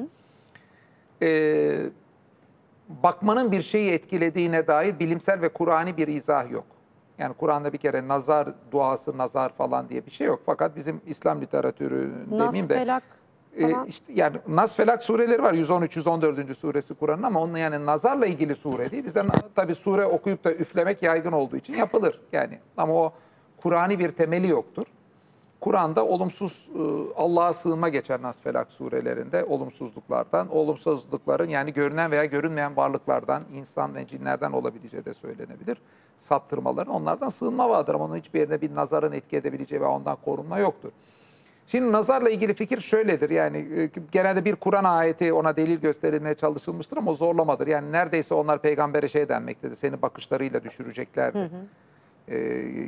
Bakmanın bir şeyi etkilediğine dair bilimsel ve Kur'an'i bir izah yok. Yani Kur'an'da bir kere nazar duası, nazar falan diye bir şey yok. Fakat bizim İslam literatürü demeyeyim de. Nas-felak işte yani Nas-felak sureleri var. 113-114. Suresi Kur'an'ın ama onun yani nazarla ilgili sure değil. Bizden tabii sure okuyup da üflemek yaygın olduğu için yapılır. Yani ama o Kur'an'i bir temeli yoktur. Kur'an'da olumsuz Allah'a sığınma geçer Nas-felak surelerinde olumsuzluklardan. Olumsuzlukların yani görünen veya görünmeyen varlıklardan, insan ve cinlerden olabileceği de söylenebilir. Saptırmaların onlardan sığınma vardır ama onun hiçbir yerine bir nazarın etki edebileceği ve ondan korunma yoktur. Şimdi nazarla ilgili fikir şöyledir. Yani genelde bir Kur'an ayeti ona delil gösterilmeye çalışılmıştır ama zorlamadır. Yani neredeyse onlar peygambere şey denmektedir. Seni bakışlarıyla düşüreceklerdi.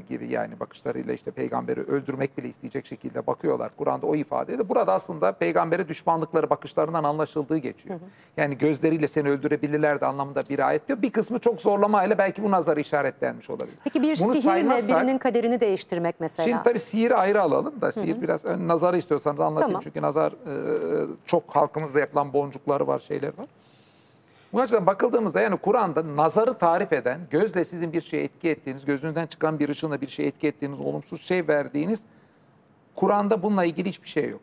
Gibi yani bakışlarıyla işte peygamberi öldürmek bile isteyecek şekilde bakıyorlar. Kur'an'da o ifadeyle. Burada aslında peygambere düşmanlıkları bakışlarından anlaşıldığı geçiyor. Yani gözleriyle seni öldürebilirlerdi anlamında bir ayet diyor. Bir kısmı çok zorlamayla belki bu nazarı işaretlenmiş olabilir. Peki bir bunu sihirle birinin kaderini değiştirmek mesela. Şimdi tabii sihiri ayrı alalım da sihir biraz nazarı istiyorsanız anlatayım. Tamam. Çünkü nazar çok halkımızda yapılan boncukları var, şeyler var. Bu açıdan bakıldığımızda yani Kur'an'da nazarı tarif eden, gözle sizin bir şeye etki ettiğiniz, gözünüzden çıkan bir ışınla bir şeye etki ettiğiniz, olumsuz şey verdiğiniz, Kur'an'da bununla ilgili hiçbir şey yok.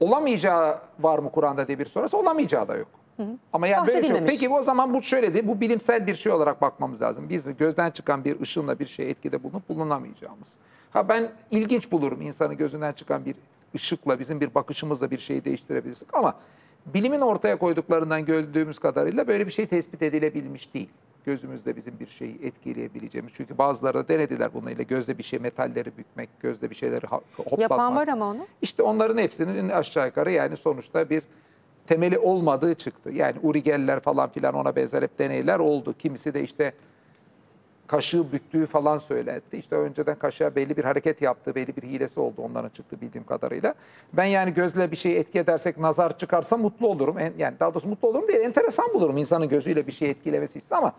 Olamayacağı var mı Kur'an'da diye bir sorarsa olamayacağı da yok. Ama yani böyle şey, peki o zaman bu şöyle değil, bu bilimsel bir şey olarak bakmamız lazım. Biz gözden çıkan bir ışınla bir şeye etkide bulunup bulunamayacağımız. Ha ben ilginç bulurum insanı gözünden çıkan bir ışıkla, bizim bir bakışımızla bir şeyi değiştirebilirsek ama... Bilimin ortaya koyduklarından gördüğümüz kadarıyla böyle bir şey tespit edilebilmiş değil. Gözümüzde bizim bir şeyi etkileyebileceğimiz. Çünkü bazıları da denediler bununla. Gözle bir şey, metalleri bükmek, gözle bir şeyleri hoplatmak. Yapan var ama onu. İşte onların hepsinin aşağı yukarı yani sonuçta bir temeli olmadığı çıktı. Yani urigeller falan filan ona benzer hep deneyler oldu. Kimisi de işte kaşığı büktüğü falan söylendi. İşte önceden kaşığa belli bir hareket yaptığı, belli bir hilesi oldu onların çıktı bildiğim kadarıyla. Ben yani gözle bir şey etki edersek nazar çıkarsa mutlu olurum. Yani daha doğrusu mutlu olurum değil, enteresan bulurum insanın gözüyle bir şey etkilemesi ise ama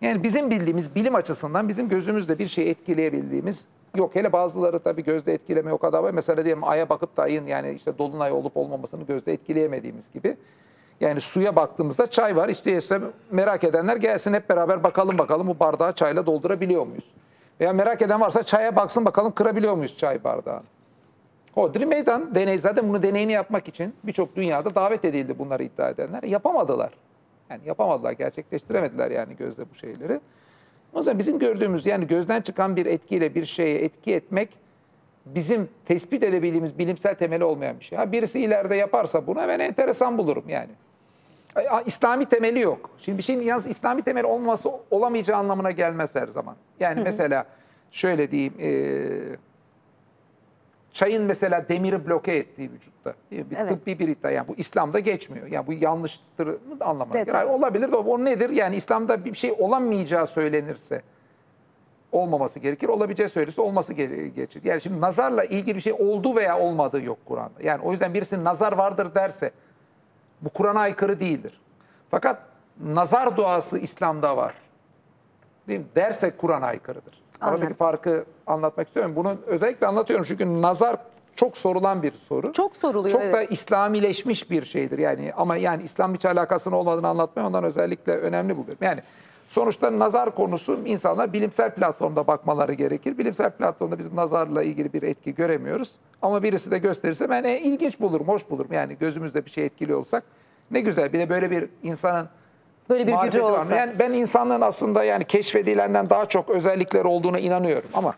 yani bizim bildiğimiz bilim açısından bizim gözümüzle bir şey etkileyebildiğimiz yok. Hele bazıları tabii gözle etkileme o kadar var. Mesela diyelim aya bakıp da ayın yani işte dolunay olup olmamasını gözle etkileyemediğimiz gibi. Yani suya baktığımızda çay var. İsteyse merak edenler gelsin hep beraber bakalım bu bardağı çayla doldurabiliyor muyuz? Veya merak eden varsa çaya baksın bakalım kırabiliyor muyuz çay bardağını? Hodri meydan deney zaten bunu deneyini yapmak için birçok dünyada davet edildi bunları iddia edenler. Yapamadılar. Yani yapamadılar, gerçekleştiremediler yani gözle bu şeyleri. O yüzden bizim gördüğümüz yani gözden çıkan bir etkiyle bir şeye etki etmek bizim tespit edebildiğimiz bilimsel temeli olmayan bir şey. Ha, birisi ileride yaparsa bunu ben enteresan bulurum yani. İslami temeli yok. Şimdi bir şeyin yalnız İslami temeli olması olamayacağı anlamına gelmez her zaman. Yani mesela şöyle diyeyim, çayın mesela demiri bloke ettiği vücutta. Evet. Tıbbi bir iddia yani bu İslam'da geçmiyor. Yani bu yanlıştır anlamına gelir. Yani olabilir de o nedir? Yani İslam'da bir şey olamayacağı söylenirse olmaması gerekir. Olabileceği söylese olması gerekir. Yani şimdi nazarla ilgili bir şey oldu veya olmadığı yok Kur'an'da. Yani o yüzden birisinin nazar vardır derse bu Kur'an'a aykırı değildir. Fakat nazar duası İslam'da var. Değil mi? Derse Kur'an'a aykırıdır. Aradaki farkı anlatmak istiyorum. Bunu özellikle anlatıyorum çünkü nazar çok sorulan bir soru. Çok soruluyor. Çok da İslamileşmiş bir şeydir. Yani ama yani İslam hiç alakasının olmadığını anlatmaya ondan özellikle önemli buluyorum. Yani sonuçta nazar konusu insanlar bilimsel platformda bakmaları gerekir. Bilimsel platformda bizim nazarla ilgili bir etki göremiyoruz. Ama birisi de gösterirse ben ilginç bulurum, hoş bulurum. Yani gözümüzde bir şey etkili olsak ne güzel. Bir de böyle bir insanın böyle bir gücü olsa. Yani ben insanlığın aslında yani keşfedilenden daha çok özellikleri olduğuna inanıyorum ama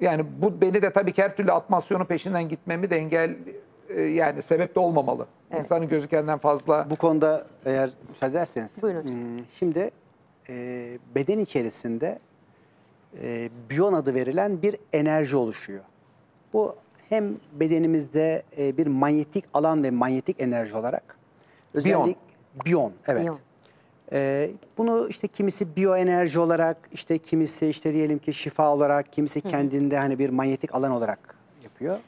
yani bu beni de tabii ki her türlü atmasyonun peşinden gitmemi de engel yani sebep de olmamalı. Evet. İnsanın gözükenden fazla. Bu konuda eğer müsaade ederseniz. Buyurun. Şimdi beden içerisinde biyon adı verilen bir enerji oluşuyor. Bu hem bedenimizde bir manyetik alan ve manyetik enerji olarak özellikle biyon, evet. Biyon. Bunu işte kimisi biyoenerji olarak, işte kimisi işte diyelim ki şifa olarak, kimisi kendinde hani bir manyetik alan olarak yapıyor.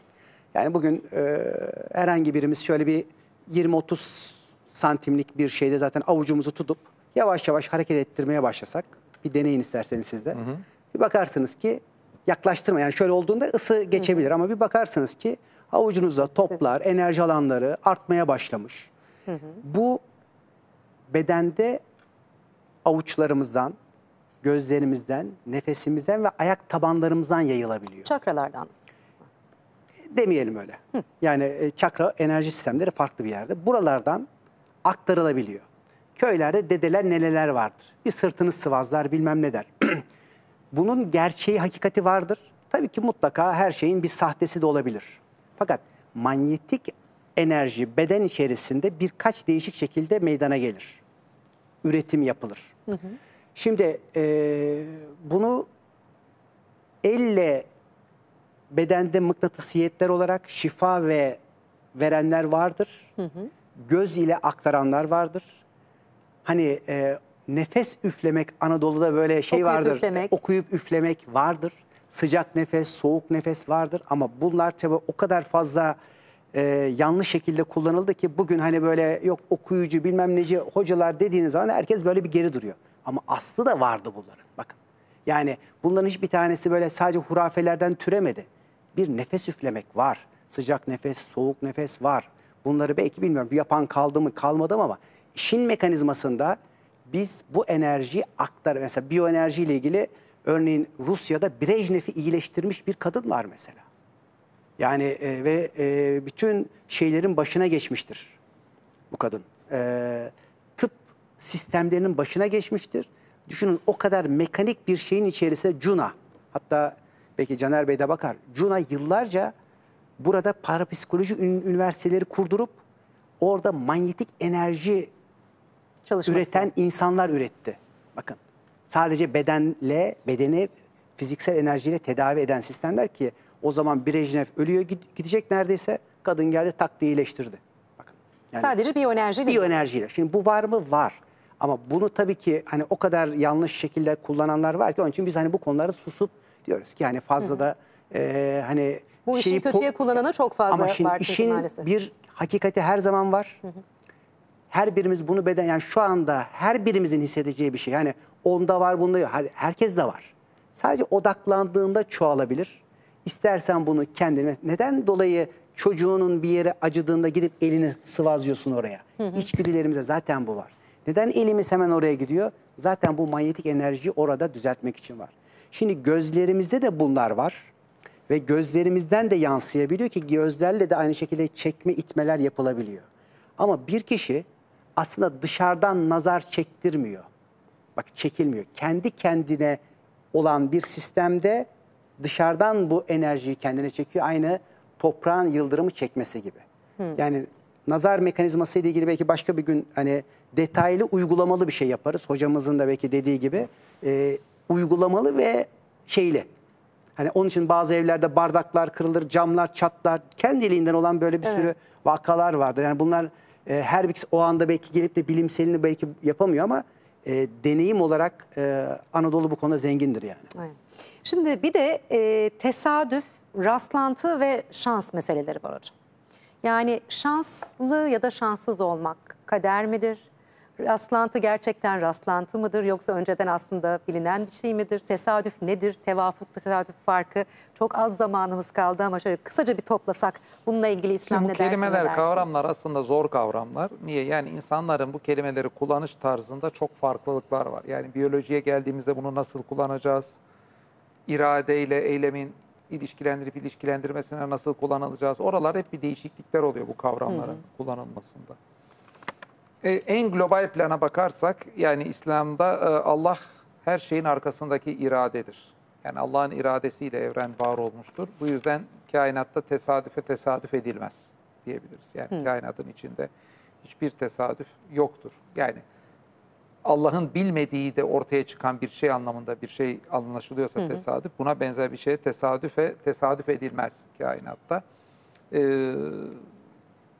Yani bugün herhangi birimiz şöyle bir 20-30 santimlik bir şeyde zaten avucumuzu tutup yavaş yavaş hareket ettirmeye başlasak, bir deneyin isterseniz siz de. Bir bakarsınız ki yaklaştırma, yani şöyle olduğunda ısı geçebilir ama bir bakarsınız ki avucunuzda toplar, enerji alanları artmaya başlamış. Bu bedende avuçlarımızdan, gözlerimizden, nefesimizden ve ayak tabanlarımızdan yayılabiliyor. Çakralardan. Demeyelim öyle. Yani çakra enerji sistemleri farklı bir yerde. Buralardan aktarılabiliyor. Köylerde dedeler neneler vardır. Bir sırtını sıvazlar bilmem ne der. Bunun gerçeği, hakikati vardır. Tabii ki mutlaka her şeyin bir sahtesi de olabilir. Fakat manyetik enerji beden içerisinde birkaç değişik şekilde meydana gelir. Üretim yapılır. Şimdi bunu elle bedende mıknatısiyetler olarak şifa ve verenler vardır. Göz ile aktaranlar vardır. Hani nefes üflemek Anadolu'da böyle şey okuyup vardır. Üflemek. Okuyup üflemek vardır. Sıcak nefes, soğuk nefes vardır. Ama bunlar tabii o kadar fazla yanlış şekilde kullanıldı ki bugün hani böyle yok okuyucu bilmem neci hocalar dediğiniz zaman herkes böyle bir geri duruyor. Ama aslı da vardı bunların. Bakın yani bunların hiçbir tanesi böyle sadece hurafelerden türemedi. Bir nefes üflemek var. Sıcak nefes, soğuk nefes var. Bunları belki bilmiyorum yapan kaldı mı kalmadı mı ama işin mekanizmasında biz bu enerjiyi aktar. Mesela biyoenerji ile ilgili örneğin Rusya'da Brejnev'i iyileştirmiş bir kadın var mesela. Yani ve bütün şeylerin başına geçmiştir bu kadın. Tıp sistemlerinin başına geçmiştir. Düşünün o kadar mekanik bir şeyin içerisinde Cuna. Hatta belki Caner Bey de bakar. Cuna yıllarca burada parapsikoloji üniversiteleri kurdurup orada manyetik enerji üreten insanlar üretti. Bakın sadece bedenle, bedeni fiziksel enerjiyle tedavi eden sistemler ki o zaman Brejnev ölüyor gidecek neredeyse kadın geldi tak diye iyileştirdi. Bakın, yani sadece biyoenerjiyle. Biyoenerjiyle. Şimdi bu var mı? Var. Ama bunu tabii ki hani o kadar yanlış şekilde kullananlar var ki onun için biz hani bu konuları susup diyoruz ki yani fazla da hani bu işi kötüye kullanana çok fazla var. Ama işin maalesef bir hakikati her zaman var. Hı hı. Her birimiz bunu beden yani şu anda her birimizin hissedeceği bir şey. Yani onda var, bunda yok. Herkes de var. Sadece odaklandığında çoğalabilir. İstersen bunu kendine neden dolayı çocuğunun bir yere acıdığında gidip elini sıvazıyorsun oraya. Hı hı. İçgüdülerimize zaten bu var. Neden elimiz hemen oraya gidiyor? Zaten bu manyetik enerjiyi orada düzeltmek için var. Şimdi gözlerimizde de bunlar var. Ve gözlerimizden de yansıyabiliyor ki gözlerle de aynı şekilde çekme itmeler yapılabiliyor. Ama bir kişi aslında dışarıdan nazar çektirmiyor. Bak çekilmiyor. Kendi kendine olan bir sistemde dışarıdan bu enerjiyi kendine çekiyor. Aynı toprağın yıldırımı çekmesi gibi. Hmm. Yani nazar mekanizması ile ilgili belki başka bir gün hani detaylı uygulamalı bir şey yaparız. Hocamızın da belki dediği gibi uygulamalı ve şeyli. Hani onun için bazı evlerde bardaklar kırılır, camlar çatlar. Kendiliğinden olan böyle bir sürü vakalar vardır. Yani bunlar her birisi o anda belki gelip de bilimselini belki yapamıyor ama deneyim olarak Anadolu bu konuda zengindir yani. Aynen. Şimdi bir de tesadüf, rastlantı ve şans meseleleri var hocam. Yani şanslı ya da şanssız olmak kader midir? Rastlantı gerçekten rastlantı mıdır? Yoksa önceden aslında bilinen bir şey midir? Tesadüf nedir? Tevafuk, tesadüf farkı. Çok az zamanımız kaldı ama şöyle kısaca bir toplasak bununla ilgili İslam ne dersin? Bu kelimeler, kavramlar aslında zor kavramlar. Niye? Yani insanların bu kelimeleri kullanış tarzında çok farklılıklar var. Yani biyolojiye geldiğimizde bunu nasıl kullanacağız? İradeyle eylemin ilişkilendirip ilişkilendirmesine nasıl kullanılacağız? Oralar hep bir değişiklikler oluyor bu kavramların kullanılmasında. En global plana bakarsak yani İslam'da Allah her şeyin arkasındaki iradedir. Yani Allah'ın iradesiyle evren var olmuştur. Bu yüzden kainatta tesadüfe tesadüf edilmez diyebiliriz. Yani kainatın içinde hiçbir tesadüf yoktur. Yani Allah'ın bilmediği de ortaya çıkan bir şey anlamında bir şey anlaşılıyorsa tesadüf, buna benzer bir şeye tesadüf edilmez kainatta.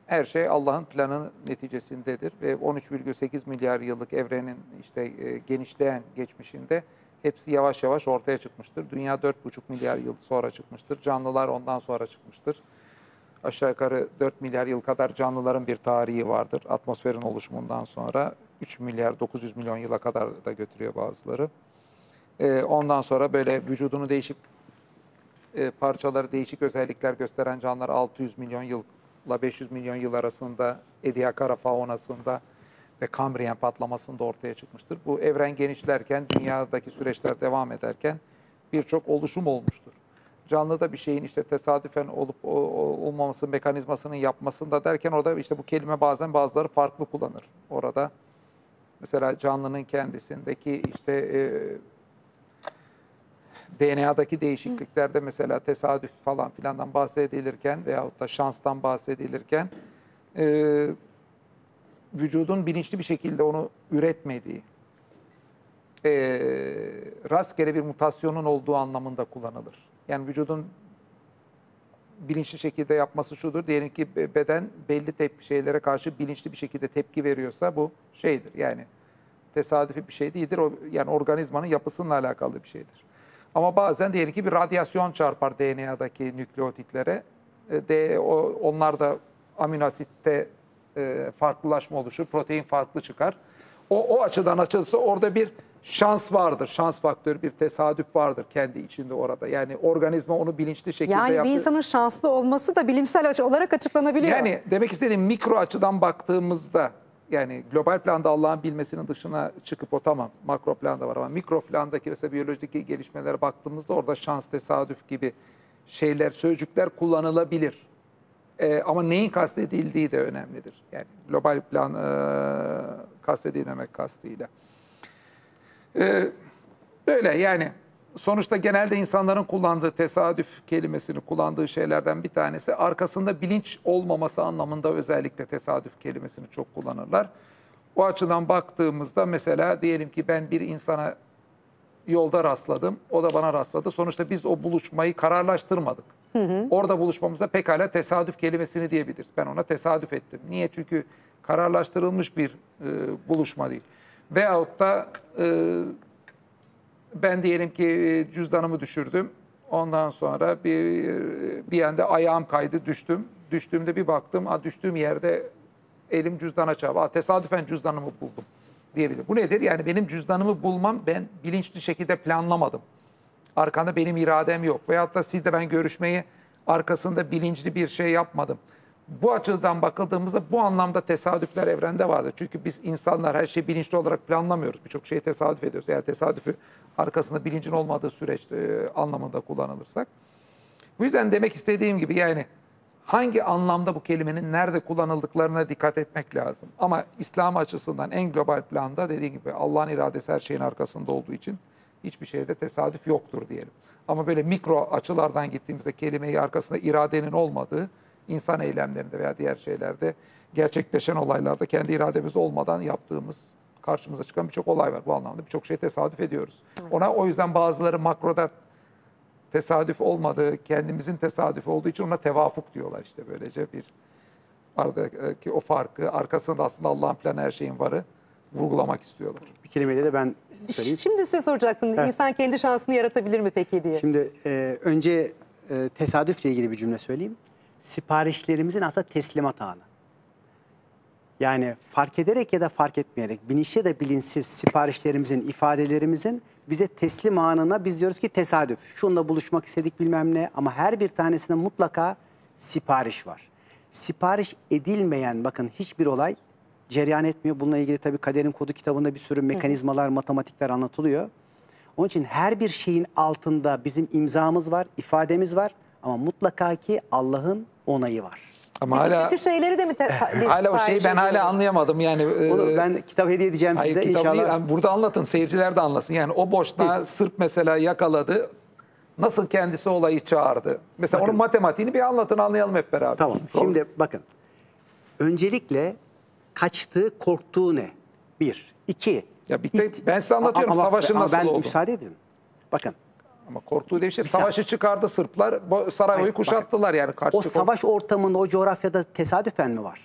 Her şey Allah'ın planının neticesindedir ve 13,8 milyar yıllık evrenin işte genişleyen geçmişinde hepsi yavaş yavaş ortaya çıkmıştır. Dünya 4,5 milyar yıl sonra çıkmıştır. Canlılar ondan sonra çıkmıştır. Aşağı yukarı 4 milyar yıl kadar canlıların bir tarihi vardır. Atmosferin oluşumundan sonra 3 milyar 900 milyon yıla kadar da götürüyor bazıları. Ondan sonra böyle vücudunu değişip parçaları değişik özellikler gösteren canlılar 600 milyon yıl 500 milyon yıl arasında Ediakara faunasında ve Kambriyen patlamasında ortaya çıkmıştır. Bu evren genişlerken, dünyadaki süreçler devam ederken birçok oluşum olmuştur. Canlıda bir şeyin işte tesadüfen olup olmaması mekanizmasının yapmasında derken orada işte bu kelime bazen bazıları farklı kullanır. Orada mesela canlının kendisindeki işte DNA'daki değişikliklerde mesela tesadüf falan filandan bahsedilirken veyahut da şanstan bahsedilirken vücudun bilinçli bir şekilde onu üretmediği, rastgele bir mutasyonun olduğu anlamında kullanılır. Yani vücudun bilinçli şekilde yapması şudur, diyelim ki beden belli şeylere karşı bilinçli bir şekilde tepki veriyorsa bu şeydir yani tesadüfi bir şey değildir, yani organizmanın yapısıyla alakalı bir şeydir. Ama bazen diyelim ki bir radyasyon çarpar DNA'daki nükleotitlere. Onlar da amino asitte farklılaşma oluşur, protein farklı çıkar. O açıdan açılsa orada bir şans vardır, şans faktörü, bir tesadüf vardır kendi içinde orada. Yani organizma onu bilinçli şekilde yapıyor. Yani bir insanın şanslı olması da bilimsel olarak açıklanabiliyor. Yani demek istediğim mikro açıdan baktığımızda, yani global planda Allah'ın bilmesinin dışına çıkıp o tamam makro planda var ama mikro plandaki mesela biyolojideki gelişmelere baktığımızda orada şans, tesadüf gibi şeyler, sözcükler kullanılabilir. Ama neyin kastedildiği de önemlidir. Yani global plan kastedilmemek kastıyla. Böyle yani sonuçta genelde insanların kullandığı tesadüf kelimesini kullandığı şeylerden bir tanesi arkasında bilinç olmaması anlamında özellikle tesadüf kelimesini çok kullanırlar. O açıdan baktığımızda mesela diyelim ki ben bir insana yolda rastladım, o da bana rastladı. Sonuçta biz o buluşmayı kararlaştırmadık. Orada buluşmamıza pekala tesadüf kelimesini diyebiliriz. Ben ona tesadüf ettim. Niye? Çünkü kararlaştırılmış bir buluşma değil. Veyahut da ben diyelim ki cüzdanımı düşürdüm. Ondan sonra bir yanda ayağım kaydı, düştüm. Düştüğümde bir baktım, düştüğüm yerde elim cüzdana çarptı. Tesadüfen cüzdanımı buldum diyebilirim. Bu nedir? Yani benim cüzdanımı bulmam, ben bilinçli şekilde planlamadım. Arkanda benim iradem yok. Veyahut da siz de ben görüşmeyi arkasında bilinçli bir şey yapmadım. Bu açıdan bakıldığımızda bu anlamda tesadüfler evrende vardır. Çünkü biz insanlar her şeyi bilinçli olarak planlamıyoruz. Birçok şeyi tesadüf ediyoruz. Eğer tesadüfü arkasında bilincin olmadığı süreçte anlamında kullanılırsak. Bu yüzden demek istediğim gibi yani hangi anlamda bu kelimenin nerede kullanıldıklarına dikkat etmek lazım. Ama İslam açısından en global planda dediğim gibi Allah'ın iradesi her şeyin arkasında olduğu için hiçbir şeyde tesadüf yoktur diyelim. Ama böyle mikro açılardan gittiğimizde kelimeyi arkasında iradenin olmadığı, insan eylemlerinde veya diğer şeylerde gerçekleşen olaylarda kendi irademiz olmadan yaptığımız, karşımıza çıkan birçok olay var. Bu anlamda birçok şey tesadüf ediyoruz. Ona o yüzden bazıları makroda tesadüf olmadığı, kendimizin tesadüf olduğu için ona tevafuk diyorlar işte böylece bir aradaki o farkı, arkasında aslında Allah'ın planı her şeyin varı vurgulamak istiyorlar. Bir kelimeyle de ben söyleyeyim. Şimdi size soracaktım. Evet. İnsan kendi şansını yaratabilir mi peki diye. Şimdi önce tesadüfle ilgili bir cümle söyleyeyim. Siparişlerimizin aslında teslimat anı. Yani fark ederek ya da fark etmeyerek, bilinçli ya da bilinçsiz siparişlerimizin, ifadelerimizin bize teslim anına biz diyoruz ki tesadüf. Şununla buluşmak istedik bilmem ne, ama her bir tanesinde mutlaka sipariş var. Sipariş edilmeyen bakın hiçbir olay cereyan etmiyor. Bununla ilgili tabii Kaderin Kodu kitabında bir sürü mekanizmalar, matematikler anlatılıyor. Onun için her bir şeyin altında bizim imzamız var, ifademiz var ama mutlaka ki Allah'ın onayı var. Ama peki, hala, kötü şeyleri de mi hala o şeyi ben hala anlayamadım yani. Olur, ben kitap hediye edeceğim size inşallah. Değil, yani burada anlatın, seyirciler de anlasın. Yani o boşluğa Sırp mesela yakaladı. Nasıl kendisi olayı çağırdı? Mesela bakın, onun matematiğini bir anlatın, anlayalım hep beraber. Tamam. Doğru. Şimdi bakın. Öncelikle kaçtığı, korktuğu ne? Bir. İki. Ya bir tek, ben size anlatıyorum savaşın nasıl oldu. Müsaade edin. Bakın. Ama korktuğu diye bir şey. Savaşı çıkardı Sırplar, sarayı kuşattılar yani. O savaş ortamında, o coğrafyada tesadüfen mi var?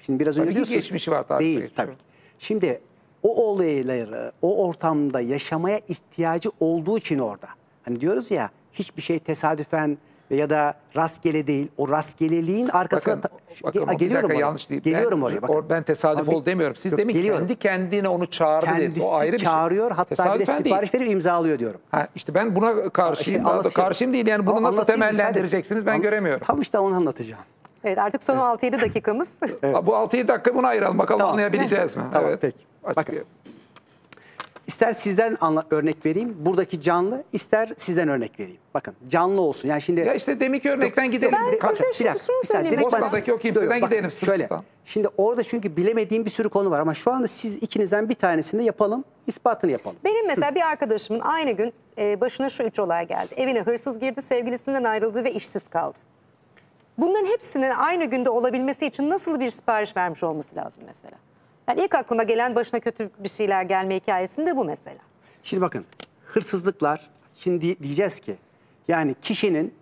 Şimdi biraz önce diyorsunuz. Geçmişi var tabii. Değil tabii. Şimdi o olayları, o ortamda yaşamaya ihtiyacı olduğu için orada. Hani diyoruz ya, hiçbir şey tesadüfen ya da rastgele değil. O rastgeleliğin arkasına... Bakın, geliyorum oraya. Yanlış değil. Geliyorum oraya. Bakın. Ben tesadüf ol demiyorum. Siz demin kendi kendine onu çağırdı dediniz. O ayrı bir şey. Kendisi çağırıyor. Hatta bir de sipariş verip imzalıyor diyorum. Ha, işte ben buna karşıyım. İşte karşıyım değil yani. Bunu nasıl temellendireceksiniz ben göremiyorum. Tam işte onu anlatacağım. Evet, artık son 6-7 dakikamız. Evet. Bu 6-7 dakika buna ayıralım. Bakalım anlayabileceğiz mi? Tamam, evet. Peki. Bakın. İster sizden örnek vereyim, buradaki canlı, ister sizden örnek vereyim. Bakın canlı olsun. Yani şimdi ya işte deminki örnekten gidelim. Ben size şunu söyleyeyim. Bosna'daki o kimseden gidelim. Şöyle. Şimdi orada çünkü bilemediğim bir sürü konu var ama şu anda siz ikinizden bir tanesini de yapalım, ispatını yapalım. Benim mesela bir arkadaşımın aynı gün başına şu 3 olay geldi. Evine hırsız girdi, sevgilisinden ayrıldı ve işsiz kaldı. Bunların hepsinin aynı günde olabilmesi için nasıl bir sipariş vermiş olması lazım mesela? Yani ilk aklıma gelen başına kötü bir şeyler gelme hikayesinde bu mesela. Şimdi bakın, hırsızlıklar, şimdi diyeceğiz ki yani kişinin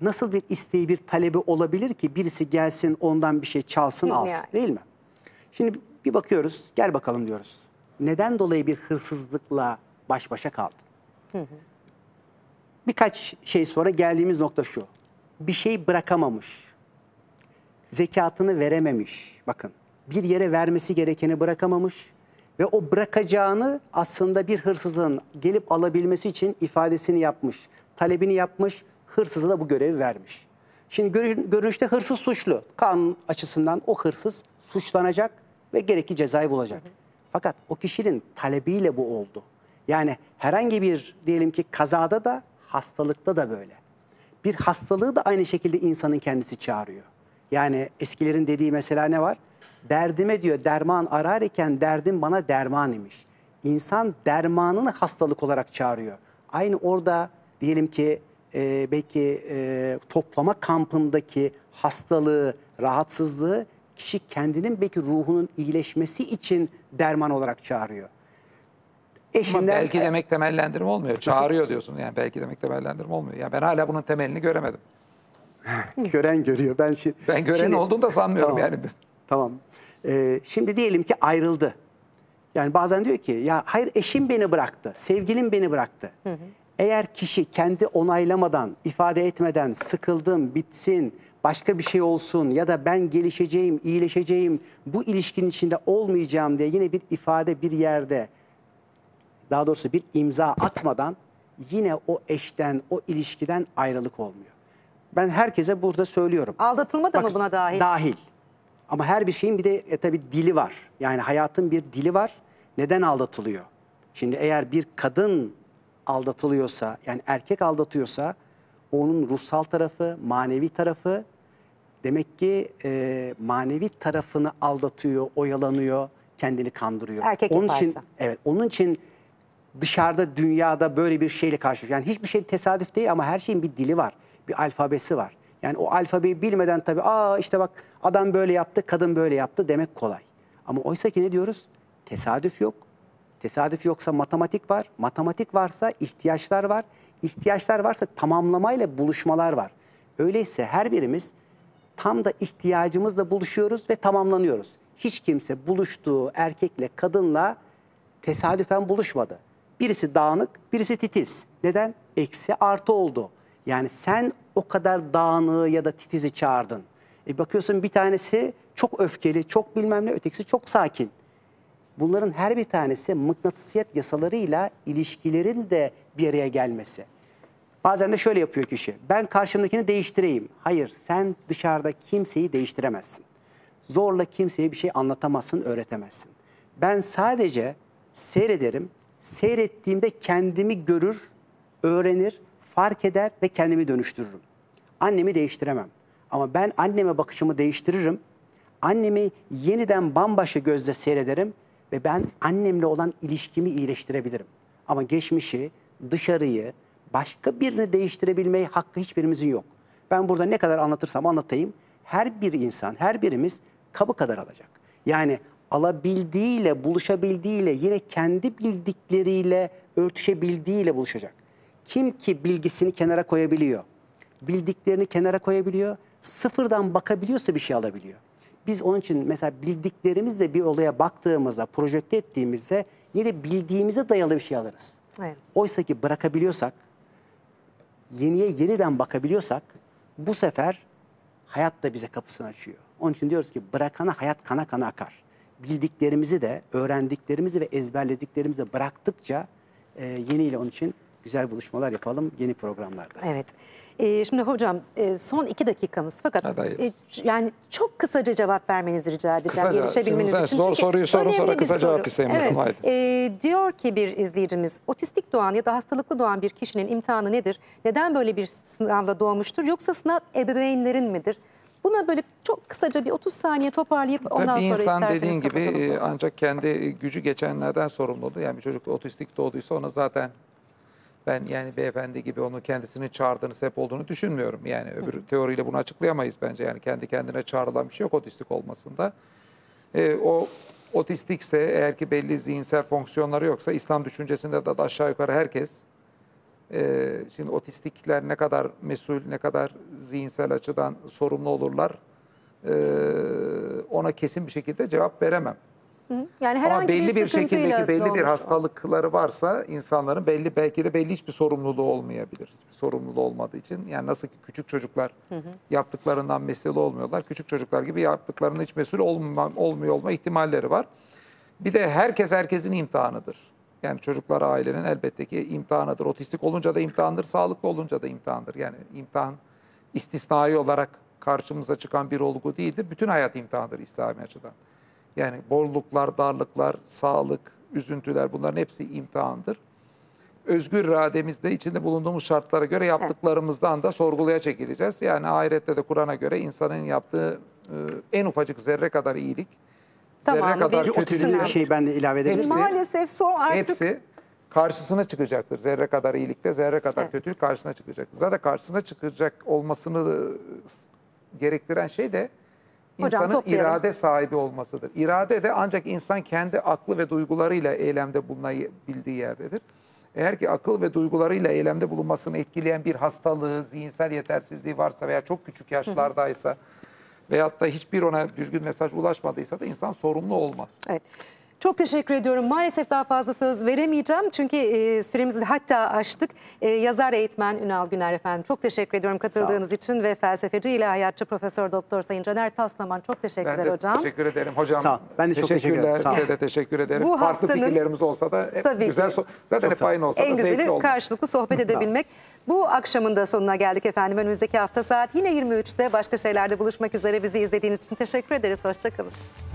nasıl bir isteği, bir talebi olabilir ki birisi gelsin ondan bir şey çalsın alsın değil mi? Şimdi bir bakıyoruz, gel bakalım diyoruz. Neden dolayı bir hırsızlıkla baş başa kaldın? Birkaç şey sonra geldiğimiz nokta şu. Bir şey bırakamamış, zekatını verememiş bakın. Bir yere vermesi gerekeni bırakamamış ve o bırakacağını aslında bir hırsızın gelip alabilmesi için ifadesini yapmış, talebini yapmış, hırsıza da bu görevi vermiş. Şimdi görünüşte hırsız suçlu. Kanun açısından o hırsız suçlanacak ve gerekli cezayı bulacak. Fakat o kişinin talebiyle bu oldu. Yani herhangi bir diyelim ki kazada da hastalıkta da böyle. Bir hastalığı da aynı şekilde insanın kendisi çağırıyor. Yani eskilerin dediği mesela ne var? Derdime diyor derman arar iken derdim bana derman imiş. İnsan dermanını hastalık olarak çağırıyor. Aynı orada diyelim ki belki toplama kampındaki hastalığı, rahatsızlığı kişi kendinin belki ruhunun iyileşmesi için derman olarak çağırıyor. Ama belki demek temellendirme olmuyor. Çağırıyor diyorsun yani belki demek temellendirme olmuyor. Yani ben hala bunun temelini göremedim. Gören görüyor. Ben gören olduğunu da sanmıyorum yani. Tamam. Şimdi diyelim ki ayrıldı. Yani bazen diyor ki ya hayır eşim beni bıraktı, sevgilim beni bıraktı. Hı hı. Eğer kişi kendi onaylamadan, ifade etmeden sıkıldım, bitsin, başka bir şey olsun ya da ben gelişeceğim, iyileşeceğim, bu ilişkinin içinde olmayacağım diye yine bir ifade bir yerde, daha doğrusu bir imza atmadan yine o eşten, o ilişkiden ayrılık olmuyor. Ben herkese burada söylüyorum. Aldatılma da mı buna dahil? Dahil. Ama her bir şeyin bir de tabii dili var. Yani hayatın bir dili var. Neden aldatılıyor? Şimdi eğer bir kadın aldatılıyorsa, yani erkek aldatıyorsa onun ruhsal tarafı, manevi tarafı, demek ki manevi tarafını aldatıyor, oyalanıyor, kendini kandırıyor. Erkek onun için, evet, onun için dışarıda, dünyada böyle bir şeyle karşılaşıyor. Yani hiçbir şey tesadüf değil ama her şeyin bir dili var, bir alfabesi var. Yani o alfabeyi bilmeden tabii aa işte bak adam böyle yaptı, kadın böyle yaptı demek kolay. Ama oysa ki ne diyoruz? Tesadüf yok. Tesadüf yoksa matematik var. Matematik varsa ihtiyaçlar var. İhtiyaçlar varsa tamamlamayla buluşmalar var. Öyleyse her birimiz tam da ihtiyacımızla buluşuyoruz ve tamamlanıyoruz. Hiç kimse buluştuğu erkekle kadınla tesadüfen buluşmadı. Birisi dağınık, birisi titiz. Neden? Eksi artı oldu. Yani sen o kadar dağınığı ya da titizi çağırdın. Bakıyorsun bir tanesi çok öfkeli, çok bilmem ne, ötekisi çok sakin. Bunların her bir tanesi mıknatısiyet yasalarıyla ilişkilerin de bir araya gelmesi. Bazen de şöyle yapıyor kişi. Ben karşımdakini değiştireyim. Hayır, sen dışarıda kimseyi değiştiremezsin. Zorla kimseye bir şey anlatamazsın, öğretemezsin. Ben sadece seyrederim. Seyrettiğimde kendimi görür, öğrenir, fark eder ve kendimi dönüştürürüm. Annemi değiştiremem. Ama ben anneme bakışımı değiştiririm. Annemi yeniden bambaşka gözle seyrederim. Ve ben annemle olan ilişkimi iyileştirebilirim. Ama geçmişi, dışarıyı, başka birini değiştirebilmeyi hakkı hiçbirimizin yok. Ben burada ne kadar anlatırsam anlatayım, her bir insan, her birimiz kabı kadar alacak. Yani alabildiğiyle, buluşabildiğiyle, yine kendi bildikleriyle, örtüşebildiğiyle buluşacak. Kim ki bilgisini kenara koyabiliyor, bildiklerini kenara koyabiliyor, sıfırdan bakabiliyorsa bir şey alabiliyor. Biz onun için mesela bildiklerimizle bir olaya baktığımızda, projekte ettiğimizde yine bildiğimize dayalı bir şey alırız. Evet. Oysa ki bırakabiliyorsak, yeniye yeniden bakabiliyorsak bu sefer hayat da bize kapısını açıyor. Onun için diyoruz ki bırakana hayat kana kana akar. Bildiklerimizi de, öğrendiklerimizi ve ezberlediklerimizi de bıraktıkça yeniyle onun için güzel buluşmalar yapalım yeni programlarda. Evet. Şimdi hocam son 2 dakikamız fakat yani çok kısaca cevap vermenizi rica edeceğim. Gelişebilmeniz için. Zor soruyu sorun sonra kısa cevap istemiyorum. Evet. Diyor ki bir izleyicimiz, otistik doğan ya da hastalıklı doğan bir kişinin imtihanı nedir? Neden böyle bir sınavla doğmuştur? Yoksa sınav ebeveynlerin midir? Buna böyle çok kısaca bir 30 saniye toparlayıp ondan sonra isterseniz kapatalım. Tabii insan dediğin gibi ancak kendi gücü geçenlerden sorumlu oldu. Yani bir çocuk otistik doğduysa ona zaten... Ben yani beyefendi gibi onu kendisini çağırdığını sebep olduğunu düşünmüyorum. Yani öbür teoriyle bunu açıklayamayız bence. Yani kendi kendine çağrılan bir şey yok otistik olmasında. O otistikse eğer ki belli zihinsel fonksiyonları yoksa İslam düşüncesinde de aşağı yukarı herkes. Şimdi otistikler ne kadar mesul, ne kadar zihinsel açıdan sorumlu olurlar ona kesin bir şekilde cevap veremem. Yani herhangi bir şekildeki belli bir hastalıkları varsa insanların belki de hiçbir sorumluluğu olmayabilir. Hiçbir sorumluluğu olmadığı için yani nasıl ki küçük çocuklar yaptıklarından mesul olmuyorlar. Küçük çocuklar gibi yaptıklarının hiç mesul olmuyor olma ihtimalleri var. Bir de herkesin imtihanıdır. Yani çocuklar ailenin elbette ki imtihanıdır. Otistik olunca da imtihandır, sağlıklı olunca da imtihandır. Yani imtihan istisnai olarak karşımıza çıkan bir olgu değildir. Bütün hayat imtihandır İslami açıdan. Yani bolluklar, darlıklar, sağlık, üzüntüler bunların hepsi imtihandır. Özgür irademizde içinde bulunduğumuz şartlara göre yaptıklarımızdan da sorguluya çekileceğiz. Yani ahirette de Kur'an'a göre insanın yaptığı en ufacık zerre kadar iyilik, zerre kadar kötülük. Bir şey ben de ilave edebilirim. Maalesef son artık. Hepsi karşısına çıkacaktır. Zerre kadar iyilikte, zerre kadar kötülük karşısına çıkacaktır. Zaten karşısına çıkacak olmasını gerektiren şey de İnsanın irade sahibi olmasıdır. İrade de ancak insan kendi aklı ve duygularıyla eylemde bulunabildiği yerdedir. Eğer ki akıl ve duygularıyla eylemde bulunmasını etkileyen bir hastalığı, zihinsel yetersizliği varsa veya çok küçük yaşlardaysa veyahut da hiçbir ona düzgün mesaj ulaşmadıysa da insan sorumlu olmaz. Evet. Çok teşekkür ediyorum. Maalesef daha fazla söz veremeyeceğim. Çünkü süremizi hatta aştık. Yazar eğitmen Ünal Güner efendim. Çok teşekkür ediyorum katıldığınız için ve felsefeci ilahiyatçı Profesör Doktor Sayın Caner Taslaman. Çok teşekkürler hocam. Ben de teşekkür ederim hocam. Sağ ol. Ben de çok teşekkür ederim. Size de teşekkür ederim. Bu farklı haftanın, fikirlerimiz olsa da güzel. Zaten hep aynı olsa en da zevkli oldu. En karşılıklı sohbet edebilmek. Bu akşamın da sonuna geldik efendim. Önümüzdeki hafta saat yine 23'te başka şeylerde buluşmak üzere. Bizi izlediğiniz için teşekkür ederiz. Hoşça kalın.